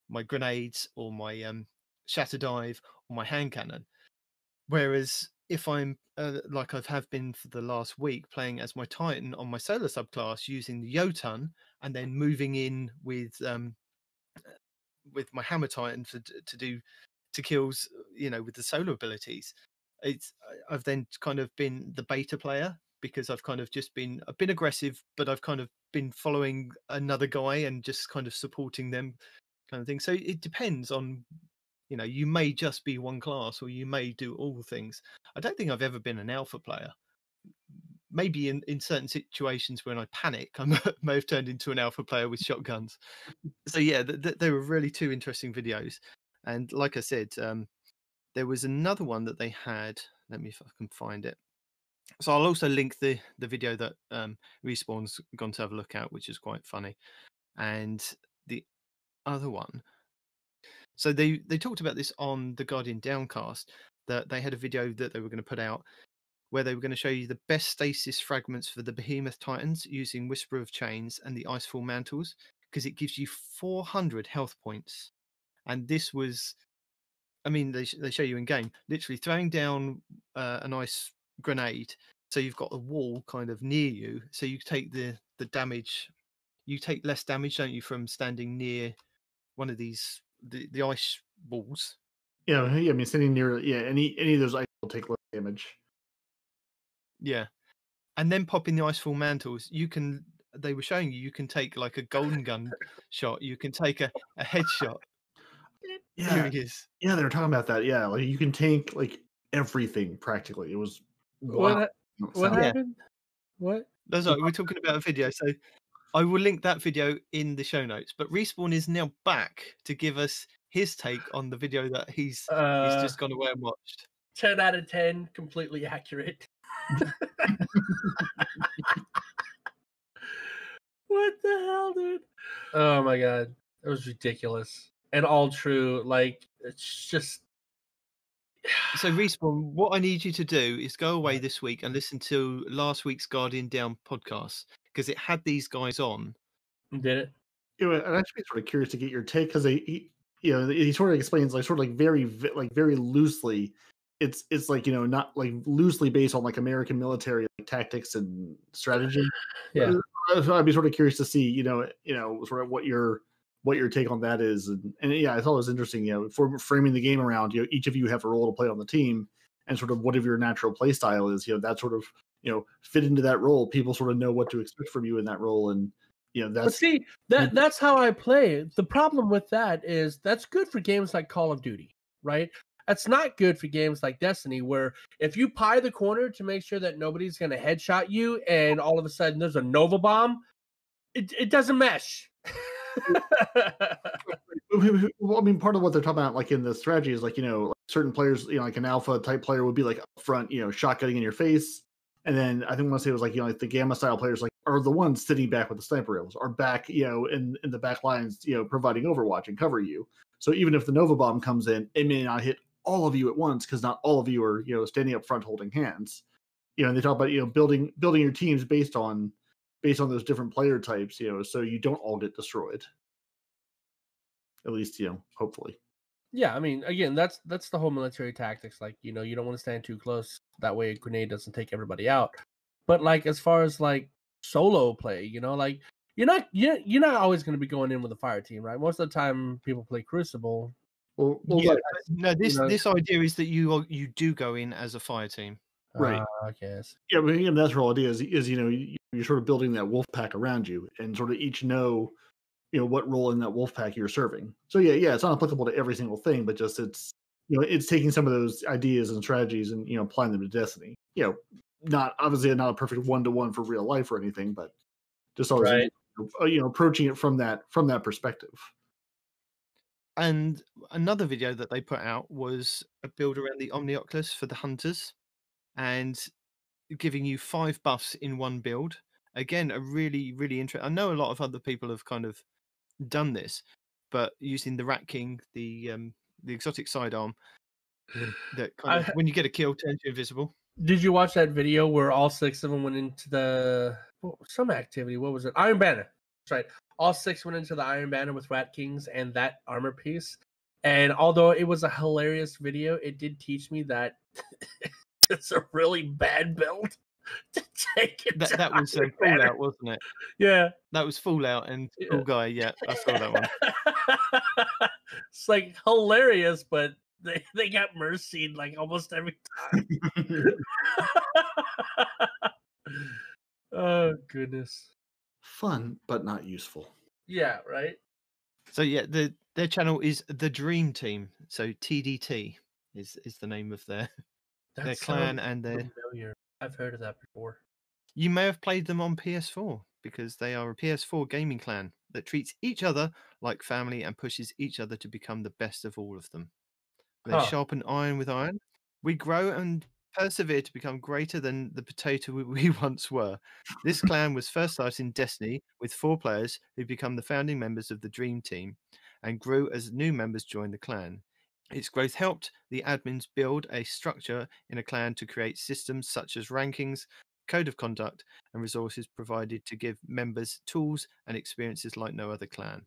my grenades or my shatter dive or my hand cannon. Whereas if I'm like I have been for the last week, playing as my Titan on my solar subclass using the Jotun, and then moving in with my Hammer Titan to kills, you know, with the solar abilities. I've then kind of been the beta player, because I've kind of just been a bit aggressive, but I've kind of been following another guy and just kind of supporting them, kind of thing. So it depends on, you know, you may just be one class, or you may do all things. I don't think I've ever been an alpha player, maybe in certain situations when I panic, I may have turned into an alpha player with shotguns. So yeah, they were really two interesting videos. And like I said, there was another one that they had. Let me, if I can find it. So I'll also link the video that Respawn's gone to have a look at, which is quite funny. And the other one. So they talked about this on the Guardian Downcast, that they had a video that they were going to put out where they were going to show you the best stasis fragments for the Behemoth Titans using Whisper of Chains and the Icefall Mantles, because it gives you 400 health points. And this was, I mean, they show you in game, literally throwing down an ice grenade. So you've got a wall kind of near you. So you take the damage, you take less damage, don't you, from standing near one of these, the ice balls. Yeah, I mean, standing near, yeah, any of those ice will take less damage. Yeah. And then pop in the Icefall Mantles. You can, they were showing you, you can take like a golden gun shot. You can take a headshot. Yeah. Yeah, they were talking about that. Yeah, like you can take like everything practically. It was wow. What happened? Yeah. What? That's like, we're talking about a video, so I will link that video in the show notes. But Respawn is now back to give us his take on the video that he's just gone away and watched. 10 out of 10, completely accurate. What the hell, dude? Oh my god, that was ridiculous. And all true, like, it's just... So, Respawn, what I need you to do is go away this week and listen to last week's Guardian Down podcast, because it had these guys on. Did it? Yeah, I'm actually sort of curious to get your take, because he sort of explains, like, very loosely. It's like, you know, not like loosely based on like American military like, tactics and strategy. Yeah. So I'd be sort of curious to see, you know, sort of what your take on that is. And yeah, I thought it was interesting, you know, for framing the game around, you know, each of you have a role to play on the team and sort of whatever your natural play style is, you know, that sort of, you know, fit into that role. People sort of know what to expect from you in that role. And, you know, that's how I play. The problem with that is that's good for games like Call of Duty, right? That's not good for games like Destiny, where if you pie the corner to make sure that nobody's going to headshot you and all of a sudden there's a Nova bomb, it doesn't mesh. Well, I mean, part of what they're talking about, like in the strategy, is like, you know, like certain players, you know, like an alpha type player would be like up front, you know, shotgunning in your face, and then I think once it was like, you know, like the gamma style players, like, are the ones sitting back with the sniper rifles, are back, you know, in the back lines, you know, providing overwatch and cover you. So even if the Nova bomb comes in, it may not hit all of you at once because not all of you are, you know, standing up front holding hands. You know, and they talk about, you know, building your teams based on those different player types, you know, so you don't all get destroyed. At least, you know, hopefully. Yeah, I mean, again, that's the whole military tactics. Like, you know, you don't want to stand too close. That way a grenade doesn't take everybody out. But, like, as far as, like, solo play, you know, like, you're not always going to be going in with a fire team, right? Most of the time people play Crucible. Well, yeah, like, no, this idea is that you do go in as a fire team. Right. I guess. Yeah, but again, that's the whole idea is, you know, you're sort of building that wolf pack around you and sort of each know, you know, what role in that wolf pack you're serving. So yeah, it's not applicable to every single thing, but just it's, you know, it's taking some of those ideas and strategies and, you know, applying them to Destiny. You know, not obviously not a perfect one-to-one for real life or anything, but just always, right, you know, approaching it from that perspective. And another video that they put out was a build around the Omnioculus for the Hunters, and giving you 5 buffs in one build. Again, a really, really interesting. I know a lot of other people have kind of done this, but using the Rat King, the exotic sidearm, that kind of, when you get a kill, turns you invisible. Did you watch that video where all 6 of them went into some activity? What was it? Iron Banner. That's right. All 6 went into the Iron Banner with Rat Kings and that armor piece. And although it was a hilarious video, it did teach me that it's a really bad build to take it. That was Fallout, wasn't it? Yeah. That was Fallout and Cool Guy. Yeah, I saw that one. It's like hilarious, but they got mercied like almost every time. Oh, goodness. Fun, but not useful. Yeah, right? So, yeah, their channel is The Dream Team. So TDT is the name of their clan and their familiar. I've heard of that before. You may have played them on PS4 because they are a PS4 gaming clan that treats each other like family and pushes each other to become the best of all of them. They sharpen iron with iron. We grow and persevere to become greater than the potato we once were. This clan was first started in Destiny with 4 players who become the founding members of the Dream Team and grew as new members joined the clan. Its growth helped the admins build a structure in a clan to create systems such as rankings, code of conduct, and resources provided to give members tools and experiences like no other clan.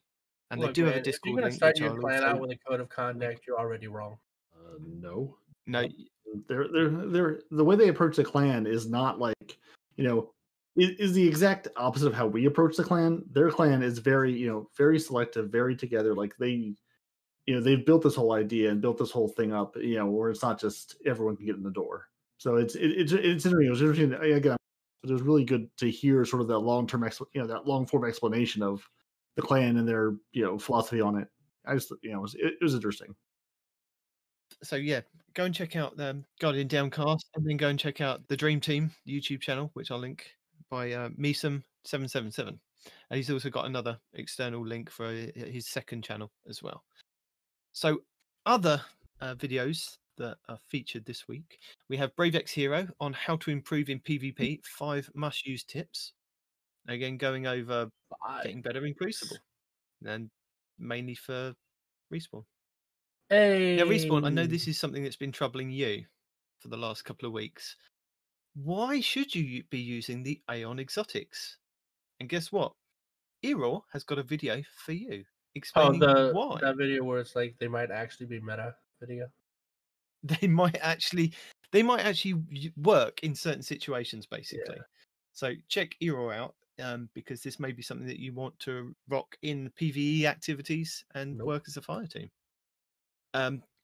And look, they do have a Discord. If you're going to start your clan out with a code of conduct, you're already wrong. No. They're the way they approach the clan is not like, you know, is the exact opposite of how we approach the clan. Their clan is very, you know, very selective, very together. Like they, you know, they've built this whole idea and built this whole thing up, you know, where it's not just everyone can get in the door. So it's interesting. It was interesting. Again, it was really good to hear sort of that long-term, you know, that long-form explanation of the clan and their, you know, philosophy on it. I just, you know, it was interesting. So yeah, go and check out the Guardian Downcast, and then go and check out the Dream Team YouTube channel, which I'll link, by Mesum777, and he's also got another external link for his second channel as well. So other videos that are featured this week, we have BraveX Hero on how to improve in PvP, 5 must-use tips. Again, going over getting better in Crucible, and mainly for Respawn. Hey. Now, Respawn, I know this is something that's been troubling you for the last couple of weeks. Why should you be using the Aeon Exotics? And guess what? Eror has got a video for you explaining why. That video where it's like they might actually be meta video. They might actually work in certain situations, basically. Yeah. So check Eror out, because this may be something that you want to rock in PvE activities and work as a fire team.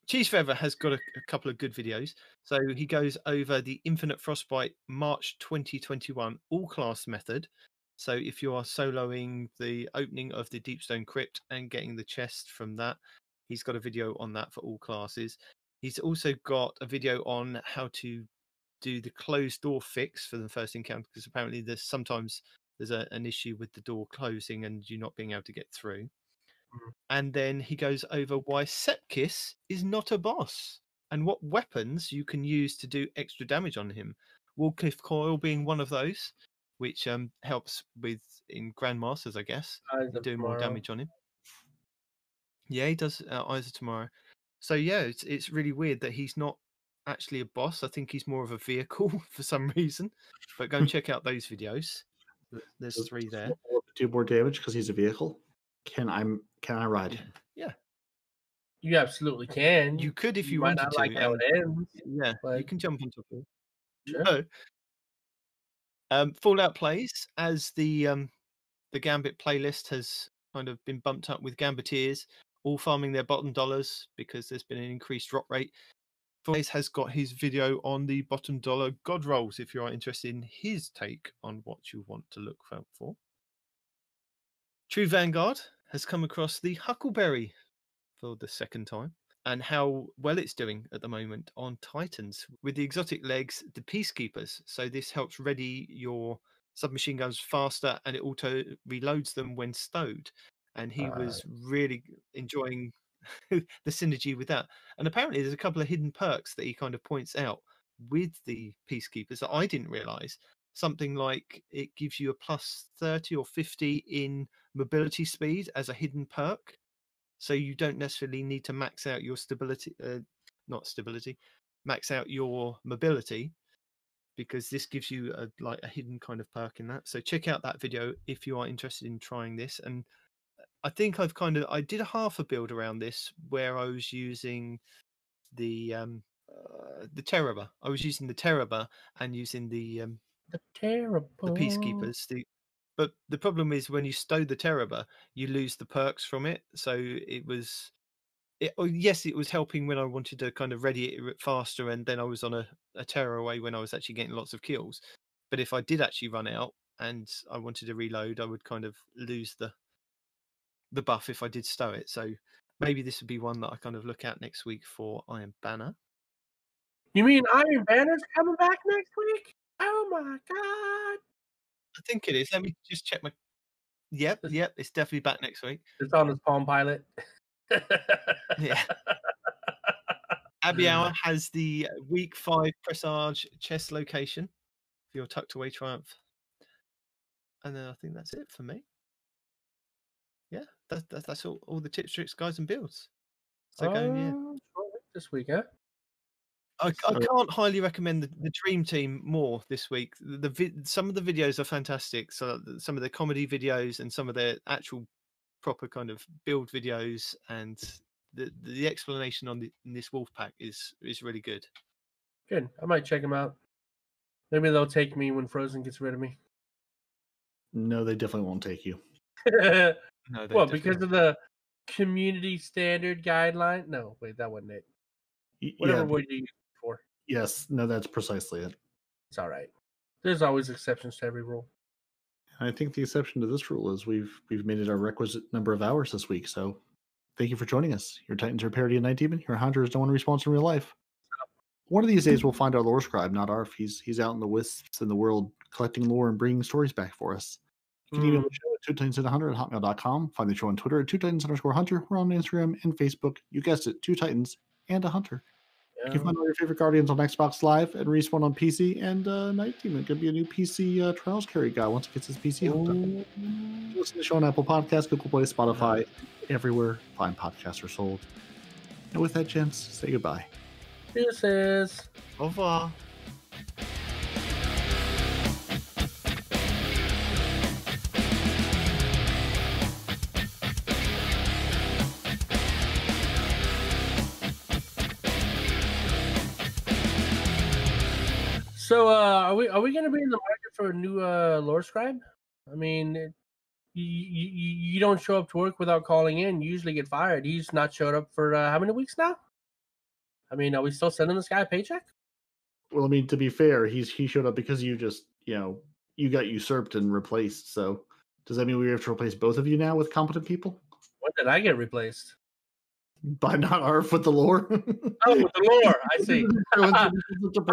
Cheese Feather has got a couple of good videos. So he goes over the Infinite Frostbite March 2021 all-class method. So if you are soloing the opening of the Deepstone Crypt and getting the chest from that, he's got a video on that for all classes. He's also got a video on how to do the closed door fix for the first encounter, because apparently there's sometimes an issue with the door closing and you not being able to get through. And then he goes over why Sepkiss is not a boss and what weapons you can use to do extra damage on him. Wallcliff Coil being one of those, which helps with in Grandmasters, I guess, doing more damage on him. Yeah, he does Eyes of Tomorrow. So yeah, it's really weird that he's not actually a boss. I think he's more of a vehicle for some reason. But go and check out those videos. There's 3 there. Do more damage because he's a vehicle. Can I ride? Yeah, you absolutely can. You could if you wanted to. Like how it ends. Yeah, like, you can jump on top of it. Sure. No. Fallout Plays, as the Gambit playlist has kind of been bumped up with Gambeteers, all farming their bottom dollars because there's been an increased drop rate. Fallout Plays has got his video on the bottom dollar god rolls if you are interested in his take on what you want to look for. True Vanguard has come across the Huckleberry for the second time and how well it's doing at the moment on Titans with the exotic legs, the Peacekeepers. So this helps ready your submachine guns faster and it auto reloads them when stowed. And he was really enjoying the synergy with that. And apparently there's a couple of hidden perks that he kind of points out with the Peacekeepers that I didn't realize. Something like it gives you a plus 30 or 50 in mobility speed as a hidden perk, so you don't necessarily need to max out your mobility, because this gives you a hidden kind of perk in that. So check out that video if you are interested in trying this. And I think I did half a build around this where I was using the Terriba. I was using the Terriba and using the Peacekeepers. But the problem is when you stow the Terriba, you lose the perks from it. So it was helping when I wanted to kind of ready it faster, and then I was on a tearaway when I was actually getting lots of kills. But if I did actually run out and I wanted to reload, I would kind of lose the buff if I did stow it. So maybe this would be one that I kind of look at next week for Iron Banner. You mean Iron Banner's coming back next week? Oh my god! I think it is. Let me just check my... Yep, it's definitely back next week. It's on as Palm Pilot. Yeah. Abbey Hour has the Week 5 Presage chest location for your Tucked Away Triumph. And then I think that's it for me. Yeah, that's all the tips, tricks, guys, and builds. So going, yeah. This week, eh? I can't highly recommend the Dream Team more this week. Some of the videos are fantastic. So some of the comedy videos and some of their actual proper kind of build videos, and the explanation on in this wolf pack is really good. Good. I might check them out. Maybe they'll take me when Frozen gets rid of me. No, they definitely won't take you. No, well, because of the community standard guideline. No, wait, that wasn't it. Whatever word you use for. Yes, no, that's precisely it. It's all right. There's always exceptions to every rule. I think the exception to this rule is we've made it our requisite number of hours this week. So thank you for joining us. Your Titans are parody and Night Demon. Your Hunter is no one responds in real life. One of these days we'll find our lore scribe, not Arf. He's out in the wisps in the world collecting lore and bringing stories back for us. You can email the show at 2TitansandAHunter@hotmail.com. Find the show on Twitter at 2Titans_Hunter. We're on Instagram and Facebook. You guessed it, 2Titans and a Hunter. You can find all your favorite Guardians on Xbox Live and Respawn on PC, and Night Demon could be a new PC Trials carry guy once he gets his PC hooked up. Listen to the show on Apple Podcasts, Google Play, Spotify, everywhere fine podcasts are sold. And with that, gents, say goodbye. Deuces. Au revoir. So are we going to be in the market for a new lore scribe? I mean, you don't show up to work without calling in. You usually get fired. He's not showed up for how many weeks now? I mean, are we still sending this guy a paycheck? Well, I mean, to be fair, he showed up because you just, you got usurped and replaced. So does that mean we have to replace both of you now with competent people? When did I get replaced? By not Arf with the lore. Oh, with the lore. I see. I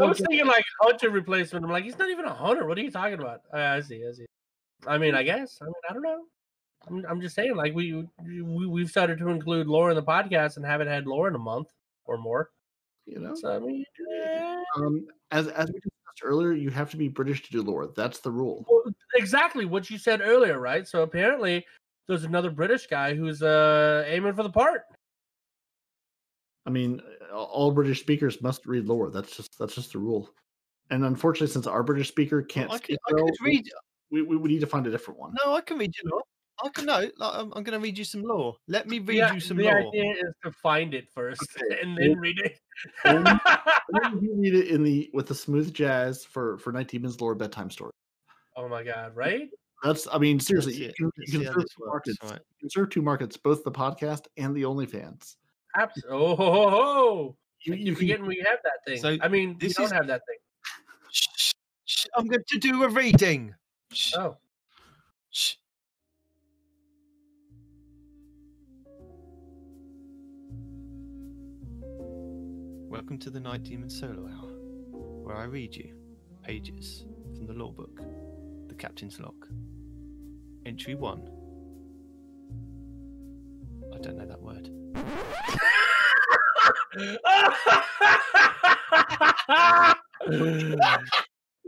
was thinking like hunter replacement. I'm like, he's not even a hunter. What are you talking about? I see. I mean, I guess. I mean, I don't know. I'm just saying, like, we've started to include lore in the podcast and haven't had lore in a month or more. So, I mean, as we discussed earlier, you have to be British to do lore. That's the rule. Well, exactly what you said earlier, right? So apparently, there's another British guy who's aiming for the part. I mean, all British speakers must read lore. That's just the rule. And unfortunately, since our British speaker can't speak, we need to find a different one. No, I can read you lore. I'm going to read you some lore. Let me read you some lore. The idea is to find it first and then read it. You read it with the smooth jazz for Night Demon's lore bedtime story. Oh my God! Right? Seriously, you can serve two markets, both the podcast and the OnlyFans. Absolutely. Oh, you forgetting we have that thing. So I mean, we don't have that thing. I'm going to do a reading. Oh. Welcome to the Night Demon Solo Hour, where I read you pages from the law book, The Captain's Log. Entry 1. I don't know that word.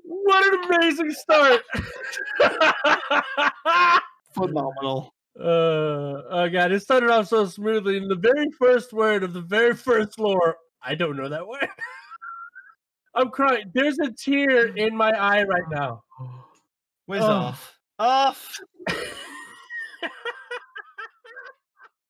What an amazing start! Phenomenal. Oh God, it started off so smoothly. And the very first word of the very first lore, I don't know that word. I'm crying. There's a tear in my eye right now. Where's Off? Off.